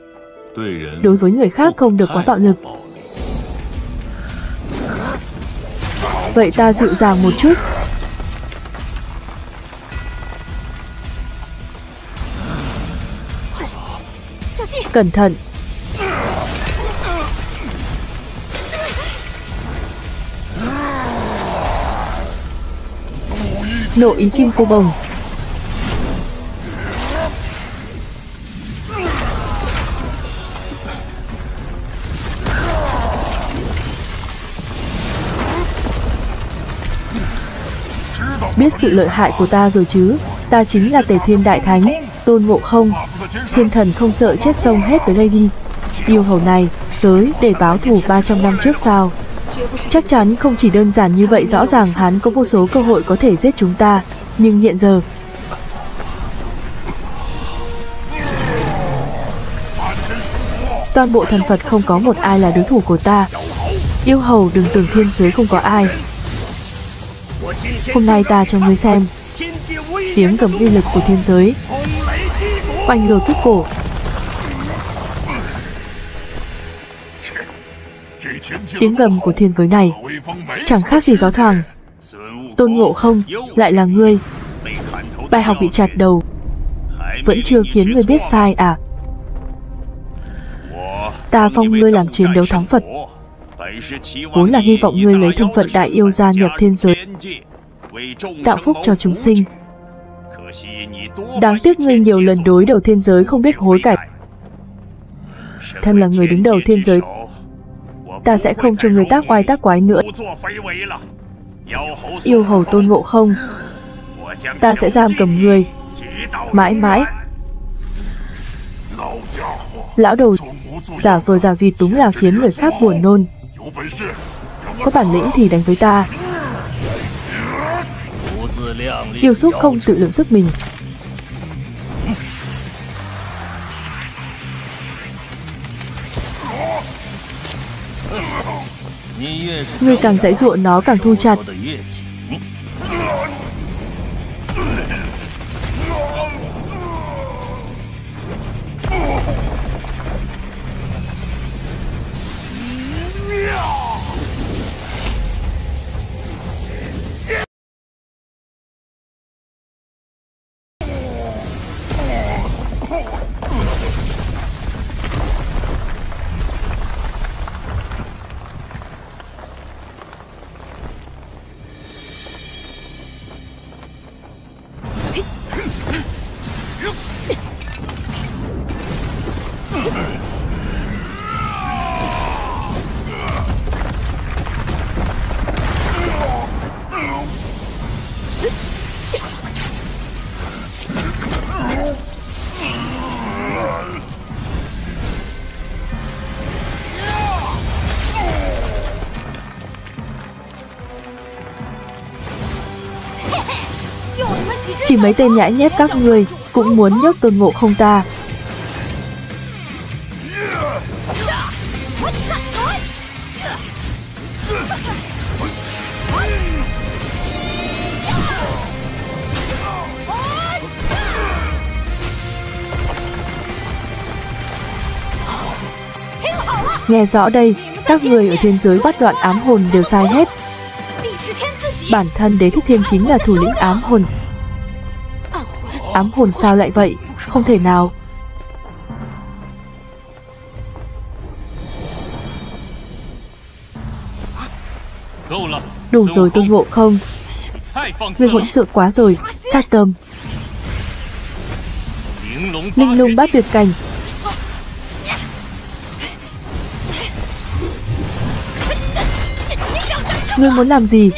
đối với người khác không được quá bạo lực. Vậy ta dịu dàng một chút. Cẩn thận. Nội ý kim cô bồng. Biết sự lợi hại của ta rồi chứ? Ta chính là Tề Thiên Đại Thánh, Tôn Ngộ Không. Thiên thần không sợ chết sông hết tới đây đi. Yêu hầu này, tới để báo thù ba trăm năm trước sao? Chắc chắn không chỉ đơn giản như vậy, rõ ràng hắn có vô số cơ hội có thể giết chúng ta, nhưng hiện giờ... Toàn bộ thần Phật không có một ai là đối thủ của ta. Yêu hầu đừng tưởng thiên giới không có ai. Hôm nay ta cho ngươi xem tiếng cầm uy lực của thiên giới. Oanh đồi kích cổ. Tiếng gầm của thiên giới này chẳng khác gì gió thoảng. Tôn Ngộ Không, lại là ngươi. Bài học bị chặt đầu vẫn chưa khiến ngươi biết sai à? Ta phong ngươi làm chiến đấu thắng Phật, vốn là hy vọng ngươi lấy thân phận đại yêu gia nhập thiên giới, tạo phúc cho chúng sinh. Đáng tiếc ngươi nhiều lần đối đầu thiên giới không biết hối cải. Thân là người đứng đầu thiên giới, ta sẽ không cho người tác oai tác quái nữa. Yêu hầu Tôn Ngộ Không, ta sẽ giam cầm ngươi mãi mãi. Lão đầu giả vờ giả vịt đúng là khiến người khác buồn nôn. Có bản lĩnh thì đánh với ta. Yêu xúc không tự lượng sức mình. Ngươi càng dãy dụa nó càng thu chặt. Chỉ mấy tên nhãi nhép các ngươi cũng muốn nhốt Tôn Ngộ Không ta. Nghe rõ đây, các người ở thiên giới bắt đoạn ám hồn đều sai hết. Bản thân Đế Thích Thiên chính là thủ lĩnh ám hồn. Ám hồn sao lại vậy? Không thể nào. Đủ rồi Tôn Ngộ Không, ngươi hỗn sự quá rồi. Sát Tâm Linh Lung Bát Tuyệt Cảnh. Ngươi muốn làm gì?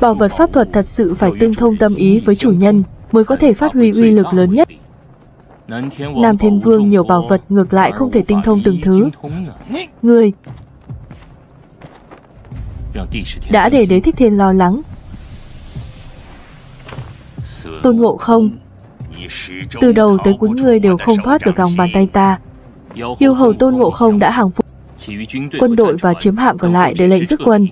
Bảo vật pháp thuật thật sự phải tương thông tâm ý với chủ nhân mới có thể phát huy uy lực lớn nhất. Nam Thiên Vương nhiều bảo vật ngược lại không thể tinh thông từng thứ. Ngươi đã để Đế Thích Thiên lo lắng. Tôn Ngộ Không, từ đầu tới cuối ngươi đều không thoát được lòng bàn tay ta. Yêu hầu Tôn Ngộ Không đã hàng phục quân đội và chiếm hạm còn lại để lệnh rút quân.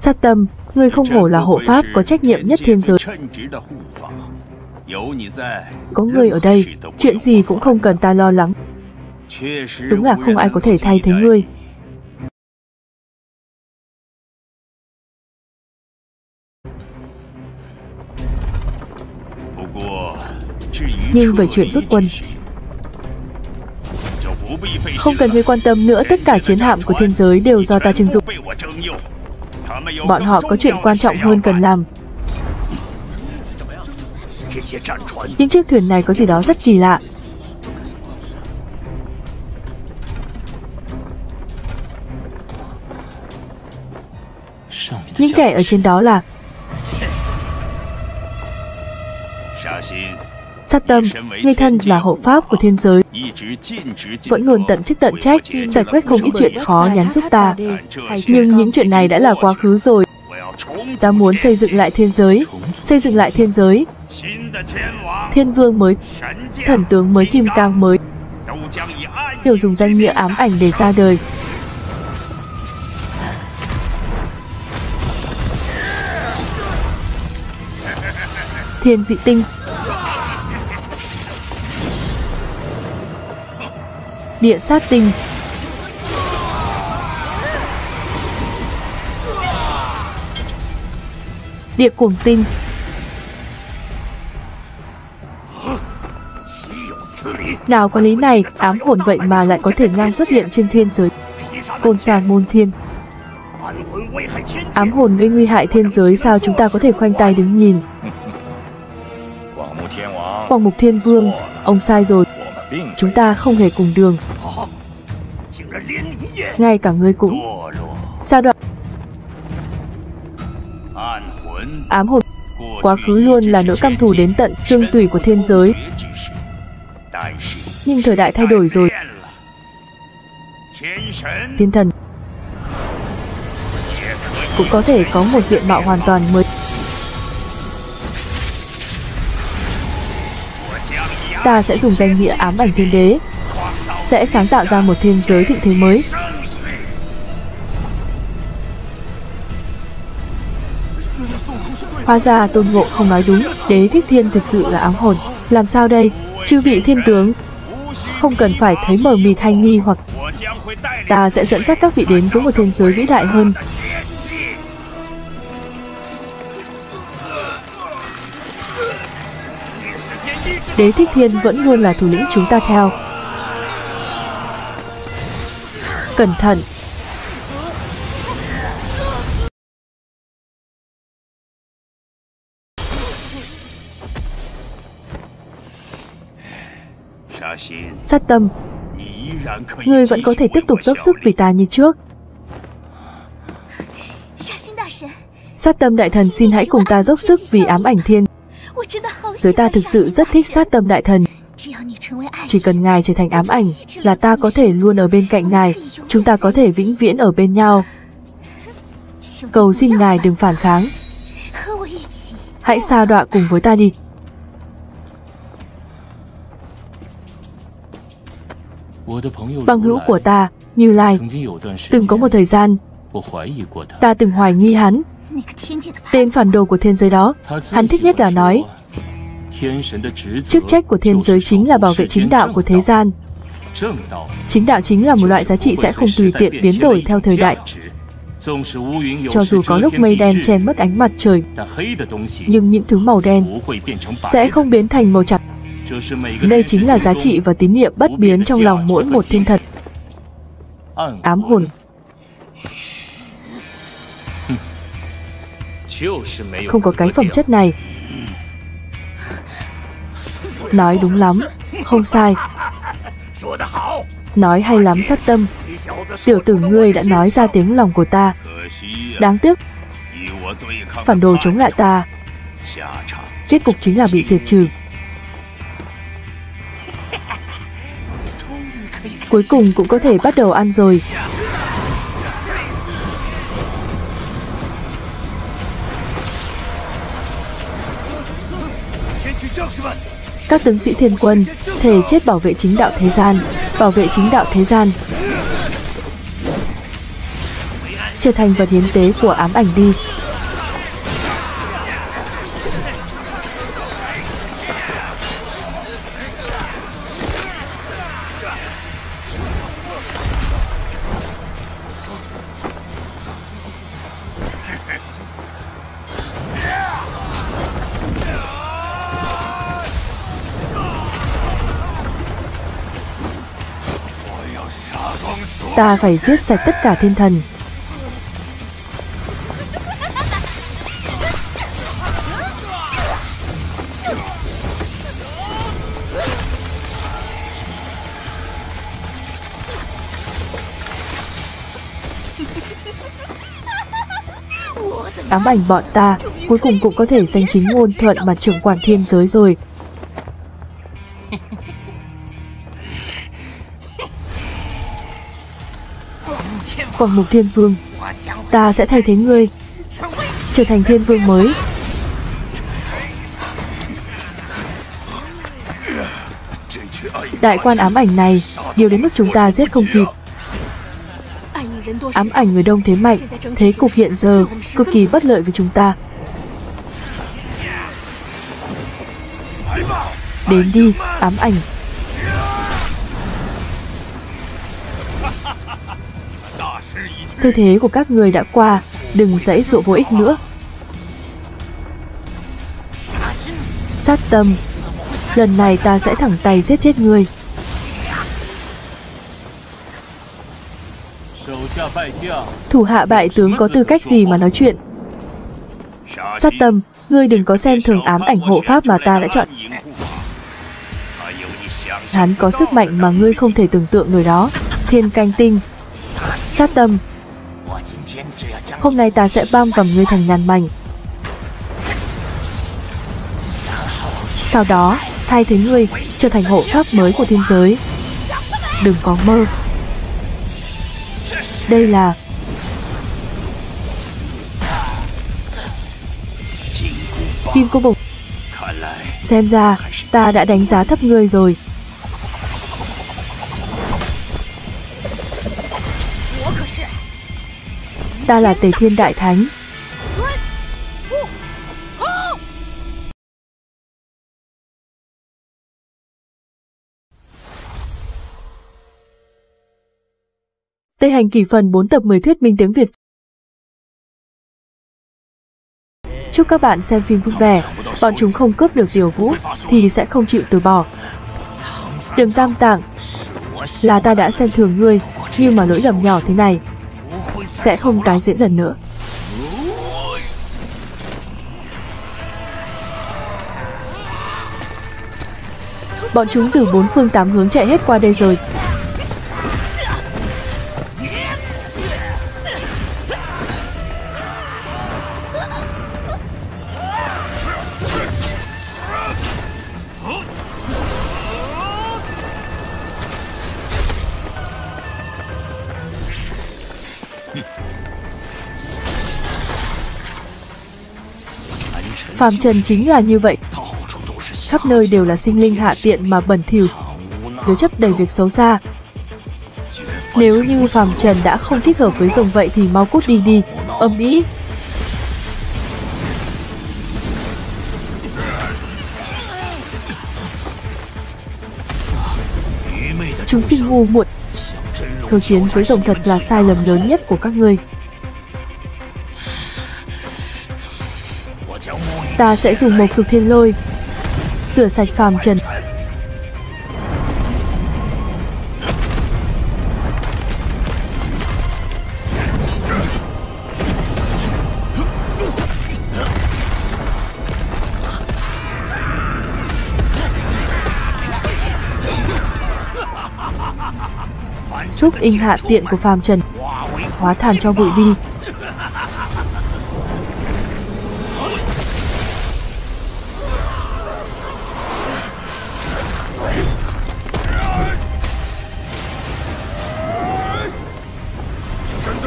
Sát Tâm, người không hổ là hộ pháp có trách nhiệm nhất thiên giới. Có người ở đây, chuyện gì cũng không cần ta lo lắng. Đúng là không ai có thể thay thế ngươi. Nhưng về chuyện rút quân, không cần ngươi quan tâm nữa, tất cả chiến hạm của thiên giới đều do ta chưng dụng. Bọn họ có chuyện quan trọng hơn cần làm. Những chiếc thuyền này có gì đó rất kỳ lạ. Những kẻ ở trên đó là... Sát Tâm, người thân là hộ pháp của thiên giới, vẫn luôn tận chức tận trách, giải quyết không ít chuyện khó nhắn giúp ta. Nhưng những chuyện này đã là quá khứ rồi. Ta muốn xây dựng lại thiên giới, xây dựng lại thiên giới. Thiên vương mới, thần tướng mới, kim cang mới, đều dùng danh nghĩa ám ảnh để ra đời. Thiên dị tinh, địa sát tinh, địa cuồng tinh, nào có lý này, ám hồn vậy mà lại có thể ngang xuất hiện trên thiên giới. Côn Sa Môn Thiên, ám hồn gây nguy hại thiên giới, sao chúng ta có thể khoanh tay đứng nhìn? Quảng Mục Thiên Vương, ông sai rồi, chúng ta không hề cùng đường. Ngay cả ngươi cũng sa đoạn. Ám hồn quá khứ luôn là nỗi căm thù đến tận xương tủy của thiên giới. Nhưng thời đại thay đổi rồi. Thiên thần cũng có thể có một diện mạo hoàn toàn mới. Ta sẽ dùng danh nghĩa ám ảnh thiên đế, sẽ sáng tạo ra một thiên giới thịnh thế mới. Hóa ra Tôn Ngộ Không nói đúng, Đế Thích Thiên thực sự là ám hồn. Làm sao đây, chư vị thiên tướng? Không cần phải thấy mờ mịt hay nghi hoặc. Ta sẽ dẫn dắt các vị đến với một thiên giới vĩ đại hơn. Đế Thích Thiên vẫn luôn là thủ lĩnh chúng ta theo. Cẩn thận. Sát Tâm, ngươi vẫn có thể tiếp tục dốc sức vì ta như trước. Sát Tâm đại thần, xin hãy cùng ta dốc sức vì ám ảnh thiên. Giới ta thực sự rất thích Sát Tâm đại thần. Chỉ cần ngài trở thành ám ảnh là ta có thể luôn ở bên cạnh ngài. Chúng ta có thể vĩnh viễn ở bên nhau. Cầu xin ngài đừng phản kháng. Hãy sa đọa cùng với ta đi. Bằng hữu của ta, Như Lai, từng có một thời gian ta từng hoài nghi hắn. Tên phản đồ của thiên giới đó, hắn thích nhất là nói chức trách của thiên giới chính là bảo vệ chính đạo của thế gian. Chính đạo chính là một loại giá trị sẽ không tùy tiện biến đổi theo thời đại. Cho dù có lúc mây đen che mất ánh mặt trời, nhưng những thứ màu đen sẽ không biến thành màu trắng. Đây chính là giá trị và tín niệm bất biến trong lòng mỗi một thiên thần. Ám hồn không có cái phẩm chất này. Nói đúng lắm, không sai. Nói hay lắm Sát Tâm, tiểu tử ngươi đã nói ra tiếng lòng của ta. Đáng tiếc, phản đồ chống lại ta, kết cục chính là bị diệt trừ. Cuối cùng cũng có thể bắt đầu ăn rồi. các tướng sĩ thiên quân thề chết bảo vệ chính đạo thế gian, bảo vệ chính đạo thế gian, trở thành vật hiến tế của ám ảnh đi. Ta phải giết sạch tất cả thiên thần. Ám ảnh bọn ta cuối cùng cũng có thể danh chính ngôn thuận mà trưởng quản thiên giới rồi. Quảng Mục Thiên Vương, ta sẽ thay thế ngươi, trở thành thiên vương mới. Đại quan ám ảnh này, điều đến mức chúng ta giết không kịp. Ám ảnh người đông thế mạnh, thế cục hiện giờ cực kỳ bất lợi với chúng ta. Đến đi, ám ảnh. Tư thế của các người đã qua, đừng giãy dụa vô ích nữa. Sát tâm, lần này ta sẽ thẳng tay giết chết ngươi. Thủ hạ bại tướng có tư cách gì mà nói chuyện? Sát tâm, ngươi đừng có xem thường ám ảnh hộ pháp mà ta đã chọn. Hắn có sức mạnh mà ngươi không thể tưởng tượng nổi đó. Thiên canh tinh. Sát tâm, hôm nay ta sẽ băm vào ngươi thành ngàn mảnh. Sau đó, thay thế ngươi trở thành hộ pháp mới của thiên giới. Đừng có mơ. Đây là Kim Cô Bục. Xem ra, ta đã đánh giá thấp ngươi rồi. Ta là Tề Thiên Đại Thánh. Tây Hành Kỷ phần bốn tập mười thuyết minh tiếng Việt. Chúc các bạn xem phim vui vẻ. Bọn chúng không cướp được Tiểu Vũ thì sẽ không chịu từ bỏ. Đường Tam Tạng, là ta đã xem thường ngươi, nhưng mà lỗi lầm nhỏ thế này sẽ không tái diễn lần nữa. Bọn chúng từ bốn phương tám hướng chạy hết qua đây rồi. Phàm trần chính là như vậy, khắp nơi đều là sinh linh hạ tiện mà bẩn thỉu, chứa chấp đầy việc xấu xa. Nếu như phàm trần đã không thích hợp với rồng vậy thì mau cút đi đi, âm ĩ. Chúng sinh ngu muội, khiêu chiến với rồng thật là sai lầm lớn nhất của các ngươi. Ta sẽ dùng Mộc Dục Thiên Lôi rửa sạch phàm trần. Xúc in hạ tiện của phàm trần, hóa thảm cho bụi đi.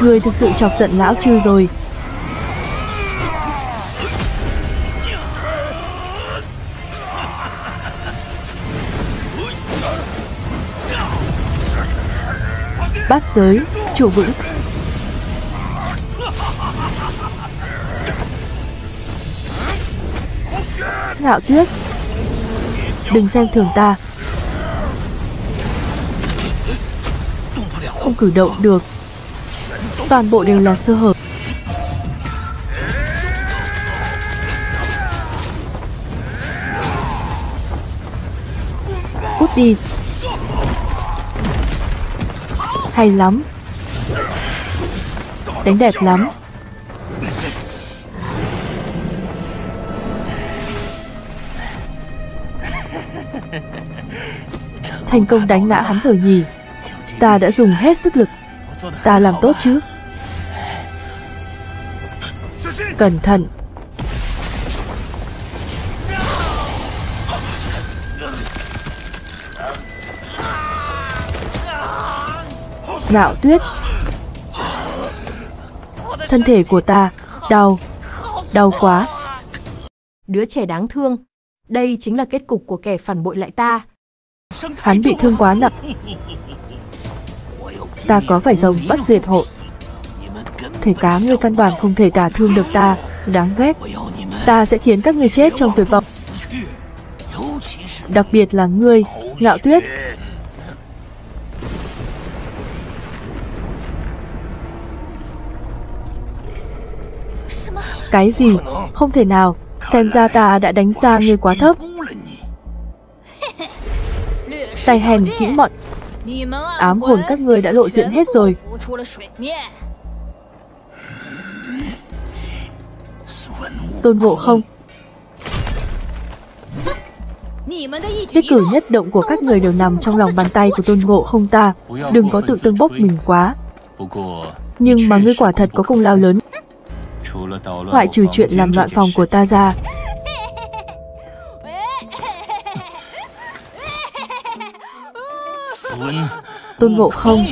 Người thực sự chọc giận lão chư rồi. Bát Giới, Chủ Vững. Ngạo Tuyết, đừng xem thường ta. Không cử động được. Toàn bộ đều là sơ hở. Cút đi. Hay lắm. Đánh đẹp lắm. Thành công đánh ngã hắn rồi nhỉ. Ta đã dùng hết sức lực. Ta làm tốt chứ. Cẩn thận. Ngạo Tuyết, thân thể của ta đau, đau quá. Đứa trẻ đáng thương. Đây chính là kết cục của kẻ phản bội lại ta. Hắn bị thương quá nặng. Ta có phải rồng bất diệt hộ. Thể cá ngươi căn bản không thể đả thương được ta. Đáng ghét. Ta sẽ khiến các ngươi chết trong tuyệt vọng. Đặc biệt là ngươi, Ngạo Tuyết. Cái gì? Không thể nào. Xem ra ta đã đánh giá ngươi quá thấp. Tay hèn kỹ mọn. Ám hồn các ngươi đã lộ diện hết rồi. Tôn Ngộ Không, nhất cử nhất động của các người đều nằm trong lòng bàn tay của Tôn Ngộ Không ta. Đừng có tự tương bốc mình quá. Nhưng mà ngươi quả thật có công lao lớn. Ngoại trừ chuyện làm loạn phòng của ta ra. Tôn Ngộ Không,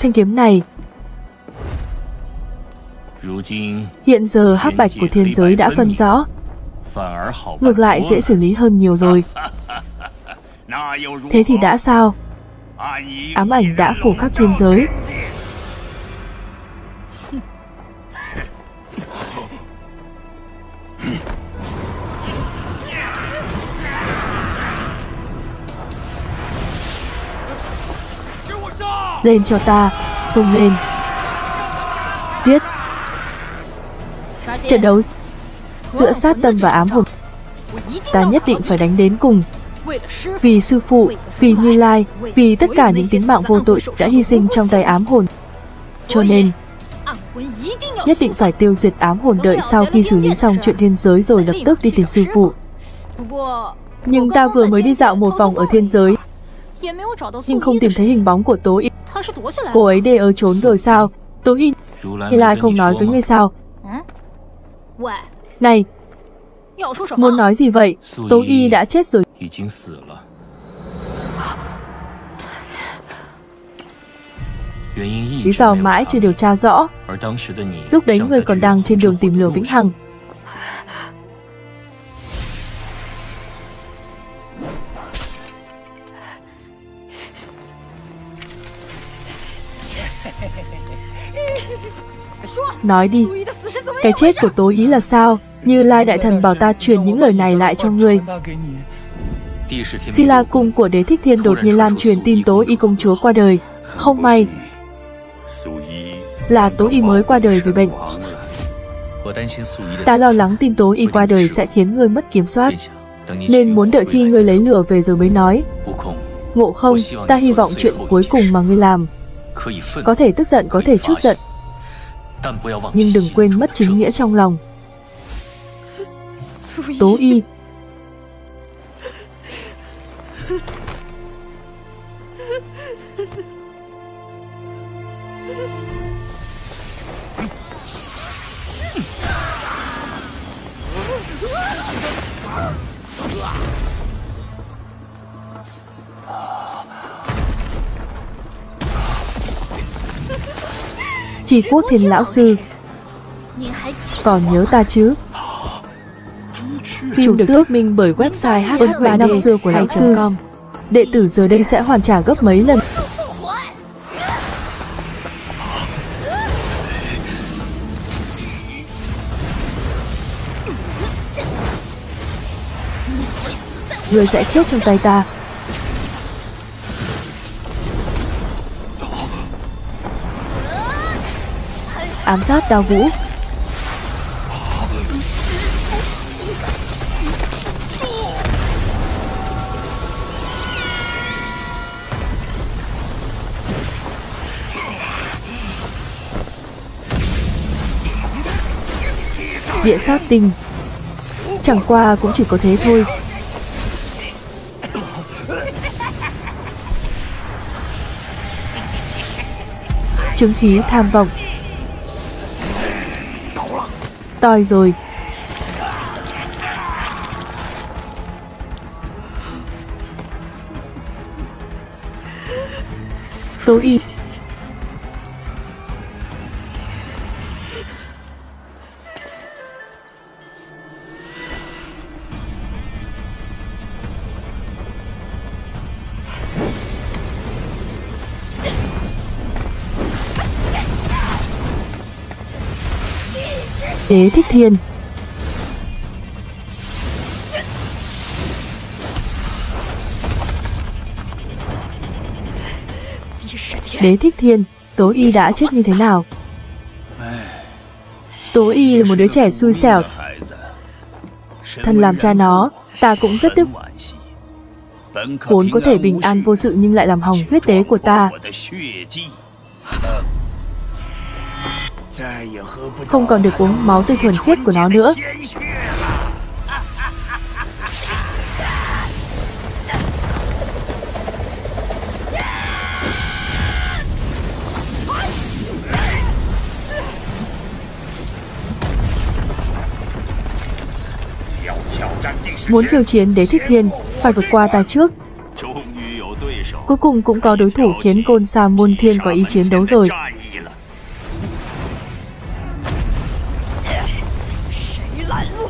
thanh kiếm này hiện giờ hắc bạch của thiên giới đã phân rõ, ngược lại dễ xử lý hơn nhiều rồi. Thế thì đã sao? Ám ảnh đã phủ khắp thiên giới. Lên cho ta, xông lên. Giết. Trận đấu giữa sát tâm và ám hồn, ta nhất định phải đánh đến cùng. Vì sư phụ, vì Như Lai, vì tất cả những tính mạng vô tội đã hy sinh trong tay ám hồn. Cho nên, nhất định phải tiêu diệt ám hồn. Đợi sau khi xử lý xong chuyện thiên giới rồi lập tức đi tìm sư phụ. Nhưng ta vừa mới đi dạo một vòng ở thiên giới, nhưng không tìm thấy hình bóng của Tố Y. Cô ấy để ở trốn rồi sao? Tố Y, Như Lai không nói với ngươi sao? Này, muốn nói gì vậy? Tố Y đã chết rồi. Lý do mãi chưa điều tra rõ. Lúc đấy người còn đang trên đường tìm Lửa Vĩnh Hằng. Nói đi, cái chết của Tố Y là sao? Như Lai Đại Thần bảo ta truyền những lời này lại cho ngươi. Di La Cung của Đế Thích Thiên đột nhiên lan truyền tin Tố Y công chúa qua đời. Không may là Tố Y mới qua đời vì bệnh. Ta lo lắng tin Tố Y qua đời sẽ khiến ngươi mất kiểm soát, nên muốn đợi khi ngươi lấy lửa về rồi mới nói. Ngộ Không, ta hy vọng chuyện cuối cùng mà ngươi làm, có thể tức giận, có thể chút giận, nhưng đừng quên mất chính nghĩa trong lòng. Tố Y, Chi Quốc Thiên lão sư, Còn nhớ ta chứ? Phim được thuyết minh bởi website hát ba năm xưa của lão sư. Đệ tử giờ đây sẽ hoàn trả gấp mấy lần. Người sẽ chết trong tay ta. Ám sát Đao Vũ. Địa sát tinh. Chẳng qua cũng chỉ có thế thôi. Chứng khí tham vọng. Toi rồi. Tố Y. Đế Thích Thiên. Đế Thích Thiên, Tố Y đã chết như thế nào? Tố Y là một đứa trẻ xui xẻo. Thân làm cha nó, ta cũng rất tức. Vốn có thể bình an vô sự nhưng lại làm hỏng huyết tế của ta. Không còn được uống máu tươi thuần khiết của nó nữa. Muốn khiêu chiến Đế Thích Thiên, phải vượt qua ta trước. Cuối cùng cũng có đối thủ khiến Côn Sa Môn Thiên có ý chiến đấu rồi.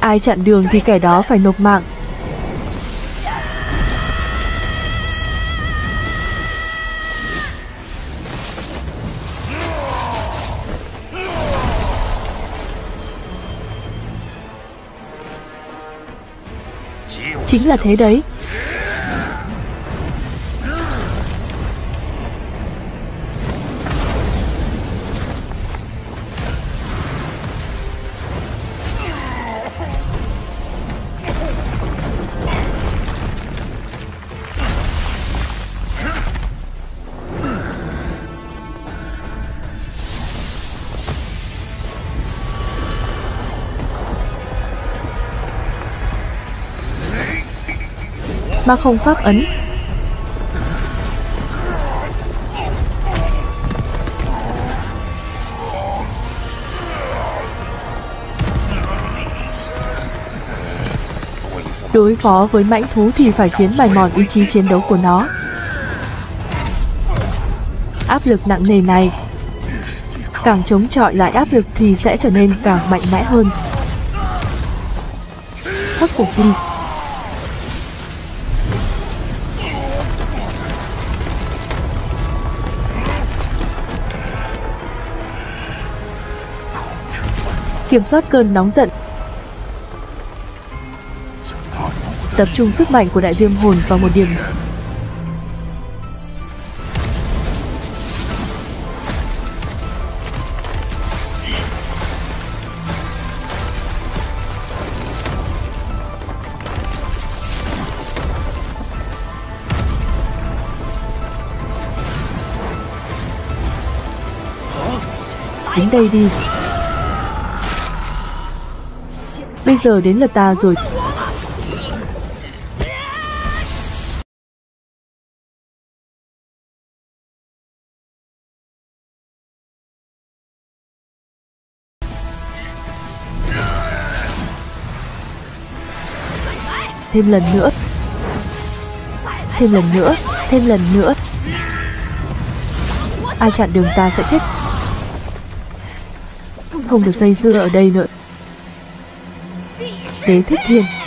Ai chặn đường thì kẻ đó phải nộp mạng. Chính là thế đấy. Ma không pháp ấn. Đối phó với mãnh thú thì phải khiến bài mòn ý chí chiến đấu của nó. Áp lực nặng nề này, càng chống chọi lại áp lực thì sẽ trở nên càng mạnh mẽ hơn. Khắc phục đi. Kiểm soát cơn nóng giận. Tập trung sức mạnh của đại viêm hồn vào một điểm. Đến đây đi. Bây giờ đến lượt ta rồi. Thêm lần nữa. Thêm lần nữa. Thêm lần nữa. Ai chặn đường ta sẽ chết. không được dây dưa ở đây nữa. Đế Thích Thiên